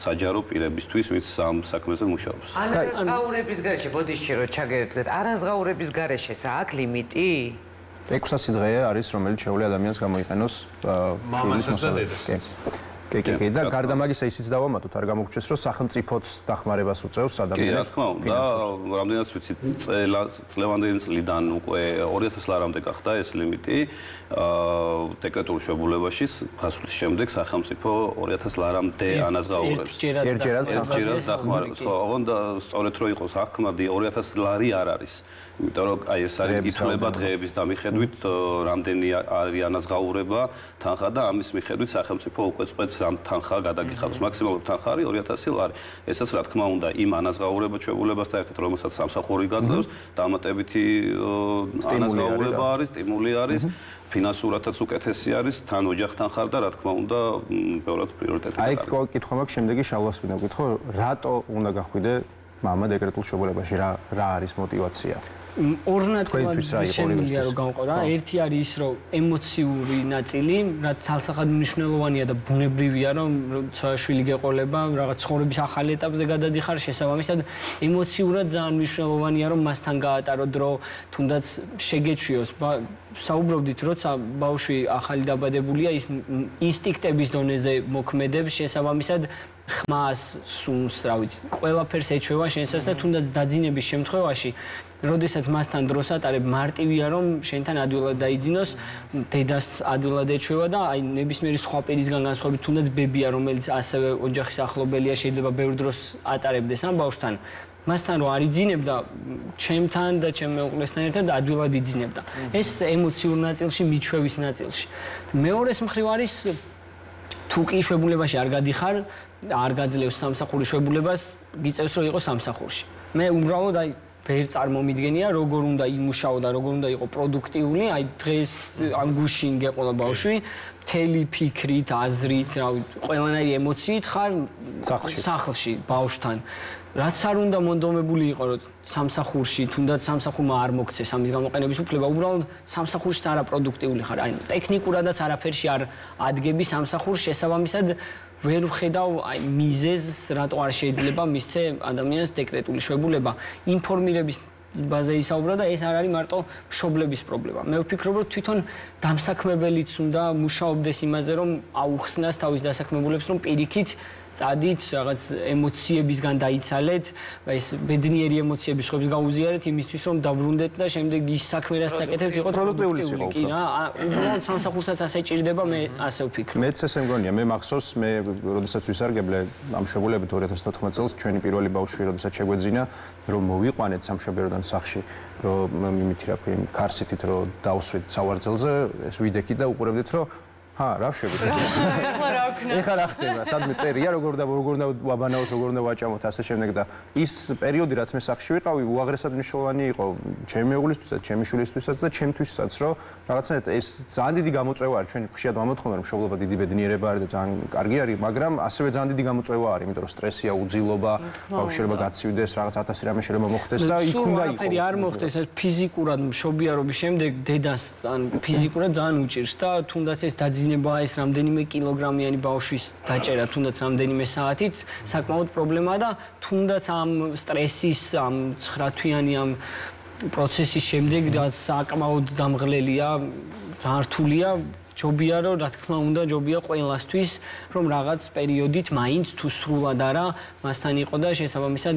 საჯარო პირებისთვის, ვინც ამ საქმეზე მუშაობს. ანაზღაურების გარეშე ბოდიში რო ჩაგერეთეთ, ანაზღაურების გარეშესა აქ ლიმიტი? 600 დღე არის, რომელიც შეუძლია ადამიანს გამოიყენოს მამასაც და დედასაც. კი, და გარდა მაგისა ისიც დავამატოთ, არ გამოგგვიჩნდეს, რომ სახელმწიფოც დახმარებას უწევს ადამიანს. რა თქმა უნდა, რამდენიც ვიცით, წლევანდელი წლიდან უკვე 2000 ლარამდე გახდა ეს ლიმიტი. დეკრეტულ შეგულებაში გასვლის შემდეგ სახელმწიფო 2000 ლარამდე ანაზღაურებს. ერთჯერად დახმარებას. ოღონდ სწორედ რო იყოს აღქმადი 2000 ლარი არ არის. იმიტომ რომ აი ეს არის ითვლება დღეების დამიხედვით, რამდენი არის ანაზღაურება, თანხა და ამის მიხედვით სახელმწიფო უკვე წყვეტს am tanha gada gixavs maksimalur tanha ari 2000 ლარი. Eses ra tkma unda im anazgaureba chvebulebasan erkert romsats samsakhori gaძლევს damatebiti anazgaureba aris, stimuli aris, finansuratats uketesi aris, tan ojakhtan khar da ra tkma unda peorad prioritetida არის. Ai kitkhva maks shemdegi shalvasvina gitxo rato unda gakhvide Mamad ekretul shebulebashi ra aris motivatsia. Ornatullis შემილია რომ გამყოდა. Ერთი არის ის რომ ემოციური ნაწილი, რაც ძალსახად მნიშვნელოვანია და ბუნებრივია რომ როცა შვილი გეყოლება, რაღაც ცხოვრების ახალ ეტაპზე გადადიხარ, შესაბამისად ემოციურად ძალიან მნიშვნელოვანია რომ მასთან გაატარო დრო, თუნდაც შეგეჩვიოს. საუბრობდით როცა ბავშვი ახალი დაბადებულია, ის ინსტინქტების დონეზე მოქმედებს, შესაბამისად ხმას, სუნს, რა ვიცი, ყველაფერს ეჩვევა შენსაც და თუნდაც დაძინების შემთხვევაში როდესაც მასთან დროს ატარებ მარტივია რომ შენთან ადვილად დაიძინოს, დედას ადვილად ეჩვევა და აი ნებისმიერი სხვა პირისგან განსხვავებით თუნდაც ბებია რომელიც ასევე ოჯახის ახლობელია შეიძლება ბევრ დროს ატარებდეს ამ ბავშვთან. Მასთან რო არ იძინებდა ჩემთან და ჩემ მეუღლესთან ერთად ადვილად იძინებდა. ეს ემოციურ ნაწილში, მიჩვევის ნაწილში. მეორეს მხრივ არის თუ კი შვებულებაში არ გადიხარ, არ გაძლევს სამსახური შვებულებას, გიწევს რომ იყოს სამსახურში. მე უბრალოდ აი ვერ წარმომიდგენია როგორ უნდა იმუშაო და როგორ უნდა იყოს პროდუქტიული, აი დღეს ამ გუშინ გეყოლა ბავშვი, მთელი ფიქრით, აზრით, რა ვიცი, ყველანაირი ემოციით ხარ სახლში, ბავშვთან. Რაც არ უნდა მონდომებული იყო რომ სამსახურში, თუნდაც სამსახურმა არ მოგცეს ამის გამოყენების უფლება, უბრალოდ სამსახურში არაპროდუქტიული ხარ. აი ტექნიკურადაც არაფერში არ ადგები სამსახურს, შესაბამისად ვერ ვხედავ აი მიზეზს, რატო არ შეიძლება მისცე ადამიანს დეკრეტული შვებულება. ინფორმირების ბაზაზე ისაუბრა და ეს არ არის მარტო მშობლების პრობლემა. მე ვფიქრობ, რომ თვითონ დამსაქმებელიც უნდა მუშაობდეს იმაზე, რომ აუხსნას თავის დასაქმებულებს, რომ პირიქით წადით, რაღაც ემოციებისგან დაიცალეთ, ეს ბედნიერი ემოციების ხვევის გაუზიარეთ იმისთვის, რომ დაბრუნდეთ და შემდეგ ის საქმე, რაც წაკეთებთ, იყოს პროდუქტიული. კი რა, უბრალოდ სამსახურსაც ასე ჭირდება, მე ასე ვფიქრობ. მეც ესე მგონია, მე მახსოვს, მე როდესაც ვისარგებლე ამ შვებულებით 2014 წელს, ჩვენი პირველი ბავშვი როდესაც შეგვეძინა, რომ მოვიყვანეთ სამშობლოდან სახლში, რომ იმითი რა ქვია, ქარსიტით რომ დავსვით სავარძელზე, ეს ვიდექი და უყურებდით, რომ ჰა, რა შევიდა. ეხლა რა ხდება? სადმე წერია, როგორ უნდა ვაბანაოთ, როგორ უნდა ვაჭამოთ, ასე შემდეგ და ის პერიოდი, რაც მე სახში ვიყავი, უაღრესად მნიშვნელოვანი იყო ჩემი მეუღლისთვისაც, ჩემი შვილისთვისაც და ჩემთვისაც, რომ რაღაცნაირად ეს ძალიან დიდი გამოწვევა არის. ჩვენ ხშირად ვამოთხოვნა, რომ მშობლობა დიდი ბედნიერება არის და ძალიან კარგი არის, მაგრამ ასევე ძალიან დიდი გამოწვევა არის, იმიტომ რომ სტრესია, უძილობა, შეიძლება გაცივდეს, რაღაც 1000 რამე შეიძლება მოხდეს და იქ უნდა იყოს. ეს არ მოხდეს, ეს ფიზიკურად მშობიარობის შემდეგ დედას ან ფიზიკურად ძალიან უჭირს და თუნდაც ეს დაძინება ეს რამდენიმე კილოგრამიანი ბავშვის დაჭერა თუნდაც რამდენიმე საათით საკმაოდ პრობლემაა და თუნდაც ამ სტრესის, ამ 9-თვიანი ამ პროცესის შემდეგ რაც საკმაოდ დამღლელია, ძართულია, ჯობია რომ რა თქმა უნდა ჯობია ყველასთვის რომ რაღაც პერიოდით მაინც თუ სრულად არა მასთან იყო და შესაბამისად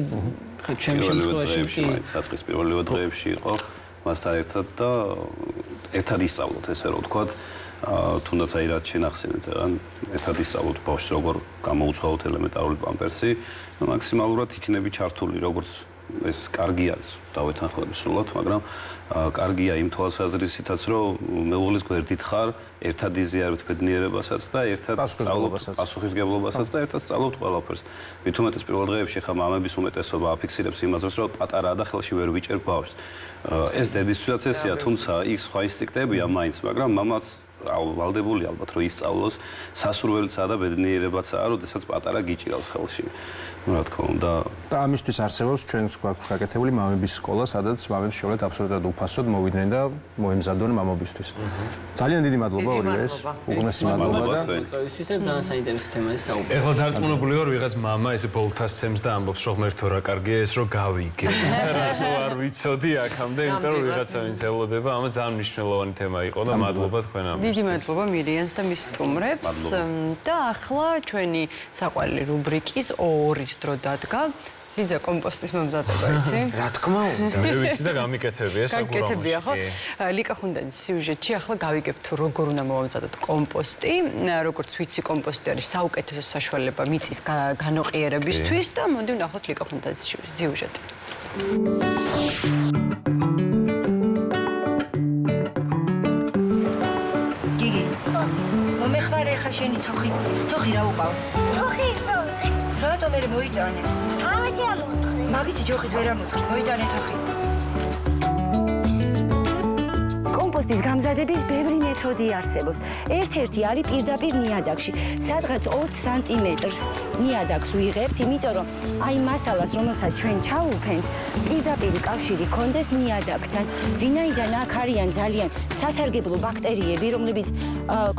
ჩემ შემთხვევაში კი საწყის პირველივე დღეებში იყო მასთან ერთად და ერთად ისწავლოთ ესე რომ ვთქვათ თუნდაც აი რაც შენახსენეთ, ერთად ისწავლოთ ბავშვს როგორ გამოუცვაოთ ელემენტარული პამპერსი, მაქსიმალურად იქნები ჩართული, როგორც ეს კარგი არის, დავეთანხმები სრულად, მაგრამ კარგია იმ თვალსაზრისითაც, რომ მეუღლის გვერდით ხარ, ერთად იზიარებთ ბედნიერებასაც და ერთად სწავლობთ პასუხისგებლობასაც და ერთად სწავლობთ ყველაფერს. მით უმეტეს პირველ დღეებში ხა მამების უმეტესობა აფიქსირებს იმაზე, რომ პატარაა და ხელში ვერ ვიჭერ ბავშვს. ეს დედისთვისაც ესეა, თუმცა იქ სხვა ინსტინქტებია მაინც, მაგრამ მამაც ვალდებული ალბათ რომ ისწავლოს სასურველიცა და ბედნიერებაცაა, როდესაც პატარა გიჭირავს ხელში. რა თქმა უნდა. და ამისთვის არსებობს ჩვენს გვაქვს გაკეთებული მამების სკოლა, სადაც მამებს შეუძლიათ აბსოლუტურად უფასოდ მოვიდნენ და მოემზადონ მამობისთვის. ძალიან დიდი მადლობა ორივეს, უგმესი მადლობა და წვევისთვის და ძალიან საინტერესო თემაზე საუბრობთ. ეხლა დარწმუნებული ვარ, ვიღაც მამა ესე ბოლთასცემს და ამბობს, რომ ერთო რა კარგია ეს, რომ გავიგე. რატო არ ვიცოდი აქამდე, იმიტომ რომ ვიღაცა ვინც ელოდება, ამას ძალიან მნიშვნელოვანი თემა იყო და მადლობა თქვენ ამბავთ. დიდი მადლობა მირიანს და მის სტუმრებს და ახლა ჩვენი საყვარელი რუბრიკის ოორის დრო დადგა. ლიზა კომპოსტის მომზადება იცი? რა თქმა უნდა, მე ვიცი და გამიკეთებია საკურამაში. გამიკეთებია ხო? ლიკა ხუნდაძის სიუჟეტში ახლა გავიგებ თუ როგორ უნდა მოვამზადოთ კომპოსტი, როგორც ვიცი კომპოსტი არის საუკეთესო საშუალება მიწის განოყიერებისთვის და მოდი ვნახოთ ლიკა ხუნდაძის სიუჟეტი. შენი Compostis გამზადების ბევრი მეთოდი არსებობს. Ერთ-ერთი არის პირდაპირ ნიადაგში, სადღაც 20 სანტიმეტრს ნიადაგს ვიღებთ, იმიტომ რომ აი მასალას, რომელსაც ჩვენ ჩაუფენთ, პირდაპირ კავშირი ქონდეს ნიადაგთან, ვინაიდან აქ არიან ძალიან სასარგებლო ბაქტერიები, რომლებიც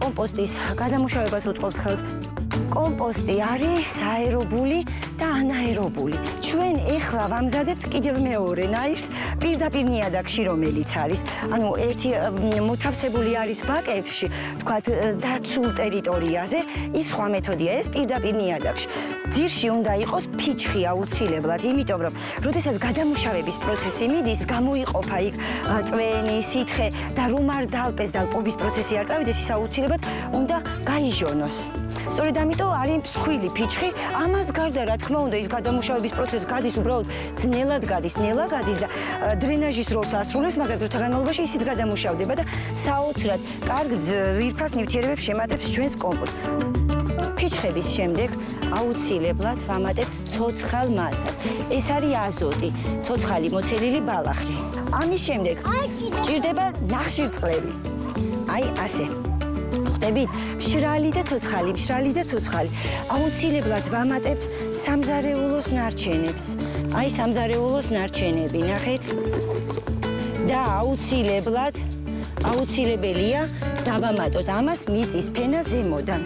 კომპოსტის გადამუშავებას უწყობს ხელს. Composti არის საერობული და ანაერობული. Ჩვენ ეხლა ვამზადებთ კიდევ მეორე ნაირს, პირდაპირ ნიადაგში, რომელიც არის. Ანუ ერთი მოთავსებული არის ბაკებში, თქვათ, დაცულ ტერიტორიაზე, ის სხვა მეთოდია, ეს პირდაპირ ნიადაგში. ძირში უნდა იყოს ფიჭხი აუცილებლად, იმიტომ რომ, როდესაც გადამუშავების პროცესი მიდის, გამოიყოფა იქ წვენი, სითხე და რომ არ დალპეს და დალპობის პროცესი არ წავიდეს, ის აუცილებლად უნდა გაიჟონოს. Სწორედ ამიტომ არის მსხვილი ფიჭხი, ამას გარდა რა თქმა უნდა ის გადამუშავების პროცესი გადის უბრალოდ ძნელად გადის, ნელა გადის და დრენაჟის როლს ასრულებს, მაგრამ თვითგანვარებაში ისიც გადამუშავდება და საოცრად კარგ ძვირფას ნივთიერებებს შემატებს ჩვენს კომპოსტს. Ფიჭხების შემდეგ აუცილებლად ვამატებთ ცოცხალ მასას. ეს არის აზოტი, ცოცხალი მოცელილი ბალახი. ამის შემდეგ ჭირდება ნახშირწყლები. აი ასე. Ხდებით, მშრალი და ცოცხალი. აუცილებლად ვამატებთ სამზარეულოს ნარჩენებს. აი სამზარეულოს ნარჩენები, ნახეთ. და აუცილებელია დავამატოთ ამას მიწის ფენა ზემოდან.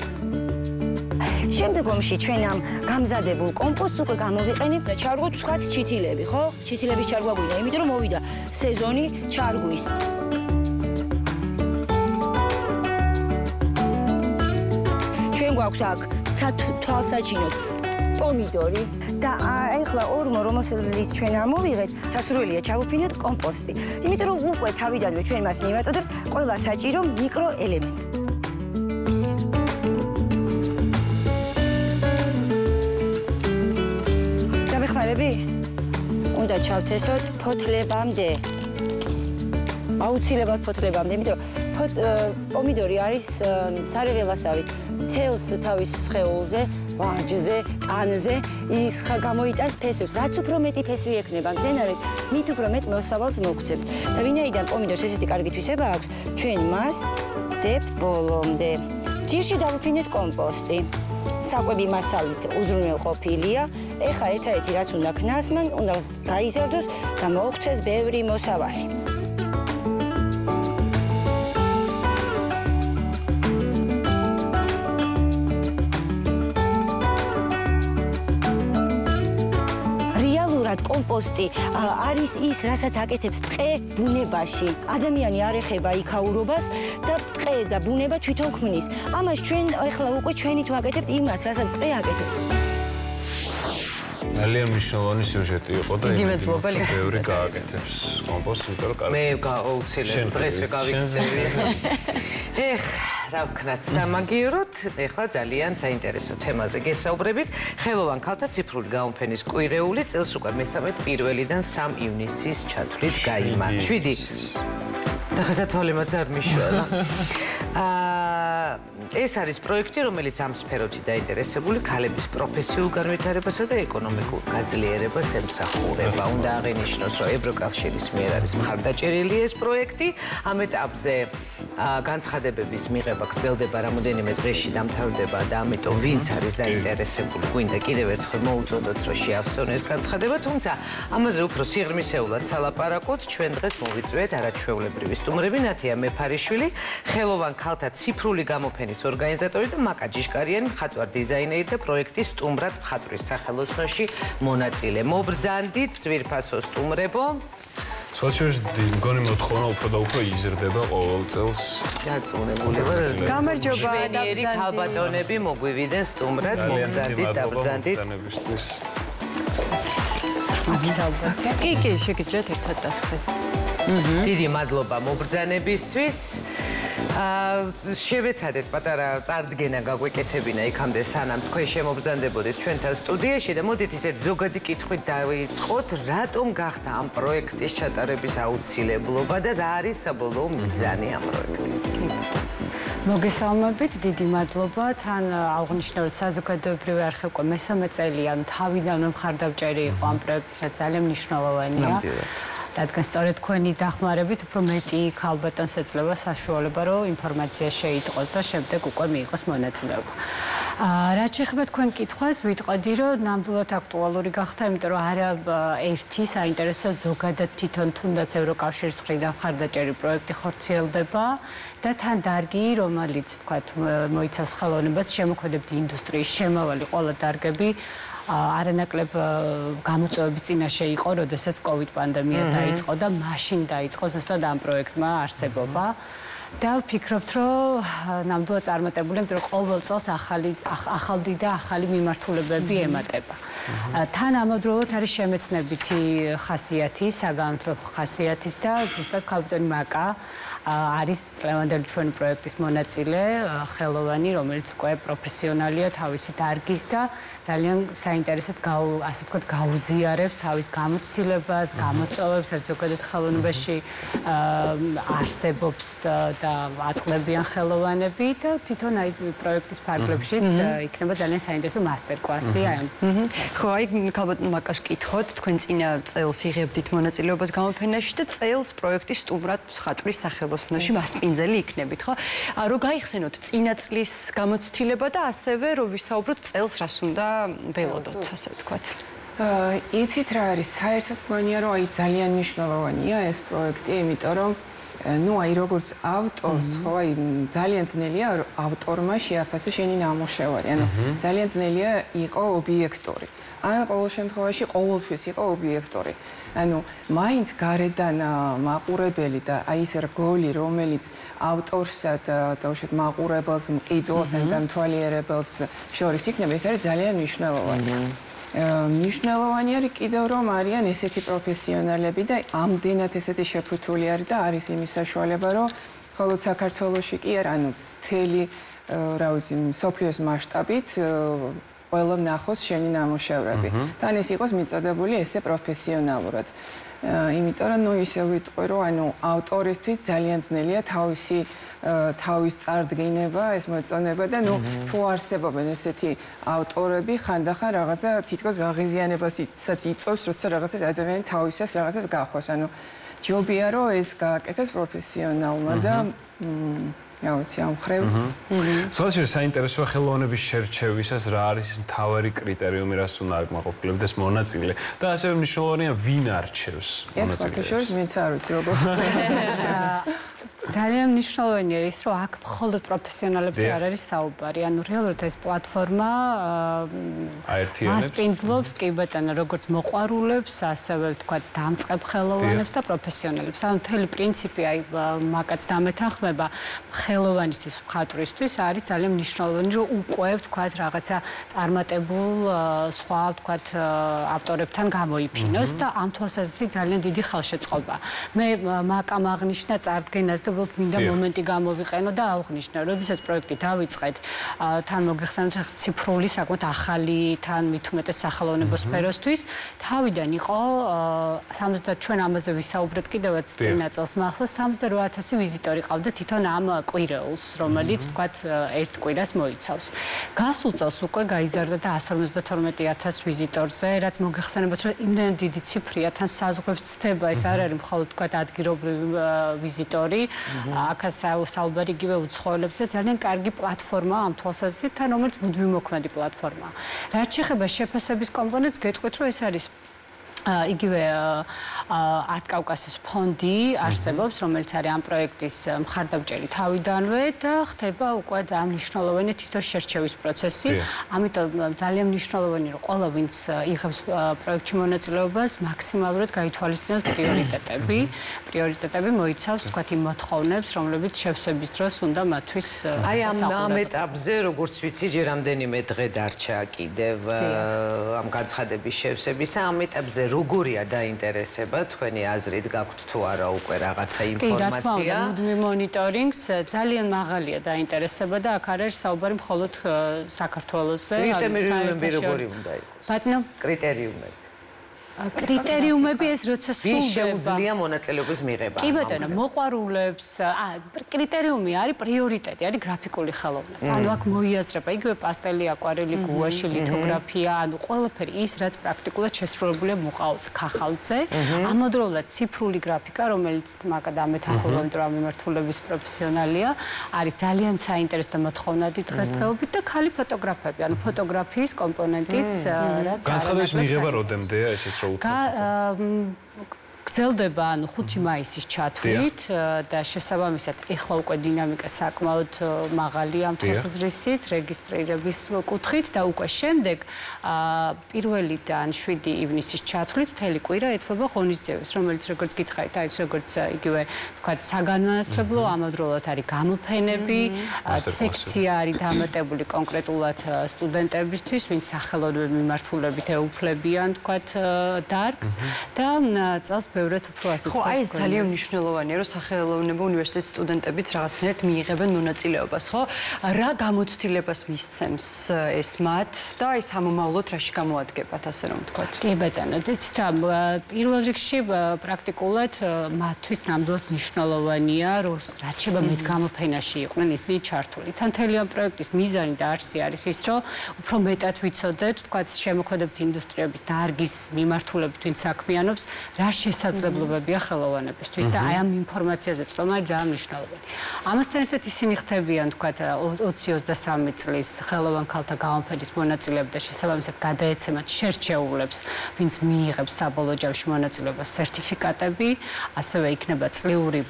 შემდგომში ჩვენ ამ გამზადებულ კომპოსტს უკვე გამოვიყენებთ და ჩარგვოთ ვთქვათ ჩითილები, ხო? ჩითილების ჩარგვა გვინდა, იმიტომ რომ მოვიდა სეზონი ჩარგვის. ჩვენ გვაქვს აქ სათვალსაჩინოდ პომიდორი და ეხლა ორმო, რომელსაც ჩვენ ამოვიღეთ, სასურველია ჩავუფინოთ კომპოსტი. იმიტომ რომ უკვე თავიდანვე ჩვენ მას მივაწოდებთ ყველა საჭირო მიკროელემენტს. დამეხმარები? უნდა ჩავთესოთ ფოთლებამდე. აუცილებლად ფოთლებამდე, იმიტომ რომ პომიდორი არის სარეველასავით. თელს თავის სხეულზე ვარჯზე, ტანზე, ის გამოიტანს ფესვებს. რაც უფრო მეტი ფესვი ექნება მცენარეს, მით უფრო მეტ მოსავალს მოგცემს. და ვინაიდან პომიდორს ესეთი კარგი თვისება აქვს, ჩვენ მას ვდებთ ბოლომდე. ჯირში დავუფინეთ კომპოსტი. საკვები მასალით უზრუნველყოფილია. ეხა ერთადერთი რაც უნდა ქნას, მან უნდა გაიზარდოს და მოგვცეს ბევრი მოსავალი. Composti არის ის, რასაც აკეთებს ტყე ბუნებაში. Ადამიანი არ ეხება იქაურობას და ტყე და ბუნება თვითონ ქმნის. Ამას ჩვენ ეხლა უკვე ჩვენი თუ აკეთებთ იმას, რასაც ტყე აკეთებს. ძალიან მნიშვნელოვანი სიუჟეტი იყო და ბევრი გააკეთებს კომპოსტს, იმიტომ რომ კარგი. მე გავაუცილებ, დღესვე გავიქცევი. ეხ რა ვქნათ სამაგიეროდ, ეხლა ძალიან საინტერესო თემაზე გესაუბრებით. ხელოვან ქალთა ციფრული გამოფენის კვირეული წელს უკვე მესამედ პირველიდან 3 ივნისის ჩათვლით გაიმართა. 7. და ხაზა თვალემაც არ მიშველა. ეს არის პროექტი, რომელიც ამ სფეროთი დაინტერესებული ქალების პროფესიულ განვითარებასა და ეკონომიკურ გაძლიერებას ემსახურება. უნდა აღინიშნოს, რომ ევროკავშირის მიერ არის მხარდაჭერილი ეს პროექტი. ამ ეტაპზე განცხადებების მიღება გრძელდება რამოდენიმე დღეში დამთავრდება და ამიტომ ვინც არის დაინტერესებული, გვინდა კიდევ ერთხელ მოუწოდოთ, რომ შეავსონეს განცხადება, თუმცა ამაზე უფრო სიღრმისეულად სალაპარაკოთ, ჩვენ დღეს მოვიწვევთ არაჩვეულებრივი სტუმრები ნათია მეფარიშვილი, ხელოვან ქალთა ციფრული გამოფენის ორგანიზატორი და მაკა ჯიშკარიანი მხატვარ დიზაინერი და პროექტის სტუმრად მხატვრის სახელოსნოში მონაწილე. მობრძანდით, ძვირფასო სტუმრებო. სულჩოს მგონი მოთხოვნა უფრო და უფრო იზრდება ყოველ წელს. დაწუნებულება. გამარჯობა, დაბრძანდით. ქალბატონები მოგვივიდნენ სტუმრად, მობრძანდით, დაბრძანდით. კი, შეგიძლიათ ერთად დასვხდეთ. დიდი მადლობა მობრძანებისთვის. შევეცადეთ პატარა წარდგენა გაგვეკეთებინა იქამდე სანამ თქვენ შემობრძანდებოდეთ ჩვენთან სტუდიაში და მოდით ისეთ ზოგადი კითხვით დავიწყოთ, რატომ გახდა ამ პროექტის ჩატარების აუცილებლობა და რა არის საბოლოო მიზანი ამ პროექტის? მოგესალმებით, დიდი მადლობა. თან აღნიშნავთ საზოგადოებრივი არხევკო მესამე წელიან თავიდანვე მხარდამჭერი იყო ამ პროექტისა, ძალიან მნიშვნელოვანია. რადგან სწორედ თქვენი დახმარებით უფრო მეტი ქალბატონს ეძლევა საშუალება, რომ ინფორმაცია შეიტყოს და შემდეგ უკვე მიიღოს მონაწილეობა. რაც შეეხება თქვენ კითხვას, ვიტყოდი, რომ ნამდვილად აქტუალური გახდა, იმიტომ რომ არა ერთი საინტერესო ზოგადად თვითონ თუნდაც ევროკავშირის მხრიდან მხარდაჭერი პროექტი ხორციელდება და თან დარგი, რომელიც თქვათ მოიცავს ხელოვნებას, შემოქმედებითი ინდუსტრიის შემავალი ყველა დარგები არანაკლებ გამოწვევების წინაშე იყო, როდესაც COVID პანდემია დაიწყო და მაშინ დაიწყო ზუსტად ამ პროექტმა არსებობა. და ვფიქრობთ, რომ ნამდვილად წარმატებული, იმიტომ რომ ყოველ წელს ახალი და ახალი მიმართულებები ემატება. თან ამავდროულად არის შემეცნებითი ხასიათი, საგამათო ხასიათის და ზუსტად ქალბატონი მაკა არის წლევანდელი ჩვენი პროექტის მონაწილე, ხელოვანი, რომელიც უკვე პროფესიონალია თავისი დარგის და ძალიან საინტერესოდ ასე ვთქვათ გაუზიარებს თავის გამოცდილებას, გამოწვევებს, რაც ზოგადად ხელოვნებაში არსებობს და აწყდებიან ხელოვანები და თვითონ აი პროექტის ფარგლებშიც იქნება ძალიან საინტერესო მასტერკლასი. ხო, აი ქალბატონ მაკას კითხოთ, თქვენ წინა წელს იღებდით მონაწილეობას გამოფენაში და წელს პროექტის სტუმრად ხატვრის სახელმწიფო მოსნაში მასპინძელი იქნებით, ხო? რომ გაიხსენოთ წინა წლის გამოცდილება და ასევე რომ ვისაუბროთ წელს რას უნდა ველოდოთ, ასე ვთქვათ. იცით რა არის, საერთოდ მგონია რომ აი ძალიან მნიშვნელოვანია ეს პროექტი, იმიტომ რომ ну აი როგორც ავტორს, ხო, აი ძალიან ძნელია ავტორმა შეაფასო შენი ნამუშევარი, ანუ ძალიან ძნელია იყო ობიექტური. Ai ყოველ შემთხვევაში ყოველთვის იყო ობიექტური. ანუ მაინც გარედან მაყურებელი და აი ეს რგოლი, რომელიც ავტორსა და თავშეთ მაყურებელს, მყიდველს და მთვალიერებელს შორის იქნება, ეს არის ძალიან მნიშვნელოვანი. Მნიშვნელოვანი არის კიდევ რომ არიან ესეთი პროფესიონალები და ამდენად ესეთი შეფუთული არის და არის იმის საშუალება, რომ მხოლოდ საქართველოში კი არა, ანუ მთელი რა ვიცი, სოფლიოს მასშტაბით ყველა ნახოს შენი ნამუშევრები. Თან ეს იყოს მიწოდებული ესე პროფესიონალურად. Იმიტომ რომ ისე ვიტყვი, რომ ანუ ავტორისთვის ძალიან ძნელია თავის წარდგინება, ეს მოწონება და ნუ თუ არსებობენ ესეთი ავტორები, ხანდახან რაღაცა თითქოს გაღიზიანებასაც იწვევს, როცა რაღაცა ადამიანი თავისას რაღაცას გახვას. ანუ ჯობია რომ ეს გააკეთოს პროფესიონალმა და აუცი ამხრევ. სულაშერ საინტერესოა ხელოვნების შერჩევისას რა არის მთავარი კრიტერიუმი, რას უნდა აკმაყოფილებდეს მონაწილე და ასე მნიშვნელოვანია ვინ არჩევს მონაწილეებს. ეს შორის მეც არ ვიცი როგორ. Ძალიან მნიშვნელოვანია ის, რომ აქ მხოლოდ პროფესიონალებზე არ არის საუბარი, ანუ რეალურად ეს პლატფორმა ასპინძლობს კი ბატონო, როგორც მოყვარულებს, ასევე ვთქვათ, დამწყებ ხელოვანებს და პროფესიონალებს. ანუ მთელი პრინციპი აი მაგაც დამეთანხმება ხელოვანისთვის, მხატვრისთვის არის ძალიან მნიშვნელოვანი, რომ უკვე ვთქვათ, რაღაცა წარმატებულ სხვა ვთქვათ ავტორებთან გამოიფინოს და ამ თვალსაზრისით ძალიან დიდი ხელშეწყობა. მე მაკამ აღნიშნა წარდგენას და მინდა მომენტი გამოვიყენო და აღვნიშნო, როდესაც პროექტი დავიწყეთ, თან მოგეხსენეთ ციფრული საკმაოდ ახალი, თან მით უმეტეს სახელოვნებო სფეროსთვის, თავიდან იყო ჩვენ ამაზე ვისაუბრეთ კიდევაც წინა წელს მახსოვს 68000 ვიზიტორი ყავდა თვითონ ამ კვირეულს, რომელიც თქვათ ერთ კვირას მოიცავს. გასულ წელს უკვე გაიზარდა და 152000 ვიზიტორზე, რაც მოგეხსენებათ, რომ იმდენად დიდი ციფრია, თან საზღვრებს ცდება, ეს არ არის მხოლოდ თქვათ ადგილობრივი ვიზიტორი. Acas saubari giveu tscholebse, ძალიან კარგი პლატფორმა ამ თვალსაზრისით, თან რომელიც მუდმივმოქმედი პლატფორმა. რაც შეეხება შეფასების კომპონენტს, გეტყვით, რომ ეს არის იგივე არტკავკასის ფონდი არსებობს, რომელიც არის ამ პროექტის მხარდამჭერი თავიდანვე და ხდება უკვე ამ მნიშვნელოვანი თვითონ შერჩევის პროცესი. ამიტომ ძალიან მნიშვნელოვანია, რომ ყველა ვინც იღებს პროექტში მონაწილეობას, მაქსიმალურად გაითვალისწინოს პრიორიტეტები. პრიორიტეტები მოიცავს თქვათ იმ მოთხოვნებს, რომლებიც შევსების დროს უნდა მათთვის აი ამ ეტაპზე, როგორც ვიცი, ჯერ რამდენიმე დღე დარჩა კიდევ ამ განცხადების შევსებისა, ამ ეტაპზე როგორია დაინტერესება თქვენი აზრით, გაქვთ თუ არა უკვე რაღაცა ინფორმაცია? კი, რა თქმა უნდა, მუდმივ მონიტორინგს ძალიან მაღალია დაინტერესება და აქ არის საუბარი მხოლოდ საქართველოსზე. კრიტერიუმები როგორი უნდა იყოს? ბატონო, კრიტერიუმები. Criteriul este să se grafice. Ca gzeldeba nu xuti maisi chatvuit da შესაბამისად ეხლა უკვე დინამიკა საკმაოდ მაღალია ამ თვალსაზრისით რეგისტრირების კუთხით და უკვე შემდეგ 1-დან 7 ივნისის ჩათვლით მთელი კვირა ეთმობა ღონისძიებებს რომელიც როგორც გითხარით აი როგორც იგივე თქვა საგანმანათლებლო ამავდროულად არის გამოფენები სექცია არის დამატებული კონკრეტულად სტუდენტებისთვის ვინც სახელოვნებრივი მიმართულებით ეუფლებიან თქვა დარგს და წელს Peuretul proasit. Ho, ai zăliam nișnelovană. Eros axelul neba universității studentebiți răgăsnert miigeban nunatzileobas. Ho, ragamutztileobas miștems esmat. Da, is hamu maulot rășikamuat că pătaserom tcat. Ibetan. Deci, irvadriksheba practiculat matuist namdot nișnelovania ros răceba mitgamu peinashi. Onan isni chartuli. Tanteliam proiect is mizani darsi aris istro. Prometat vitsodet tcat shemokadabti industria bitargis mimartulabti sakmianobs rășes საწლებლებია ხელოვანებისთვის და აი ამ ინფორმაციაზე წვდომა ძალიან მნიშვნელოვანი. Ამასთან ერთად ისინი ხდებიან თქვა 20-23 წლის ხელოვანთა გამოფენის მონაწილეები და შესაბამისად გადაეცემათ შერჩეულებს, ვინც მიიღებს საბოლოო ჯამში მონაწილეობას სერტიფიკატები, ასევე იქნება წლიური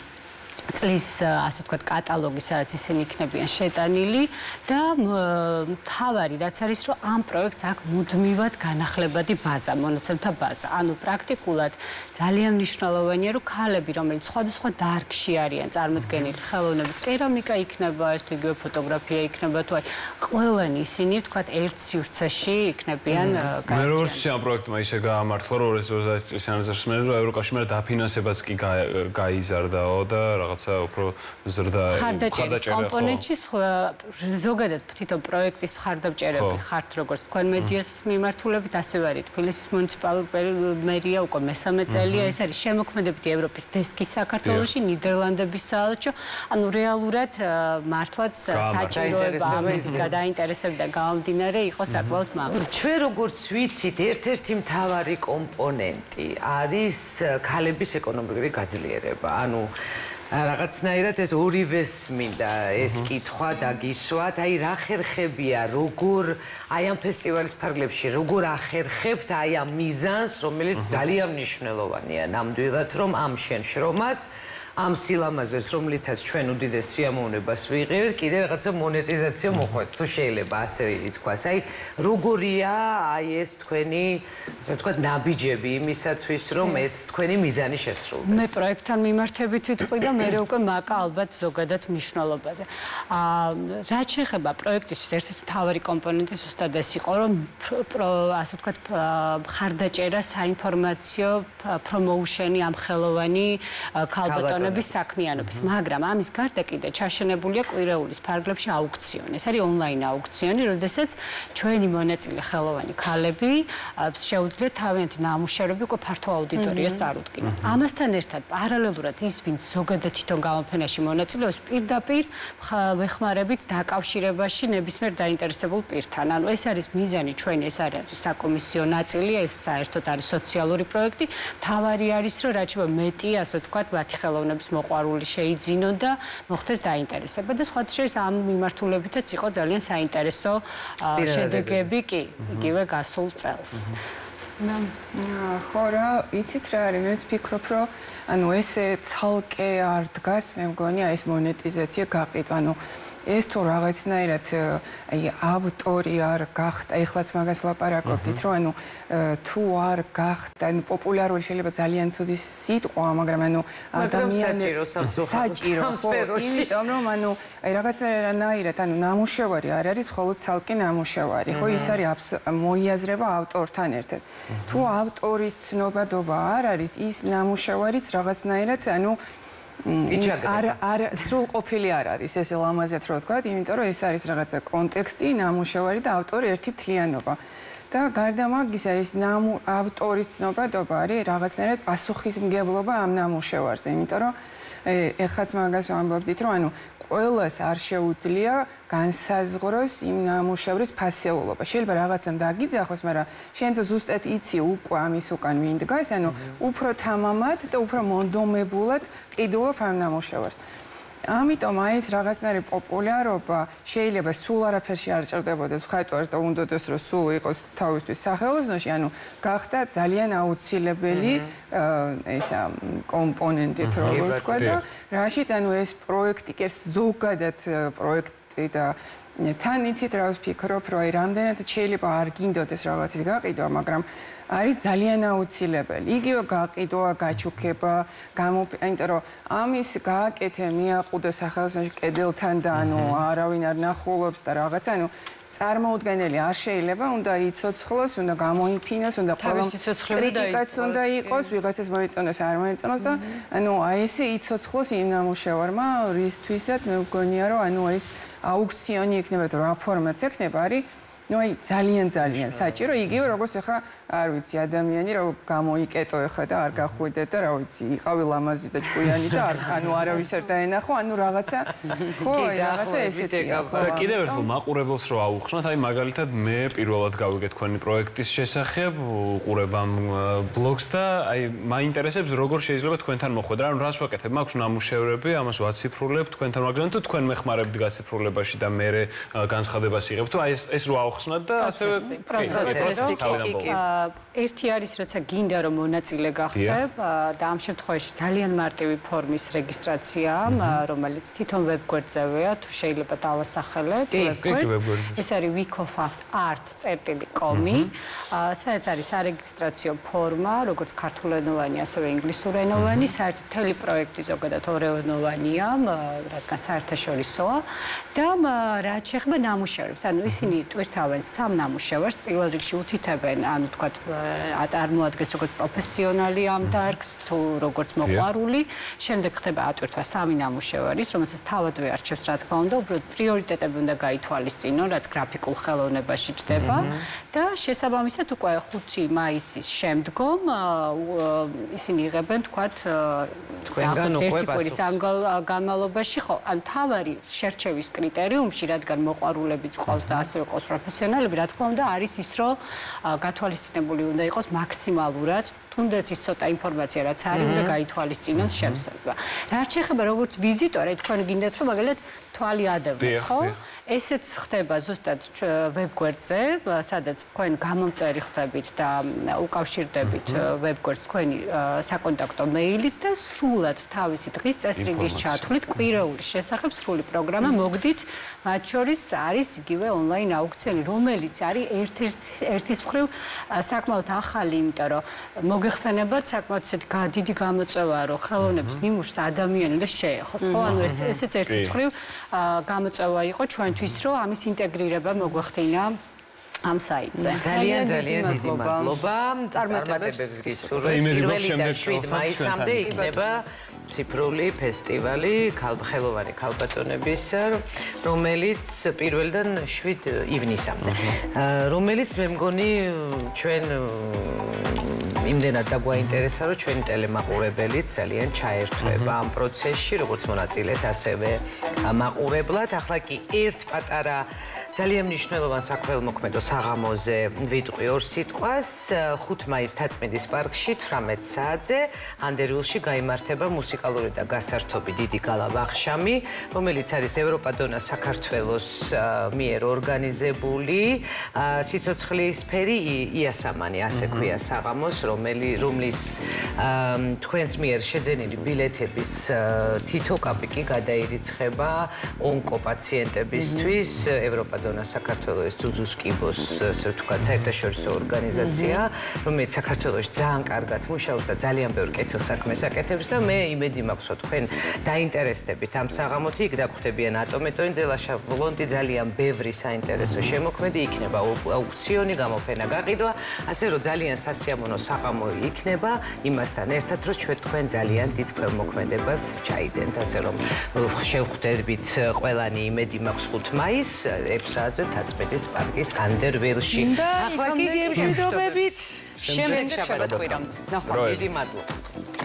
წლის ასე ვთქვათ კატალოგი, სადაც ისინი იქნებიან შეტანილი და თავარი რაც არის, რომ ამ პროექტს აქვს მუდმივად განახლებადი ბაზა, მონაცემთა ბაზა. Ანუ პრაქტიკულად ძალიან მნიშვნელოვანია, რომ ქალები, რომელიც სხვადასხვა დარგში არიან წარმოდგენილი, ხელოვნების კერამიკა იქნება, ეს თუ იგივე ფოტოგრაფია იქნება, თუ აი ყველანი ისინი ვთქვათ ერთ სივრცეში იქნებიან გაერთიანებული. მე როგორც ამ პროექტმა ისე გაამართლა, რომ 2030 წლის ანაზრს მე ევროკავშირმა დაფინანსებაც კი გაიზარდაო და რაღაცა უფრო ზრდა ხარდაჭერა კომპონენტში ზოგადად თვითონ პროექტის ხარდაჭერები ხართ როგორც თქვენ მედიას მიმართულებით ასევე არის თბილისის მუნიციპალური მერია უკვე მესამე წელია ეს არის შემოქმედებითი ევროპის დესკი საქართველოში ნიდერლანდების საელჩო ანუ რეალურად მართლაც საჭიროება ამის გადაინტერესება და გამომდინარე იყო საკმაოდ მაღალი ჩვენ როგორც ვიცით ერთ-ერთი მთავარი კომპონენტი არის ქალების ეკონომიკური გაძლიერება ანუ რაღაცნაირად ეს ორივეს მინდა ეს კითხვა დაგისვათ აი რა ხერხებია როგორ აი ამ ფესტივალის ფარგლებში როგორ ახერხებთ აი ამ მიზანს რომელიც ძალიან მნიშვნელოვანია ნამდვილად რომ ამ შენშრომას am silamazeți romlitați cei nu didesii amune basvigeri, care de gata monetizația moxat, tu șeile basvigeri, cuasai rugoria aiest căni, să ducă nabijebi, misatuis rom, aiest căni mizanișes rom. Ne proiectam mimartebitit, poida mereu că maca albat zogadat mișnalo baze. Răcii xeba proiectul susținut tavări componente susținut desi, orom să ducă xardăcera sa informațio promotioni am xelovani calbaton. Bisakmianobis, მაგრამ ამის გარდა კიდე ჩაშენებულია კვირეულის ფარგლებში აუქციონი. ეს არის ონლაინ აუქციონი, როდესაც ჩვენი მონაწილე ხელოვანი ქალები შეუძლიათ თავიანთი ნამუშევრები უკვე ფართო აუდიტორიას წარუდგინონ. Ამასთან ერთად პარალელურად ის, ვინც ზოგადად თვითონ გამოფენაში მონაწილეობს, პირდაპირ ეხმარებით დაკავშირებაში ნებისმიერ დაინტერესებულ პირთან. ანუ ეს არის მიზანი ჩვენი, ეს არის საკომისიო ნაწილი, ეს საერთოდ არის სოციალური პროექტი. მთავარი არის, რომ რაჩება მეტი, ასე ვთქვათ, მათი ხელოვნება მოყვარული შეიძინონ და მოხდეს დაინტერესება და სხვათაშორის ამ მიმართულებითაც იყო ძალიან საინტერესო შედეგები კი იგივე გასულ წელს. Hora, icitrare, mi-e spicropro, anu este salke artgas, mi-am gonia este monetizație capit, anu este o ragaținairat, ai autori ar gaht, ai xlat magas la paracoptitro, anu tu ar gaht, anu popularul și lebat alien sudi sit, o amagram anu. Magram sajiro, sajiro, amrom anu ragaținairat, anu namușevari, ar aris xalut salke namușevari, hoi sari abs moiazreva autor tanerte. Tu autorii ცნობადობა არ არის ის ნამუშევარიც რაღაცნაირად ანუ არ სრულყოფილი არ არის ესე ლამაზად რო ვთქვათ იმიტომ რომ ეს არის რაღაცა კონტექსტი ნამუშევარი და ავტორი ერთი მთლიანობა და გარდა მაგისა ეს ავტორის ცნობადობა არის რაღაცნაირად პასუხისმგებლობა ამ ნამუშევარზე, იმიტომ რომ ეხლაც მაგას ვამბობდით, რომ ანუ ყველას არ შეუძლია განსაზღვროს იმ ნამუშევრის ფასეულობა. Შეიძლება რაღაცამ დაგიძახოს, მაგრამ შენ ზუსტად იცი უკვე ამის უკან ვინ დგას, ანუ უფრო თამამად და უფრო მონდომებულად ყიდულობ ამ ნამუშევარს. Ამიტომ ეს რაღაცნაირი პოპულარობა შეიძლება სულ არაფერში არ ჭირდებოდეს მხატვარს და უნდადეს რომ სულ იყოს თავისთვის სახელოსნოში, ანუ გახდა ძალიან აუცილებელი ესა კომპონენტით როგორც თქვა და რაშიც ანუ ეს პროექტი კი ზოგადად პროექტი და თან იცით რა ვფიქრობ, რომ რამდენად შეიძლება არ გინდოდეს რაღაცის გაყიდვა, მაგრამ არის ძალიან აუცილებელი. იგივე გაყიდვა, გაჩუქება, იმიტომ რომ ამის გააკეთე მიაყუდო სახელმწიფო კედელთან და ანუ არავინ არ ნახულობს და რაღაცა, ანუ წარმოუდგენელი არ შეიძლება, უნდა იცოცხლოს, უნდა გამოიფინოს, უნდა კრიტიკაც უნდა იყოს, ვიღაცას მოეწონოს, არ მოეწონოს და ანუ აი ესე იცოცხლოს იმ ნამუშევარმა, რისთვისაც მე მგონია რომ ანუ ეს აუქციონი იქნება თუ რა ფორმაც ექნება, არის ძალიან საჭირო, იგივე როგორც ახლა არ ვიცი ადამიანი რომ გამოიკეტო ახლა და არ გახვიდე და რა ვიცი იყავი ლამაზი და ჭკვიანი და ანუ არავის არ დაენახო, ანუ რაღაცა ესეთია. და კიდევ ერთხელ მაყურებელს რო აუხსნათ, აი მაგალითად მე პირველად გავიგეთ თქვენი პროექტის შესახებ, უყურებ ამ ბლოგს და აი მაინტერესებს როგორ შეიძლება თქვენთან მოხვედრა, ანუ რას ვაკეთებ, მაქვს ნამუშევრები, ამას ვაციფრულებ, თქვენთან ვაგზავნით, თუ თქვენ მეხმარებთ გაციფრულებაში და მე განცხადებას იღებ, თუ აი ეს რო procesi. ერთი არის როცა გინდა რომ მონაწილე გახდებ და ამ შემთხვევაში ძალიან მარტივი ფორმის რეგისტრაცია, რომელიც თვითონ ვებგვერდზეა, თუ შეიძლება დავასახელეთ ვებგვერდს. ეს არის weekofaftart.com, სადაც არის სარეგისტრაციო ფორმა, როგორც ქართულენოვანი, ასევე ინგლისურენოვანი, საერთოდ მთელი პროექტი ზოგადად ორეენოვანია, რადგან საერთაშორისოა და რაც შეეხება ნამუშევრებს, ანუ ისინი ტვირთავენ სამ ნამუშევარს, პირველ რიგში უთითებენ, ანუ თქვა აწარმოადგეს როგორც პროფესიონალი ამ დარგს, თუ როგორც მოყვარული, შემდეგ ხდება ატვირთვა სამი ნამუშევარის, რომელსაც თავადვე არჩევს, რა თქმა უნდა, უბრალოდ პრიორიტეტები უნდა გაითვალისწინონ, რაც გრაფიკულ ხელოვნებაში ჩდება და შესაბამისად უკვე 5 მაისის შემდგომ ისინი იღებენ, თქვა ერთი კვირის განმავლობაში, ხო, ან თავარი შერჩევის კრიტერიუმში, რადგან მოყვარულებიც ყავს და ასე ყავს პროფესიონალები, რა თქმა უნდა, არის ის, რომ გათვალისწინებული უნდა იყოს მაქსიმალურად, თუნდაც ის ცოტა ინფორმაცია რაც არის, უნდა გაითვალისწინოთ შემოსავლა. რაც შეეხება როგორც ვიზიტორი, თქვენ გინდათ რომ მაგალითად თვალი ადევნოთ, ხო? ესეც ხდება ზუსტად ვებგვერდზე, სადაც თქვენ გამომწერი ხდებით და უკავშირდებით ვებგვერდს თქვენი საკონტაქტო მეილით და სრულად თავისი დღის წესრიგის ჩათვლით კვირეულის შესახებ სრული პროგრამა მოგდით, მათ შორის არის იგივე ონლაინ აუქციონი, რომელიც არის ერთის მხრივ საკმაოდ ახალი, იმიტომ რომ მოგეხსენებათ საკმაოდ ისეთ დიდი გამოწვევაა, რომ ხელოვნების ნიმუშს ადამიანს შეეხოს, ხო? ანუ ესეც ერთის მხრივ გამოწვევა იყო ჩვენთვის, რომ ამის ინტეგრირება მოგვეხდინა ამ საიტზე. ძალიან მადლობა. წარმატებებს გისურვებ. 1 მაისამდე იქნება ციფრული ფესტივალი ხელოვანი ქალბატონების, რომელიც 1-დან 7 ივნისამდე. რომელიც მე მგონი ჩვენ იმდენად დაგვაინტერესა, რომ ჩვენი ტელემაყურებელიც ძალიან ჩაერთვება ამ პროცესში, როგორც მონაწილეთ, ასევე მაყურებლად. ახლა კი ერთ პატარა ძალიან მნიშვნელოვან საქველმოქმედო საღამოზე ვიტყვი 2 სიტყვას. 5 მაისს თაწმინდის პარკში 18 საათზე ანდერულში გამართება მუსიკალური და გასართობი დიდი გალა ვახშამი, რომელიც არის ევროპა დონა საქართველოს მიერ ორგანიზებული სიცოცხლის სფერი იასამანი, ასე ქვია საღამოს, რომლის თქვენს მიერ შეძენილი ბილეთების თითო კაპი კი გადაირიცხება ონკოპაციენტებისთვის. ევროპა დონა საქართველოს ძუძუს კიბოს, ასე ვთქვათ, საერთაშორისო ორგანიზაცია, რომელიც საქართველოში ძალიან კარგად მუშაობს და ძალიან ბევრ კეთილ საქმეს აკეთებს და მე იმედი მაქვს, რომ თქვენ დაინტერესდებით ამ საღამოთი. იქ დაგხვდებიან ატომეტოინდელაშა, ბლონდი, ძალიან ბევრი საინტერესო შემოქმედი იქნება, აუქციონი, გამოფენა, გაყიდვა, ასე რომ ძალიან სასიამოვნო საღამო იქნება, იმასთან ერთად რომ თქვენ ძალიან დიდ ქველმოქმედებას ჩაიდენთ, ასე რომ შევხვდებით ყველანი, იმედი მაქვს 5 მაისს. საათზე 11 პარკის ანდერველში. Ახლა კი გიმშვიდობებით. Შემდეგ შაბათს გვირამდ. ნახვამდის. დიდი მადლობა.